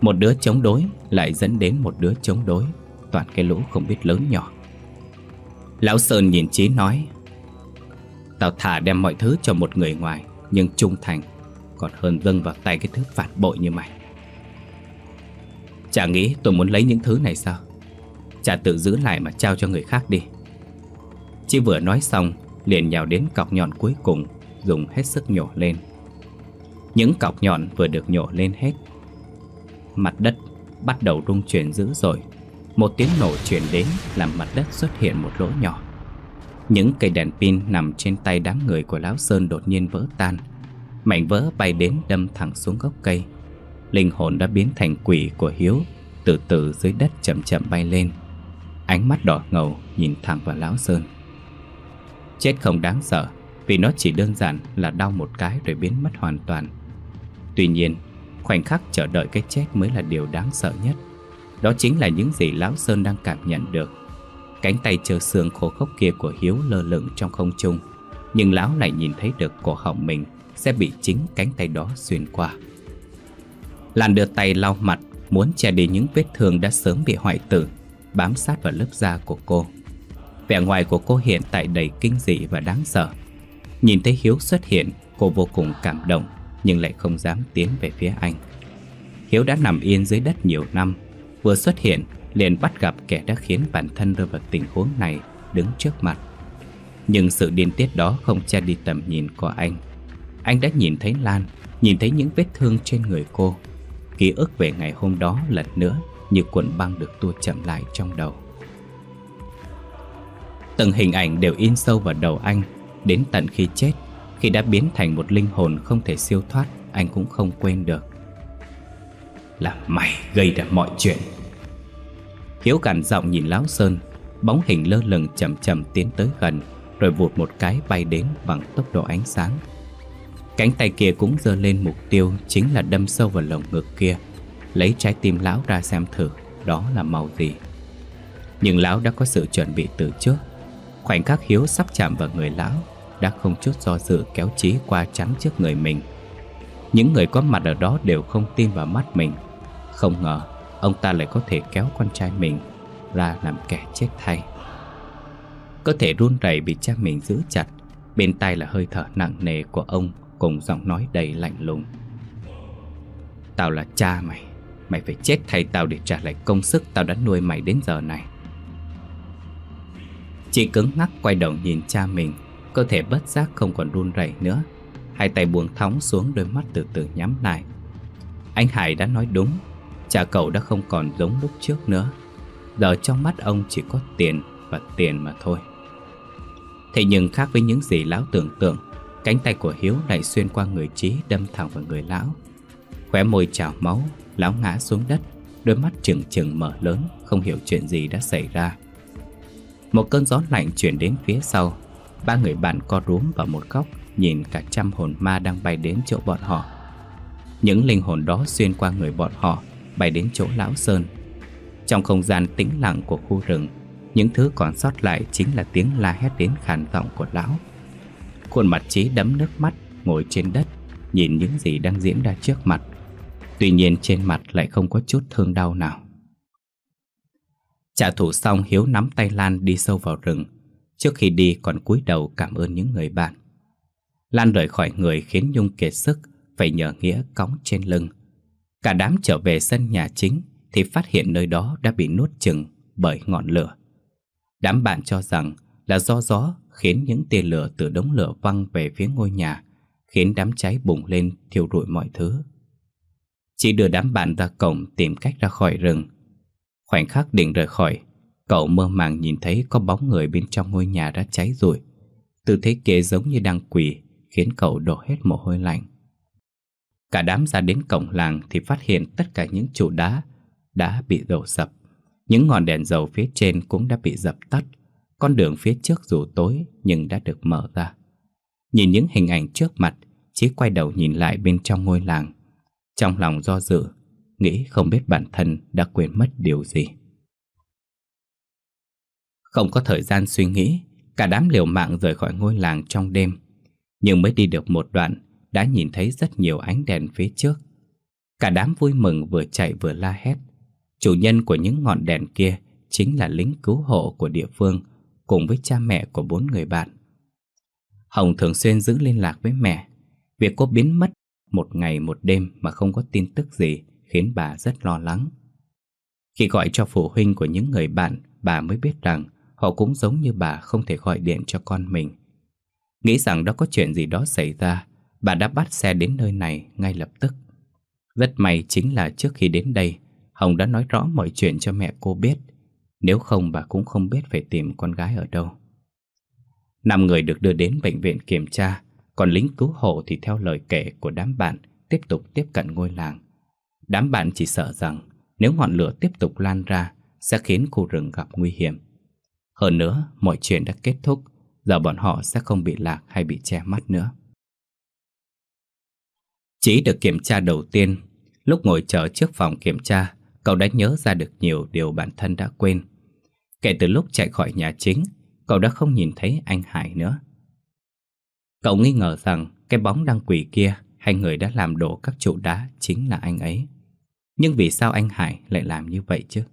Một đứa chống đối lại dẫn đến một đứa chống đối, toàn cái lũ không biết lớn nhỏ." Lão Sơn nhìn Chí nói: Tao thà đem mọi thứ cho một người ngoài nhưng trung thành, còn hơn dâng vào tay cái thứ phản bội như mày. Chả nghĩ tôi muốn lấy những thứ này sao? Chả tự giữ lại mà trao cho người khác đi. Chí vừa nói xong liền nhào đến cọc nhọn cuối cùng, dùng hết sức nhổ lên. Những cọc nhọn vừa được nhổ lên hết, mặt đất bắt đầu rung chuyển dữ dội. Một tiếng nổ truyền đến làm mặt đất xuất hiện một lỗ nhỏ. Những cây đèn pin nằm trên tay đám người của Lão Sơn đột nhiên vỡ tan. Mảnh vỡ bay đến đâm thẳng xuống gốc cây. Linh hồn đã biến thành quỷ của Hiếu từ từ dưới đất chậm chậm bay lên, ánh mắt đỏ ngầu nhìn thẳng vào Lão Sơn. Chết không đáng sợ, vì nó chỉ đơn giản là đau một cái rồi biến mất hoàn toàn. Tuy nhiên, khoảnh khắc chờ đợi cái chết mới là điều đáng sợ nhất. Đó chính là những gì Lão Sơn đang cảm nhận được. Cánh tay trơ xương khô khốc kia của Hiếu lơ lửng trong không trung, nhưng lão lại nhìn thấy được cổ họng mình sẽ bị chính cánh tay đó xuyên qua. Lan đưa tay lau mặt, muốn che đi những vết thương đã sớm bị hoại tử, bám sát vào lớp da của cô. Vẻ ngoài của cô hiện tại đầy kinh dị và đáng sợ. Nhìn thấy Hiếu xuất hiện, cô vô cùng cảm động, nhưng lại không dám tiến về phía anh. Hiếu đã nằm yên dưới đất nhiều năm, vừa xuất hiện liền bắt gặp kẻ đã khiến bản thân rơi vào tình huống này đứng trước mặt. Nhưng sự điên tiết đó không che đi tầm nhìn của anh. Anh đã nhìn thấy Lan, nhìn thấy những vết thương trên người cô. Ký ức về ngày hôm đó lần nữa như cuộn băng được tua chậm lại trong đầu. Từng hình ảnh đều in sâu vào đầu anh. Đến tận khi chết, khi đã biến thành một linh hồn không thể siêu thoát, anh cũng không quên được. Là mày gây ra mọi chuyện. Hiếu gằn giọng nhìn Lão Sơn. Bóng hình lơ lửng chậm chậm tiến tới gần, rồi vụt một cái bay đến bằng tốc độ ánh sáng. Cánh tay kia cũng giơ lên, mục tiêu chính là đâm sâu vào lồng ngực kia. Lấy trái tim lão ra xem thử đó là màu gì. Nhưng lão đã có sự chuẩn bị từ trước. Khoảnh khắc Hiếu sắp chạm vào người lão, đã không chút do dự kéo Chí qua chắn trước người mình. Những người có mặt ở đó đều không tin vào mắt mình. Không ngờ ông ta lại có thể kéo con trai mình ra làm kẻ chết thay. Cơ thể run rẩy bị cha mình giữ chặt. Bên tai là hơi thở nặng nề của ông cùng giọng nói đầy lạnh lùng. Tao là cha mày, mày phải chết thay tao để trả lại công sức tao đã nuôi mày đến giờ này. Chí cứng ngắc quay đầu nhìn cha mình, cơ thể bất giác không còn run rẩy nữa. Hai tay buông thõng xuống, đôi mắt từ từ nhắm lại. Anh Hải đã nói đúng, cha cậu đã không còn giống lúc trước nữa. Giờ trong mắt ông chỉ có tiền và tiền mà thôi. Thế nhưng khác với những gì lão tưởng tượng, cánh tay của Hiếu lại xuyên qua người Chí đâm thẳng vào người lão. Khóe môi trào máu, lão ngã xuống đất, đôi mắt trừng trừng mở lớn, không hiểu chuyện gì đã xảy ra. Một cơn gió lạnh chuyển đến phía sau, ba người bạn co rúm vào một góc, nhìn cả trăm hồn ma đang bay đến chỗ bọn họ. Những linh hồn đó xuyên qua người bọn họ, bay đến chỗ Lão Sơn. Trong không gian tĩnh lặng của khu rừng, những thứ còn sót lại chính là tiếng la hét đến khàn giọng của lão. Khuôn mặt Chí đẫm nước mắt, ngồi trên đất, nhìn những gì đang diễn ra trước mặt. Tuy nhiên trên mặt lại không có chút thương đau nào. Trả thù xong, Hiếu nắm tay Lan đi sâu vào rừng. Trước khi đi còn cúi đầu cảm ơn những người bạn. Lan rời khỏi người khiến Nhung kiệt sức, phải nhờ Nghĩa cõng trên lưng. Cả đám trở về sân nhà chính thì phát hiện nơi đó đã bị nuốt chửng bởi ngọn lửa. Đám bạn cho rằng là do gió khiến những tia lửa từ đống lửa văng về phía ngôi nhà, khiến đám cháy bùng lên thiêu rụi mọi thứ. Chí đưa đám bạn ra cổng tìm cách ra khỏi rừng. Khoảnh khắc định rời khỏi, cậu mơ màng nhìn thấy có bóng người bên trong ngôi nhà đã cháy rụi. Tư thế kia giống như đang quỳ, khiến cậu đổ hết mồ hôi lạnh. Cả đám ra đến cổng làng thì phát hiện tất cả những trụ đá đã bị đổ sập. Những ngọn đèn dầu phía trên cũng đã bị dập tắt. Con đường phía trước dù tối nhưng đã được mở ra. Nhìn những hình ảnh trước mặt, Chí quay đầu nhìn lại bên trong ngôi làng. Trong lòng do dự, nghĩ không biết bản thân đã quên mất điều gì. Không có thời gian suy nghĩ, cả đám liều mạng rời khỏi ngôi làng trong đêm. Nhưng mới đi được một đoạn, đã nhìn thấy rất nhiều ánh đèn phía trước. Cả đám vui mừng vừa chạy vừa la hét. Chủ nhân của những ngọn đèn kia chính là lính cứu hộ của địa phương, cùng với cha mẹ của bốn người bạn. Hồng thường xuyên giữ liên lạc với mẹ. Việc cô biến mất một ngày một đêm mà không có tin tức gì khiến bà rất lo lắng. Khi gọi cho phụ huynh của những người bạn, bà mới biết rằng họ cũng giống như bà không thể gọi điện cho con mình. Nghĩ rằng đã có chuyện gì đó xảy ra, bà đã bắt xe đến nơi này ngay lập tức. Rất may chính là trước khi đến đây, Hồng đã nói rõ mọi chuyện cho mẹ cô biết. Nếu không bà cũng không biết phải tìm con gái ở đâu. 5 người được đưa đến bệnh viện kiểm tra, còn lính cứu hộ thì theo lời kể của đám bạn tiếp tục tiếp cận ngôi làng. Đám bạn chỉ sợ rằng nếu ngọn lửa tiếp tục lan ra sẽ khiến khu rừng gặp nguy hiểm. Hơn nữa, mọi chuyện đã kết thúc, giờ bọn họ sẽ không bị lạc hay bị che mắt nữa. Chí được kiểm tra đầu tiên. Lúc ngồi chờ trước phòng kiểm tra, cậu đã nhớ ra được nhiều điều bản thân đã quên. Kể từ lúc chạy khỏi nhà chính, cậu đã không nhìn thấy anh Hải nữa. Cậu nghi ngờ rằng cái bóng đang quỳ kia hay người đã làm đổ các trụ đá chính là anh ấy. Nhưng vì sao anh Hải lại làm như vậy chứ?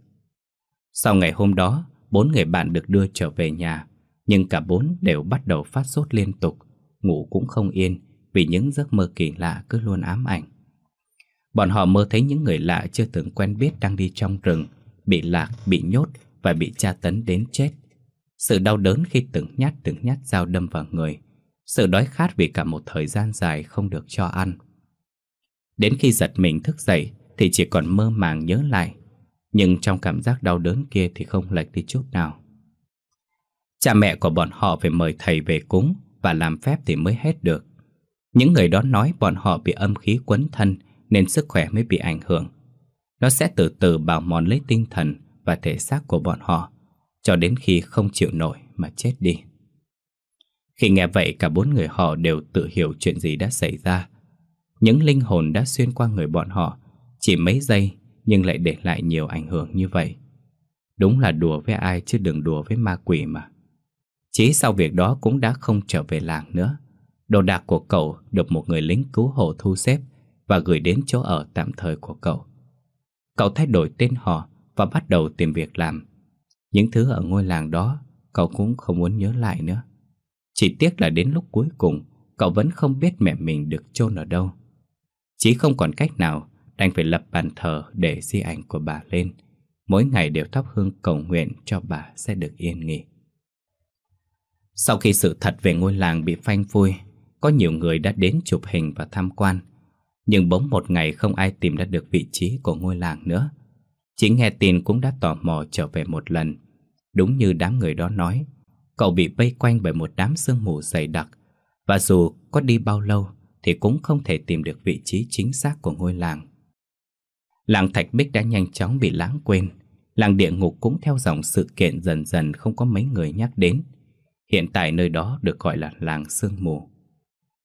Sau ngày hôm đó, 4 người bạn được đưa trở về nhà, nhưng cả 4 đều bắt đầu phát sốt liên tục, ngủ cũng không yên vì những giấc mơ kỳ lạ cứ luôn ám ảnh. Bọn họ mơ thấy những người lạ chưa từng quen biết đang đi trong rừng, bị lạc, bị nhốt và bị tra tấn đến chết. Sự đau đớn khi từng nhát dao đâm vào người, sự đói khát vì cả một thời gian dài không được cho ăn. Đến khi giật mình thức dậy thì chỉ còn mơ màng nhớ lại, nhưng trong cảm giác đau đớn kia thì không lệch đi chút nào. Cha mẹ của bọn họ phải mời thầy về cúng và làm phép thì mới hết được. Những người đó nói bọn họ bị âm khí quấn thân nên sức khỏe mới bị ảnh hưởng. Nó sẽ từ từ bào mòn lấy tinh thần và thể xác của bọn họ cho đến khi không chịu nổi mà chết đi. Khi nghe vậy, cả 4 người họ đều tự hiểu chuyện gì đã xảy ra. Những linh hồn đã xuyên qua người bọn họ chỉ mấy giây nhưng lại để lại nhiều ảnh hưởng như vậy. Đúng là đùa với ai chứ đừng đùa với ma quỷ mà. Chí sau việc đó cũng đã không trở về làng nữa. Đồ đạc của cậu được một người lính cứu hộ thu xếp và gửi đến chỗ ở tạm thời của cậu. Cậu thay đổi tên họ và bắt đầu tìm việc làm. Những thứ ở ngôi làng đó cậu cũng không muốn nhớ lại nữa. Chỉ tiếc là đến lúc cuối cùng cậu vẫn không biết mẹ mình được chôn ở đâu. Chí không còn cách nào, đành phải lập bàn thờ để di ảnh của bà lên. Mỗi ngày đều thắp hương cầu nguyện cho bà sẽ được yên nghỉ. Sau khi sự thật về ngôi làng bị phanh phui, có nhiều người đã đến chụp hình và tham quan. Nhưng bỗng một ngày không ai tìm ra được vị trí của ngôi làng nữa. Chí nghe tin cũng đã tò mò trở về một lần. Đúng như đám người đó nói, cậu bị vây quanh bởi một đám sương mù dày đặc. Và dù có đi bao lâu thì cũng không thể tìm được vị trí chính xác của ngôi làng. Làng Thạch Bích đã nhanh chóng bị lãng quên. Làng địa ngục cũng theo dòng sự kiện dần dần không có mấy người nhắc đến. Hiện tại nơi đó được gọi là làng sương mù.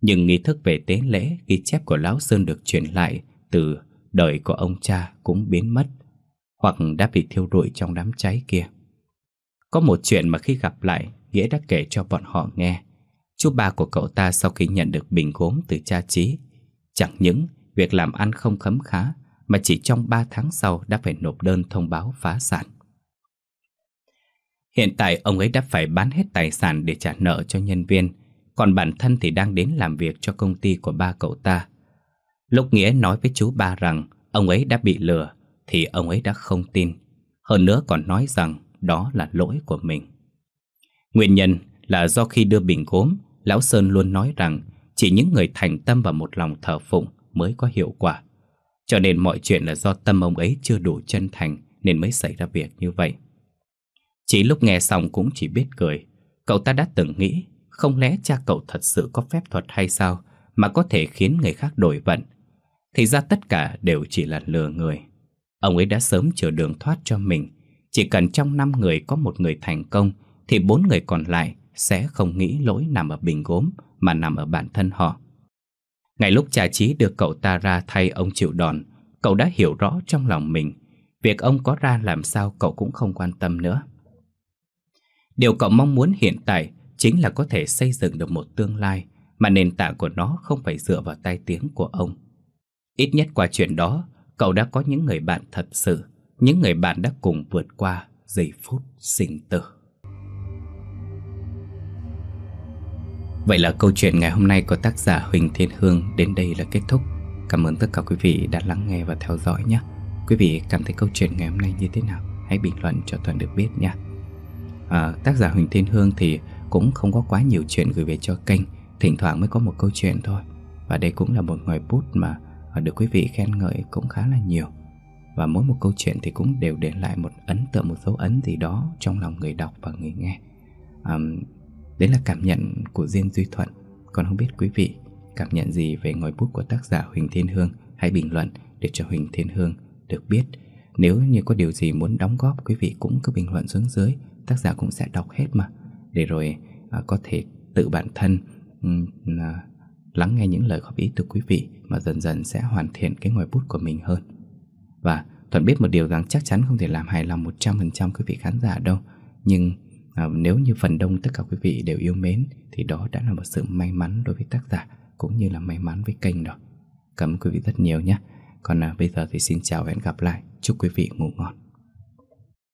Nhưng nghi thức về tế lễ, ghi chép của Lão Sơn được truyền lại từ đời của ông cha cũng biến mất, hoặc đã bị thiêu rụi trong đám cháy kia. Có một chuyện mà khi gặp lại, Nghĩa đã kể cho bọn họ nghe. Chú ba của cậu ta sau khi nhận được bình gốm từ cha Chí, chẳng những việc làm ăn không khấm khá mà chỉ trong 3 tháng sau đã phải nộp đơn thông báo phá sản. Hiện tại ông ấy đã phải bán hết tài sản để trả nợ cho nhân viên, còn bản thân thì đang đến làm việc cho công ty của ba cậu ta. Lúc Nghĩa nói với chú ba rằng ông ấy đã bị lừa thì ông ấy đã không tin. Hơn nữa còn nói rằng đó là lỗi của mình. Nguyên nhân là do khi đưa bình gốm, Lão Sơn luôn nói rằng chỉ những người thành tâm và một lòng thờ phụng mới có hiệu quả. Cho nên mọi chuyện là do tâm ông ấy chưa đủ chân thành nên mới xảy ra việc như vậy. Chỉ lúc nghe xong cũng chỉ biết cười. Cậu ta đã từng nghĩ không lẽ cha cậu thật sự có phép thuật hay sao mà có thể khiến người khác đổi vận. Thì ra tất cả đều chỉ là lừa người. Ông ấy đã sớm chừa đường thoát cho mình. Chỉ cần trong 5 người có một người thành công thì 4 người còn lại sẽ không nghĩ lỗi nằm ở bình gốm mà nằm ở bản thân họ. Ngay lúc cha Chí đưa cậu ta ra thay ông chịu đòn, cậu đã hiểu rõ trong lòng mình. Việc ông có ra làm sao cậu cũng không quan tâm nữa. Điều cậu mong muốn hiện tại chính là có thể xây dựng được một tương lai mà nền tảng của nó không phải dựa vào tai tiếng của ông. Ít nhất qua chuyện đó, cậu đã có những người bạn thật sự, những người bạn đã cùng vượt qua giây phút sinh tử. Vậy là câu chuyện ngày hôm nay của tác giả Huỳnh Thiên Hương đến đây là kết thúc. Cảm ơn tất cả quý vị đã lắng nghe và theo dõi nhé. Quý vị cảm thấy câu chuyện ngày hôm nay như thế nào? Hãy bình luận cho Toàn được biết nha. Tác giả Huỳnh Thiên Hương thì cũng không có quá nhiều chuyện gửi về cho kênh, thỉnh thoảng mới có một câu chuyện thôi. Và đây cũng là một ngòi bút mà được quý vị khen ngợi cũng khá là nhiều. Và mỗi một câu chuyện thì cũng đều để lại một ấn tượng, một dấu ấn gì đó trong lòng người đọc và người nghe. Đấy là cảm nhận của riêng Duy Thuận. Còn không biết quý vị cảm nhận gì về ngòi bút của tác giả Huỳnh Thiên Hương? Hãy bình luận để cho Huỳnh Thiên Hương được biết. Nếu như có điều gì muốn đóng góp, quý vị cũng cứ bình luận xuống dưới, tác giả cũng sẽ đọc hết mà. Để rồi có thể tự bản thân lắng nghe những lời góp ý từ quý vị mà dần dần sẽ hoàn thiện cái ngòi bút của mình hơn. Và Thuận biết một điều rằng chắc chắn không thể làm hài lòng 100% quý vị khán giả đâu. Nhưng nếu như phần đông tất cả quý vị đều yêu mến thì đó đã là một sự may mắn đối với tác giả cũng như là may mắn với kênh rồi. Cảm ơn quý vị rất nhiều nhé. Còn bây giờ thì xin chào và hẹn gặp lại. Chúc quý vị ngủ ngon.